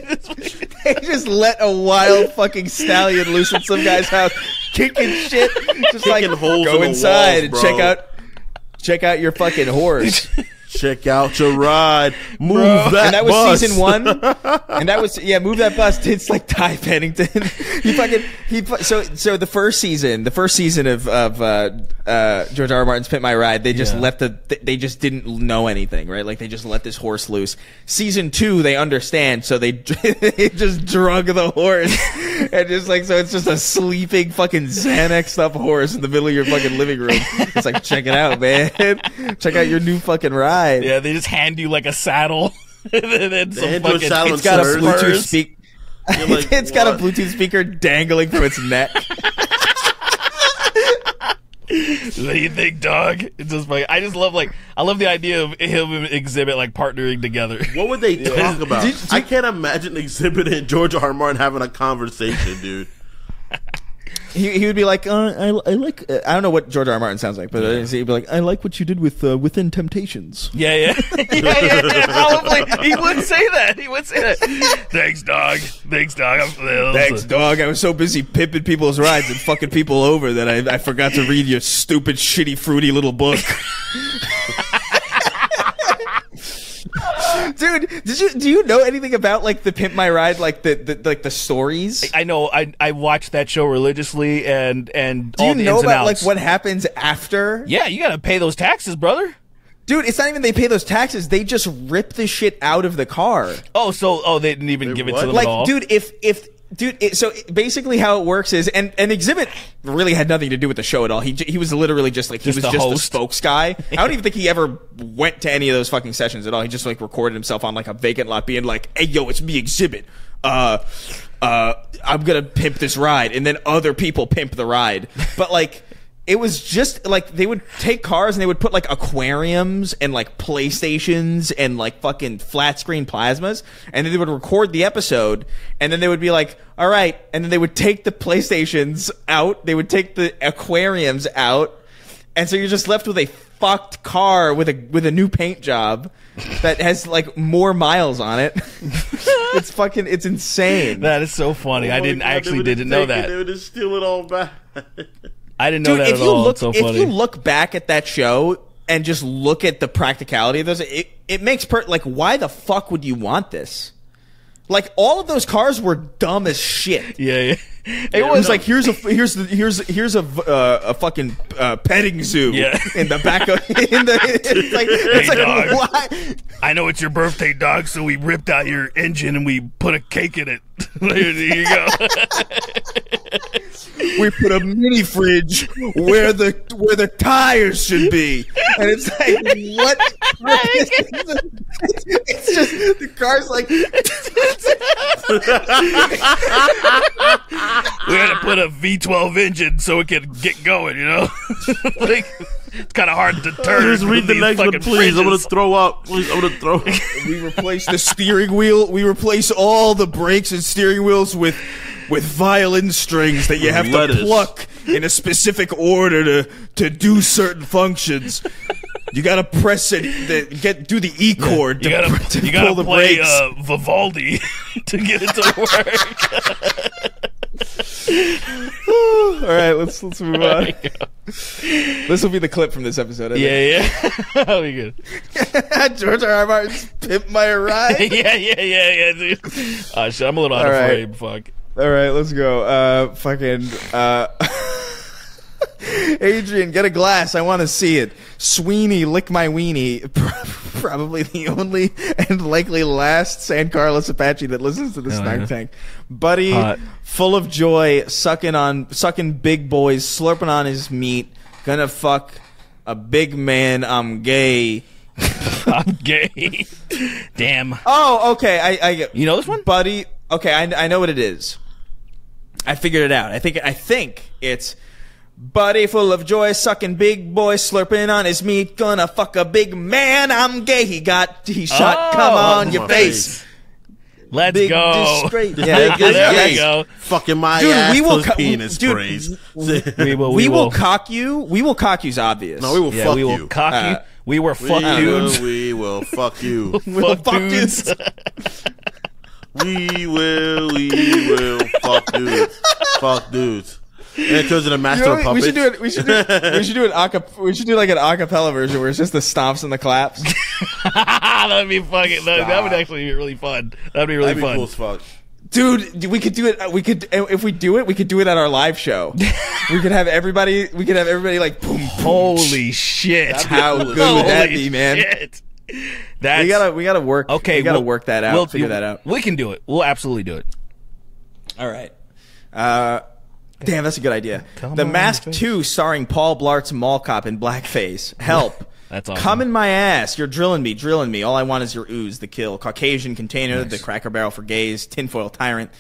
just... they just let a wild fucking stallion loose in some guy's house, kicking shit, just kicking like holes go in inside the walls, and check out, check out your fucking horse. Check out your ride. Move Bro. that. And that was bus. season one. And that was yeah. Move that bus. It's like Ty Pennington. he fucking he. So so the first season, the first season of of uh, uh, George R. R. Martin's Pimp My Ride, they just yeah. left the. They just didn't know anything, right? Like they just let this horse loose. Season two, they understand, so they, they just drug the horse and just like so. It's just a sleeping fucking Xanaxed up horse in the middle of your fucking living room. It's like check it out, man. Check out your new fucking ride. Yeah, they just hand you like a saddle. and then some fucking, a saddle it's got a Bluetooth speaker. Like, it's what? got a Bluetooth speaker dangling from its neck. What do you think, dog? It's just like I just love like I love the idea of him and Exhibit like partnering together. What would they yeah. talk about? Did, did, I can't imagine Exhibit and George R. R. Martin having a conversation, dude. He, he would be like, uh, I, I like, uh, I don't know what George R. R. Martin sounds like, but yeah. he'd be like, I like what you did with uh, Within Temptations. Yeah, yeah. yeah, yeah, yeah. Probably. He would say that. He would say that. Thanks, dog. Thanks, dog. I'm, uh, Thanks, dog. I was so busy pimping people's rides and fucking people over that I, I forgot to read your stupid, shitty, fruity little book. Dude, did you do you know anything about like the Pimp My Ride, like the, the like the stories? I know I I watched that show religiously, and and do all you the know about like what happens after? Yeah, you gotta pay those taxes, brother. Dude, it's not even they pay those taxes; they just rip the shit out of the car. Oh, so oh they didn't even they give what? it to them like, at all. Dude, if if. Dude, it, so basically how it works is, and, and Exhibit really had nothing to do with the show at all. He he was literally just like, he just was the just host. the spokes guy. I don't even think he ever went to any of those fucking sessions at all. He just like recorded himself on like a vacant lot being like, hey, yo, it's me, Exhibit. Uh, uh, I'm gonna pimp this ride. And then other people pimp the ride. But like... It was just like they would take cars and they would put like aquariums and like PlayStations and like fucking flat screen plasmas, and then they would record the episode, and then they would be like, all right, and then they would take the PlayStations out, they would take the aquariums out, and so you're just left with a fucked car with a with a new paint job that has like more miles on it. It's fucking it's insane. That is so funny. Oh, I didn't God, actually didn't know that. They would just steal it all back. I didn't know Dude, that if at you all. Look, it's so funny. If you look back at that show and just look at the practicality of those, it, it makes per like, why the fuck would you want this? Like, all of those cars were dumb as shit. Yeah, yeah. It was no. like here's a here's the, here's here's a uh, a fucking uh, petting zoo yeah. in the back of in the it's like, it's hey, like why? I know it's your birthday, dog. So we ripped out your engine and we put a cake in it. There you go. We put a mini fridge where the where the tires should be, and it's like what? It's just the car's like. We had to put a V twelve engine so it could get going, you know? Like, it's kind of hard to turn. Just read the next one, please. Fridges. I'm going to throw up. Please, I'm going to throw up. We replace the steering wheel. We replace all the brakes and steering wheels with with violin strings that you have Lettuce. to pluck in a specific order to, to do certain functions. You gotta press it. The, get do the E chord to, you gotta, to you pull the play, brakes. Uh, Vivaldi to get it to work. All right, let's let's move on. This will be the clip from this episode. I yeah, think. yeah, that'll be good. George R. R. Martin's Pimp My Ride. yeah, yeah, yeah, yeah, dude. Uh, shit, I'm a little out All of frame. Right. Fuck. All right, let's go. Uh, fucking. Uh, Adrian, get a glass. I want to see it. Sweeney, lick my weenie. Probably the only and likely last San Carlos Apache that listens to the Hell Snark yeah. Tank. Buddy, Hot. full of joy, sucking on, sucking big boys, slurping on his meat. Gonna fuck a big man. I'm gay. I'm gay. Damn. Oh, okay. I, I, you know this one, buddy. Okay, I, I know what it is. I figured it out. I think, I think it's. Buddy full of joy, sucking big boy, slurping on his meat, gonna fuck a big man, I'm gay, he got, he shot, oh, come on your face. face. Let's big go. Straight. Yeah, big, there yes. we go. Fucking my dude, ass. We will penis dude, praise. We will. We, we will cock you. We will cock you's obvious. No, we will yeah, fuck we will you. Cock uh, you. We were fuck we dudes. Will, we will fuck you. We will fuck, fuck dudes. dudes. We will. We will fuck dudes. Fuck dudes. And it goes in a master you know, of puppets. We should do it. We should do. We should do an acapella. We should do like an acapella version where it's just the stomps and the claps. That'd be fucking. That, that would actually be really fun. That'd be really That'd be fun. Cool as fuck. Dude, we could do it. We could if we do it, we could do it at our live show. We could have everybody. We could have everybody like. Boom, boom. Holy shit! How good Holy would that be, man? Shit. That's, we gotta. We gotta work. Okay, we gotta we'll, work that out. We'll, figure we, that out. We can do it. We'll absolutely do it. All right. Uh. Damn, that's a good idea. Come the Mask two starring Paul Blart's mall cop in blackface. Help. That's awesome. Come in my ass. You're drilling me, drilling me. All I want is your ooze, the kill. Caucasian container, nice. The cracker barrel for gays, tinfoil tyrant.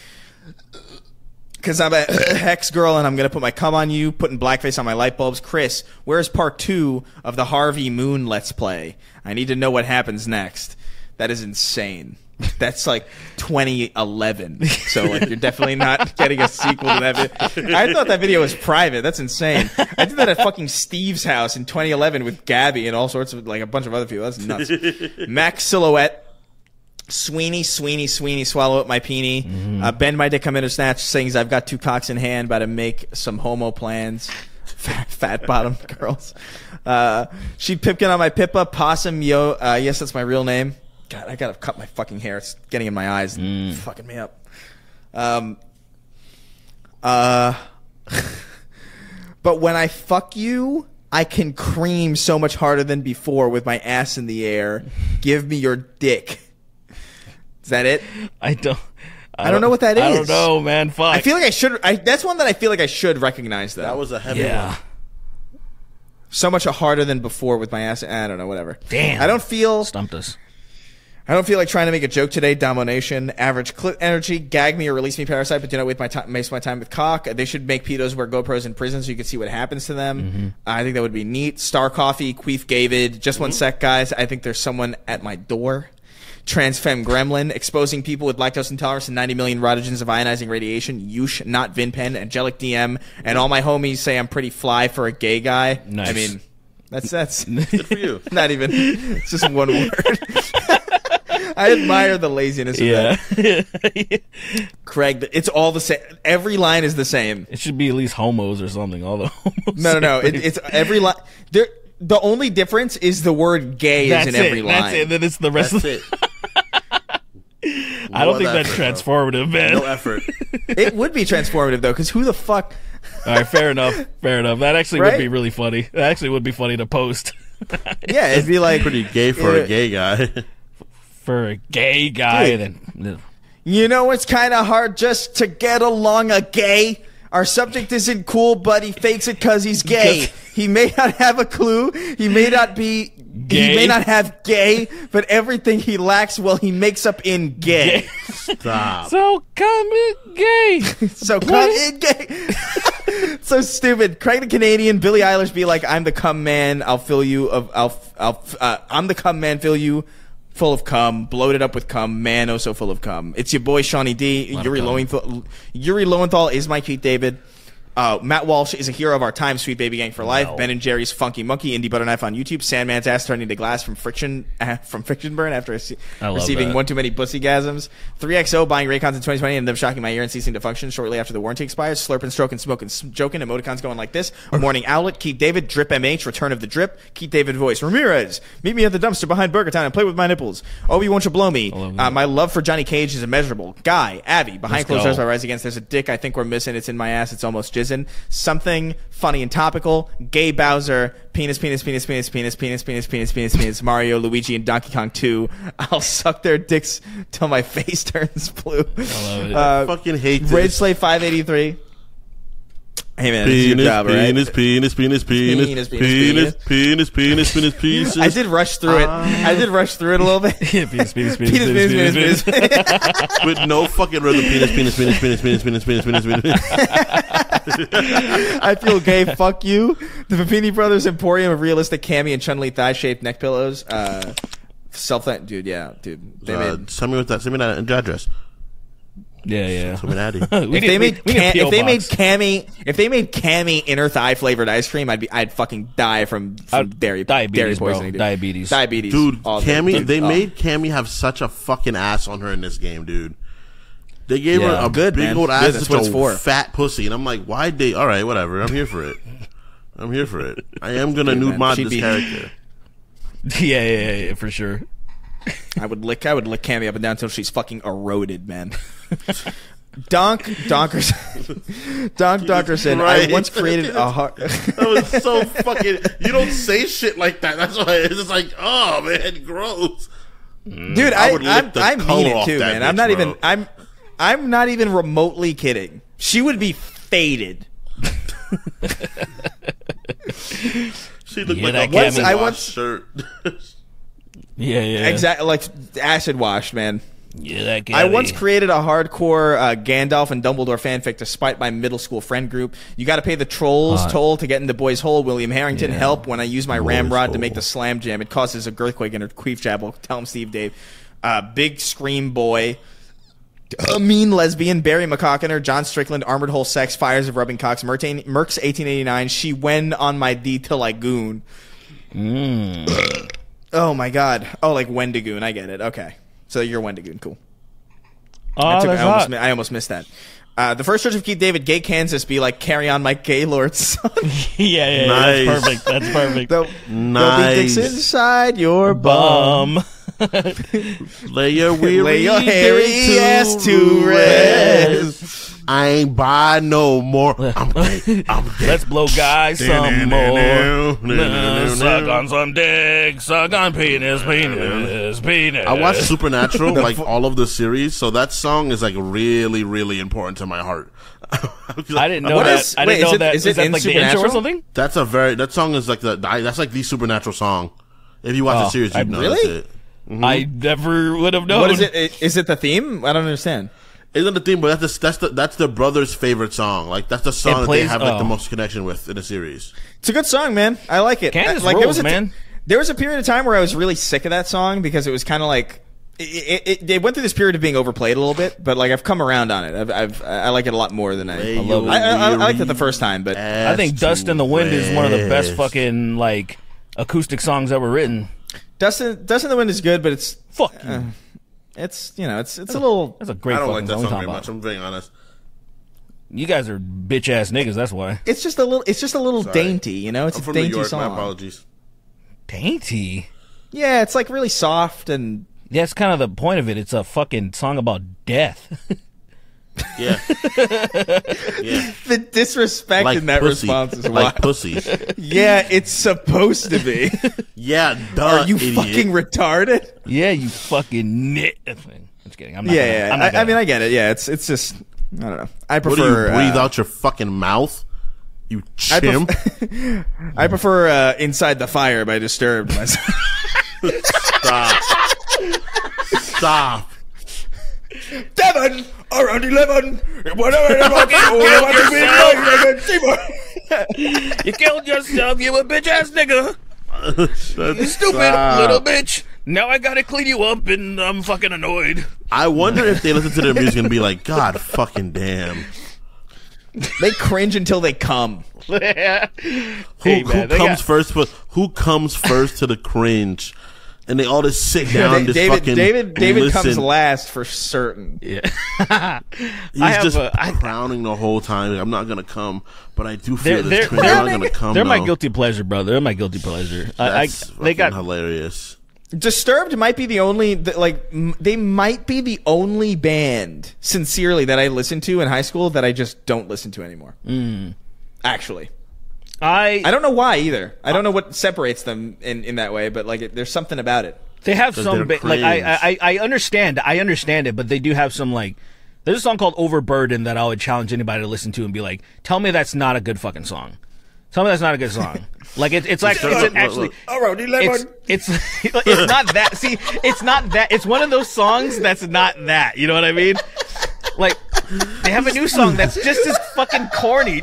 Because I'm a hex girl and I'm going to put my cum on you, putting blackface on my light bulbs. Chris, where's part two of the Harvey Moon Let's Play? I need to know what happens next. That is insane. That's like twenty eleven, so like you're definitely not getting a sequel to that video. I thought that video was private. That's insane. I did that at fucking Steve's house in twenty eleven with Gabby and all sorts of like a bunch of other people. That's nuts. Max Silhouette, Sweeney, Sweeney, Sweeney, swallow up my peenie, mm-hmm. uh, bend my dick, come in or snatch, sings I've got two cocks in hand, about to make some homo plans. Fat, fat bottom girls. Uh, she pipkin on my pippa, possum yo. Uh, yes, that's my real name. God, I gotta cut my fucking hair. It's getting in my eyes and mm. fucking me up. Um, uh, but when I fuck you, I can cream so much harder than before with my ass in the air. Give me your dick. Is that it? I don't. I don't, I don't know what that is. I don't know, man. Fuck. I feel like I should. I, that's one that I feel like I should recognize, though. That was a heavy yeah. one. So much harder than before with my ass. I don't know. Whatever. Damn. I don't feel stumped us. I don't feel like trying to make a joke today. Domination, average clip energy, gag me or release me, parasite, but do not waste my time. Waste my time with cock. They should make pedos wear GoPros in prison so you can see what happens to them. Mm-hmm. I think that would be neat. Star Coffee, Queef Gavid. Just one mm-hmm. sec, guys. I think there's someone at my door. Trans femme gremlin, exposing people with lactose intolerance and ninety million rotogens of ionizing radiation. Yush, not Vinpen. Angelic D M, and all my homies say I'm pretty fly for a gay guy. Nice. I mean, that's that's good for you. Not even. It's just one word. I admire the laziness of yeah. that. Craig, it's all the same. Every line is the same. It should be at least homos or something. All the homos. No, no, no. It, it's every line. The only difference is the word gay that's is in it. every line. That's it. Then it's the rest that's of it. I don't think that's effort, transformative, though. Man. No effort. It would be transformative, though, because who the fuck? All right, fair enough. Fair enough. That actually right? would be really funny. That actually would be funny to post. Yeah, it'd be like. Pretty gay for it, a gay guy. For a gay guy, Dude, then you know it's kind of hard just to get along. A gay, our subject isn't cool, but he fakes it because he's gay. He may not have a clue. He may not be. Gay? He may not have gay, but everything he lacks, well, he makes up in gay. gay. Stop. So come in gay. so Please. come in gay. So stupid. Craig the Canadian, Billie Eilish, be like, I'm the cum man. I'll fill you of. I'll. I'll. Uh, I'm the cum man. Fill you. Full of cum, bloated up with cum, man, oh so full of cum. It's your boy Shawnee D. Yuri Lowenthal, Yuri Lowenthal is my Keith David. Uh, Matt Walsh is a hero of our time, Sweet Baby Gang for life. No. Ben and Jerry's Funky Monkey, Indie Butter Knife on YouTube. Sandman's ass turning to glass from friction uh, from friction burn after receiving that. one too many pussygasms. three X O buying Raycons in twenty twenty and them shocking my ear and ceasing to function shortly after the warranty expires. Slurping, stroking, smoking, joking. Emoticons going like this. Morning Owlet, Keith David, Drip M H, Return of the Drip, Keith David voice. Ramirez, meet me at the dumpster behind Burger Town and play with my nipples. Obi, won't you blow me? Uh, my love for Johnny Cage is immeasurable. Guy, Abby, behind closed doors I rise against. There's a dick I think we're missing. It's in my ass. It's almost jizz. Something funny and topical. Gay Bowser. Penis, penis, penis, penis, penis, penis, penis, penis, penis, penis. Mario, Luigi, and Donkey Kong two. I'll suck their dicks till my face turns blue. I love it. Uh, I fucking hate this. Rage Slave five eighty-three. Hey man, penis, it's your job, penis, right? penis, penis, penis, penis, penis, penis, penis, penis, penis, penis, penis. I did rush through it. I did rush through it a little bit. Yeah, penis, penis, penis, penis, penis, penis. With no fucking rhythm. Penis, penis, penis, penis, penis, penis, penis, penis, penis. I feel gay. Fuck you. The Papini Brothers Emporium of realistic cami and Chun-Li thigh shaped neck pillows. Uh, Self that dude, yeah, dude. They uh, made, send me with that. Send me that address. Yeah, yeah. Send me that. If they made if they made Cammy if they made Cammy inner thigh flavored ice cream, I'd be I'd fucking die from, from dairy dairy poisoning. Dude. Diabetes, diabetes, dude. Cammy, dude, they oh. made Cammy have such a fucking ass on her in this game, dude. They gave yeah, her a good, big man. old ass, just a for. fat pussy, and I'm like, why they? All right, whatever. I'm here for it. I'm here for it. I am gonna dude, nude man. mod She'd this be... character. Yeah, yeah, yeah, for sure. I would lick, I would lick Cammy up and down until she's fucking eroded, man. Donk Donkerson, Donk Donkerson. Right. I once created a heart. That was so fucking. You don't say shit like that. That's why it's just like, oh man, gross. Dude, I, I, would lick the I, I mean it too, man. Bitch, I'm not bro. even. I'm. I'm not even remotely kidding. She would be faded. She looked yeah, like a once, I once, shirt. Yeah, yeah. Exactly, like acid wash, man. Yeah, that guy. I once created a hardcore uh, Gandalf and Dumbledore fanfic to spite my middle school friend group. You got to pay the trolls Hot. toll to get in the boys' hole. William Harrington, yeah. help when I use my boys ramrod hole. to make the slam jam. It causes a earthquake in her queef jabble. Tell him, Steve, Dave. Uh, big scream boy. A mean lesbian, Barry McCockiner, John Strickland, Armored Hole Sex, Fires of Rubbing Cocks, Mertain, Mercs eighteen eighty-nine, She Went on My D Till I Goon. Mm. Oh, my God. Oh, like Wendigoon. I get it. Okay. So you're Wendigoon. Cool. Oh, I, took, I, almost, I almost missed that. Uh, the first church of Keith David, Gay Kansas, be like, carry on my gay lord's son. yeah, yeah, nice. yeah. That's perfect. That's perfect. They'll, nice. They'll be dicks inside your bum. bum. Lay your weary Lay your hairy ass to rest. rest. I ain't buy no more. I'm gay. I'm gay. Let's blow guys some more. Suck on some dick. Suck on penis, penis, penis. I watched Supernatural, like all of the series, so that song is like really, really important to my heart. I didn't know what that. Is, I didn't wait, know is that. It, is, is it that in like Supernatural? The intro or something? That's a very. That song is like the. That's like the Supernatural song. If you watch oh, the series, you know really? it. Mm-hmm. I never would have known. What is it? Is it the theme? I don't understand. Isn't the theme? But that's the, that's the that's the brother's favorite song. Like that's the song plays, that they have like oh. the most connection with in the series. It's a good song, man. I like it. Candace I, like, rules, there was a man. There was a period of time where I was really sick of that song because it was kind of like it, it, it, it went through this period of being overplayed a little bit. But like I've come around on it. I've, I've I like it a lot more than I. I, love it. I, I, I liked it the first time, but I think "Dust in the Wind" is one of the best fucking like acoustic songs ever written. Dust in, Dust in the Wind is good, but it's fuck. Uh, it's you know, it's it's that's a little. That's a great. I don't like that song very much. I'm being honest. You guys are bitch ass niggas. That's why. It's just a little. It's just a little Sorry. dainty. You know, it's I'm a dainty New York, song. My apologies. Dainty. Yeah, it's like really soft and. Yeah, that's kind of the point of it. It's a fucking song about death. Yeah. yeah. The disrespect like in that pussy. response is wild. Like pussy. Yeah, it's supposed to be. yeah, duh, Are you idiot. fucking retarded? Yeah, you fucking nit. I'm kidding. I'm not yeah, gonna, yeah. I'm not I, gonna. I mean, I get it. Yeah, it's it's just, I don't know. I prefer. What do you breathe uh, out your fucking mouth? You chimp. I, pref I prefer uh, Inside the Fire by Disturbed. Myself. Stop. Stop. Devon around eleven. Whatever you want. You killed yourself, you a bitch ass nigga. You stupid uh, little bitch. Now I gotta clean you up and I'm fucking annoyed. I wonder if they listen to their music and be like, God fucking damn. They cringe until they come. who hey, who man, comes first for, who comes first to the cringe? And they all just sit down and just David, fucking David, David listen. comes last for certain. Yeah. He's just a, I, frowning the whole time. I'm not going to come, but I do feel this cringe. I'm not going to come, They're though. my guilty pleasure, brother. They're my guilty pleasure. That's I, I, they got hilarious. Disturbed might be the only, like, they might be the only band, sincerely, that I listened to in high school that I just don't listen to anymore. Mm. Actually. I I don't know why either. I don't know what separates them in, in that way, but like it, there's something about it. They have some ba like I, I I understand I understand it, but they do have some like there's a song called Overburden that I would challenge anybody to listen to and be like, tell me that's not a good fucking song. Tell me that's not a good song. Like it, it's like it's actually it's, it's it's not that. See, it's not that. It's one of those songs that's not that. You know what I mean? Like they have a new song that's just as fucking corny.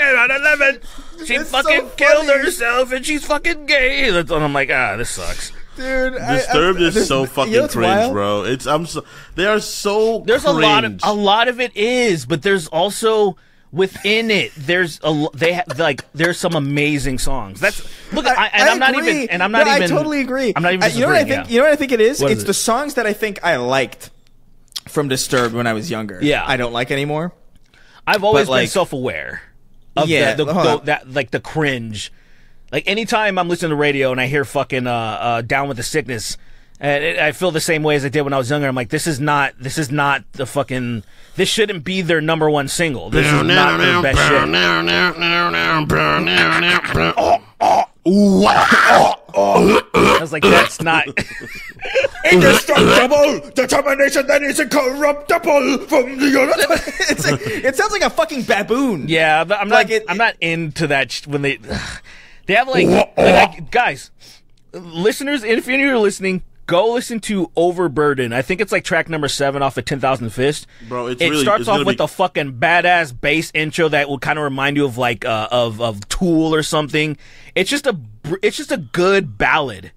On eleven, she it's fucking so killed herself, and she's fucking gay. And I'm like, ah, this sucks. Dude, Disturbed I, I, is so fucking you know cringe, wild? bro. It's I'm so they are so. There's cringe. a lot of a lot of it is, but there's also within it. There's a they have like there's some amazing songs. That's look, I, I, and I I'm agree. not even and I'm not no, even. I totally agree. I'm not even. I, you know what I think? Yeah. You know what I think it is? What it's is it? the songs that I think I liked from Disturbed when I was younger. Yeah, I don't like anymore. I've always but, like, been self-aware of yeah, the, the, the, that like the cringe. Like, anytime I'm listening to radio and I hear fucking uh, uh, Down With the Sickness, and it, I feel the same way as I did when I was younger. I'm like, this is not, this is not the fucking, this shouldn't be their number one single. This is not their best shit. Oh, oh, oh, oh. I was like, that's not. Indestructible determination that is incorruptible from the other. It's like, it sounds like a fucking baboon. Yeah, but I'm like, not, it, I'm not into that sh when they. Ugh. They have like, like I, guys, listeners, if you're listening, go listen to Overburden. I think it's like track number seven off of ten thousand Fist. Bro, it's it really, starts it's off with be... a fucking badass bass intro that will kind of remind you of like uh, of of Tool or something. It's just a it's just a good ballad.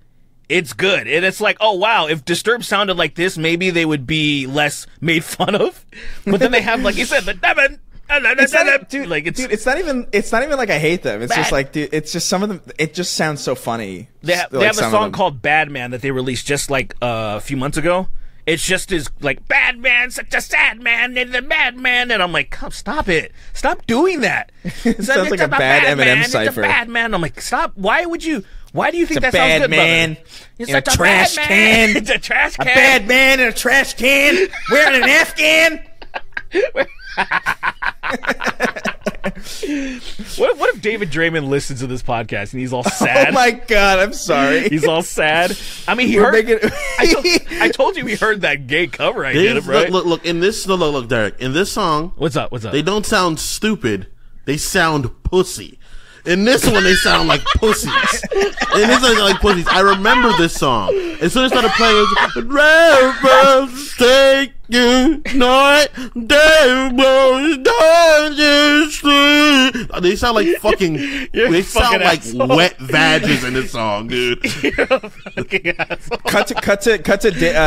It's good, and it's like, oh wow, if Disturbed sounded like this, maybe they would be less made fun of. But then they have, like you said, the Devin. It's not even, dude, like it's, dude, it's not even. It's not even like I hate them. It's bad. just like, dude, it's just some of them. It just sounds so funny. They, ha they like have a song called "Bad Man" that they released just like uh, a few months ago. It's just is like "Bad Man, such a sad man, and the bad man." And I'm like, come, stop it, stop doing that. It sounds like a bad Eminem cipher. Bad man. I'm like, stop. Why would you? Why do you think that sounds good, man? It's a trash can. It's a trash can. A bad man in a trash can wearing an Afghan. what, if, what if David Draymond listens to this podcast and he's all sad? Oh my god, I'm sorry. He's all sad. I mean, he We're heard. Making... I, told, I told you he heard that gay cover I did, right? Look, look, look, in this, look, look, Derek, in this song, what's up? What's up? They don't sound stupid. They sound pussy. In this one, they sound like pussies. In this one, they sound like pussies. I remember this song. As soon as I started playing, it was like, you night, they sound like fucking, You're they fucking sound asshole. like wet badges in this song, dude. You're a fucking asshole. Cut to, cut to, cut to, da uh,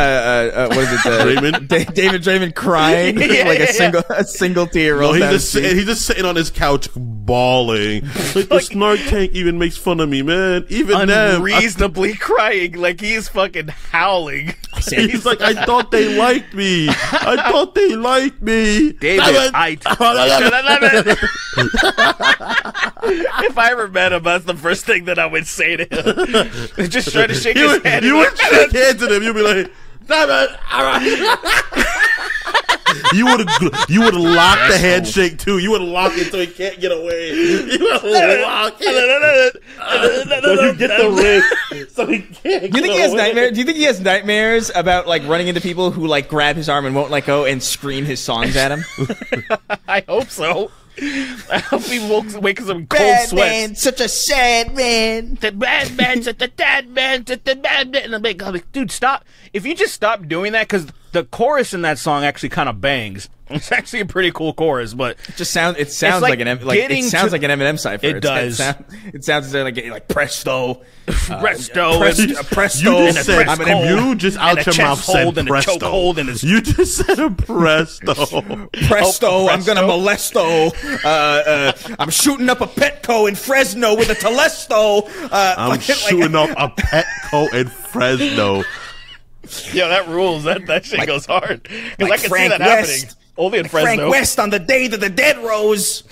uh, what is it, uh, Draymond? Da David Draymond crying, yeah, yeah, like a yeah, single, yeah. a single tear. No, he's just, he's just sitting on his couch bawling. Like, the Snark Tank even makes fun of me, man. Even them. Unreasonably I, crying, like he's fucking howling. He's like, I thought they liked me. I thought they liked me. David, I should have done it. If I ever met him, that's the first thing that I would say to him. Just try to shake you his would, hand. You would shake hands with him. You'd be like, David, all right. You would have you would locked the handshake too. You would lock it so he can't get away. You would lock it. So you get the ring. So he can't. Do you think he has nightmares? Do you think he has nightmares about like running into people who like grab his arm and won't let go and scream his songs at him? I hope so. I hope he wakes up in cold sweats. Bad man, such a sad man. The bad man, such a sad man, such a bad man. And I'm like, I'm like, dude, stop. If you just stop doing that, because the chorus in that song actually kind of bangs. It's actually a pretty cool chorus, but it just sounds. It sounds like, like an M like it sounds to, like an Eminem cipher. It does. It, sound, it sounds like like presto, uh, presto, presto. presto you just said, I mean, you just out your mouth said presto. And you just said a presto. presto, presto. I'm gonna molesto. Uh, uh, I'm shooting up a Petco in Fresno with a Telesto. Uh, I'm shooting like, up a Petco in Fresno. Yo, that rules. That that shit like, goes hard because like I can Frank see that West. happening. Only in Fresno. Frank West on the day that the dead rose.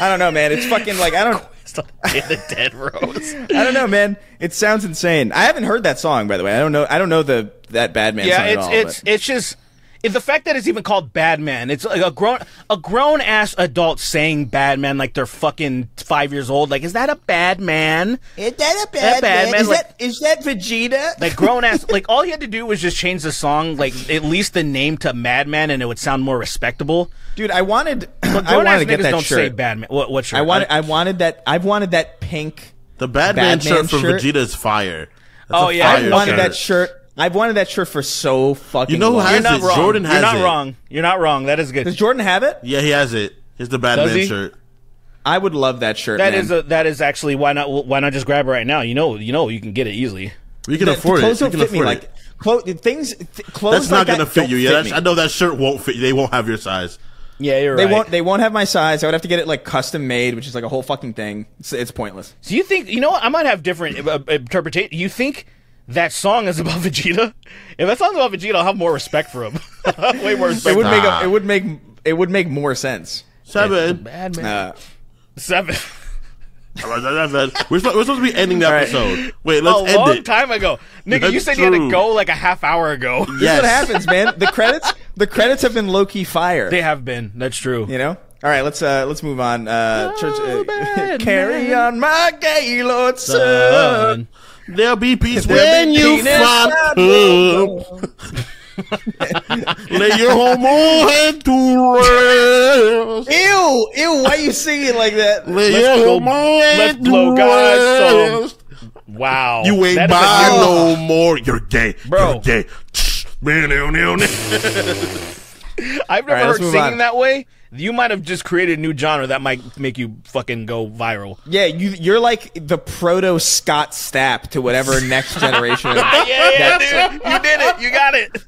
I don't know, man. It's fucking like I don't. In the dead rose. I don't know, man. It sounds insane. I haven't heard that song, by the way. I don't know. I don't know the that Bad Man. Yeah, song it's at all, it's but. it's just it, the fact that it's even called Bad Man. It's like a grown a grown ass adult saying Bad Man like they're fucking five years old. Like, is that a bad man? Is that a bad, that bad man? man? Is like, that is that Vegeta? Like grown ass. Like all he had to do was just change the song, like at least the name to Madman, and it would sound more respectable. Dude, I wanted. But I wanted to get that don't shirt. Say bad man. What, what shirt? I wanted. I wanted that. I've wanted that pink. The bad, bad man, man shirt from Vegeta is fire. That's oh yeah, fire I wanted shirt. that shirt. I've wanted that shirt for so fucking. You know who long. has You're it? Wrong. Jordan has it. You're not it. wrong. You're not wrong. That is good. Does Jordan have it? Yeah, he has it. It's the bad Does man he? shirt. I would love that shirt. That man. is a, that is actually why not? Why not just grab it right now? You know, you know, you can get it easily. We can the, afford the it. Don't we can fit afford me. It. Like, clo things, th clothes That's not like going to fit you. Fit yeah, that's, I know that shirt won't fit you. They won't have your size. Yeah, you're they right. They won't. They won't have my size. I would have to get it like custom made, which is like a whole fucking thing. It's, it's pointless. So you think? You know what? I might have different uh, interpretation. You think that song is about Vegeta? If that song's about Vegeta, I'll have more respect for him. Way more respect. It would nah. make. A, it would make. It would make more sense. Seven. Bad man. Uh, Seven. We're supposed to be ending the episode. Right. Wait, let's a end it. A long time ago, nigga. That's you said true. You had to go like a half hour ago. Yes. This is what happens, man. The credits, the credits have been low key fire. They have been. That's true. You know. All right, let's uh, let's move on. Uh, oh, church, uh, carry man. on, my Gaylord son. There'll be peace when you fuck up. Lay your whole head to rest. Ew, ew, why are you singing like that? Lay let's your whole head to rest. Wow. You ain't buy no more. You're gay. Bro. You're gay. I've never right, heard singing on. that way. You might have just created a new genre that might make you fucking go viral. Yeah, you, you're like the proto Scott Stapp to whatever next generation. yeah, yeah, dude. You did it. You got it.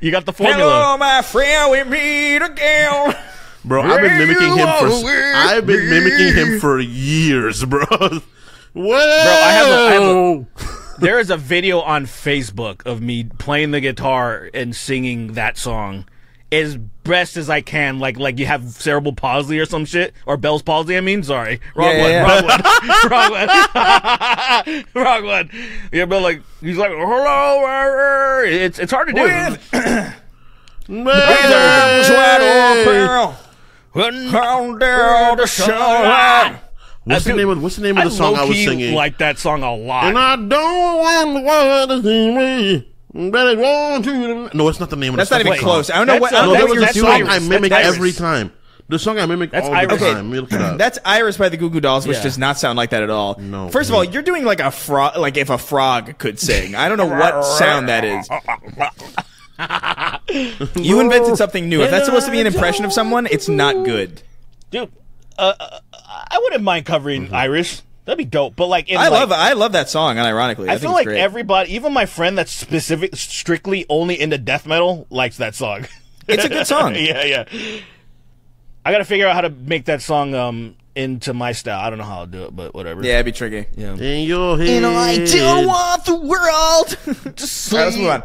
You got the formula. Hello, my friend, we meet again. Bro, I've been mimicking him for I've been mimicking him for years, bro. Whoa. Bro, I have a, I have a, there is a video on Facebook of me playing the guitar and singing that song as best as I can. Like, like you have cerebral palsy or some shit, or Bell's palsy. I mean, sorry, wrong yeah, one, yeah, wrong yeah. one, wrong one, wrong one. Yeah, but like he's like, hello, it's it's hard to do. What's the name of What's the name of the song I was singing? Like that song a lot. And I don't want to see me. No, it's not the name of the song. That's not even close. I don't know what I mimic every time. The song I mimic all the time. That's Iris by the Goo Goo Dolls, which does not sound like that at all. No. First of all, you're doing like a frog, like if a frog could sing. I don't know what sound that is. You invented something new. If that's supposed to be an impression of someone, it's not good. Dude, uh, I wouldn't mind covering Iris. That'd be dope, but like, in I like, love I love that song, and ironically, I, I feel think it's like great. Everybody, even my friend that's specific, strictly only into death metal, likes that song. It's a good song. Yeah, yeah. I gotta figure out how to make that song um into my style. I don't know how I'll do it, but whatever. Yeah, it'd be tricky. Yeah. In your head. You know, I don't want the world. Just right, let's move on.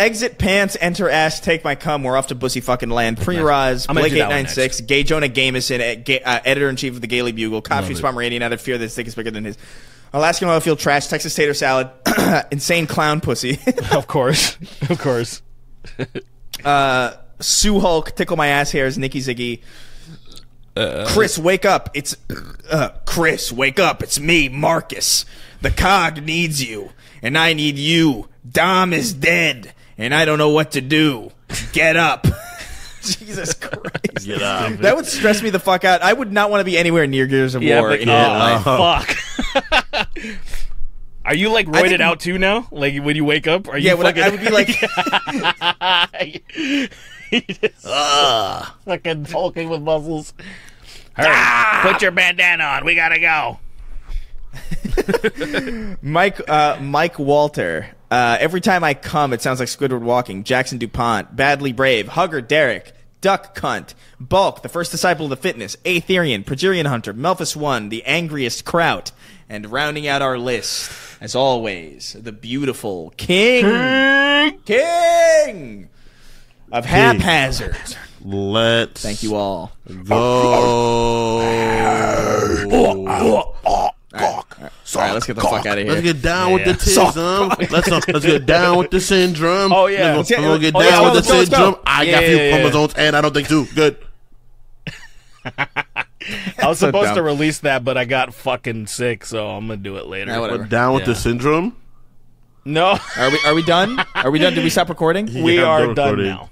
Exit pants, enter ass, take my cum. We're off to bussy fucking land. Pre-rise, Blake eight nine six, Gay Jonah Gameson, uh, editor-in-chief of the Gaily Bugle, Copsheets Pomeranian, out of fear that his dick is bigger than his. Alaskan oil field trash, Texas tater salad, insane clown pussy. Of course. Of course. uh, Sue Hulk, tickle my ass hairs, Nikki Ziggy. Uh, Chris, wake up. It's uh, Chris, wake up. It's me, Marcus. The cog needs you, and I need you. Dom is dead, and I don't know what to do. Get up. Jesus Christ. Get up. That would stress me the fuck out. I would not want to be anywhere near Gears of yeah, War. But, in oh, fuck. Are you, like, roided out, too, now? Like, when you wake up? Are you yeah, fucking... I, I would be like... just uh, fucking talking with muscles. Hurry, ah! Put your bandana on. We gotta go. Mike uh, Mike Walter. Uh, every time I come, it sounds like Squidward walking. Jackson DuPont, Badly Brave, Hugger Derek, Duck Cunt, Bulk, the first disciple of the fitness, Aetherian, Progerian Hunter, Melphus One, the angriest Kraut, and rounding out our list, as always, the beautiful King, King, King of King. Haphazard. Let's. Thank you all. Go. All right. All right. All right, let's get the Cock. fuck out of here. Let's get down yeah, with yeah. the tism. Let's, uh, let's get down with the syndrome. Oh, yeah. Let's go, get oh, down yeah, with the go, syndrome. Go. I yeah, got a few yeah, chromosomes, yeah. and I don't think two. Good. I was so supposed dumb. to release that, but I got fucking sick, so I'm going to do it later. Yeah, we're down with yeah. the syndrome? No. Are we, are we done? Are we done? Did we stop recording? Yeah, we are done now.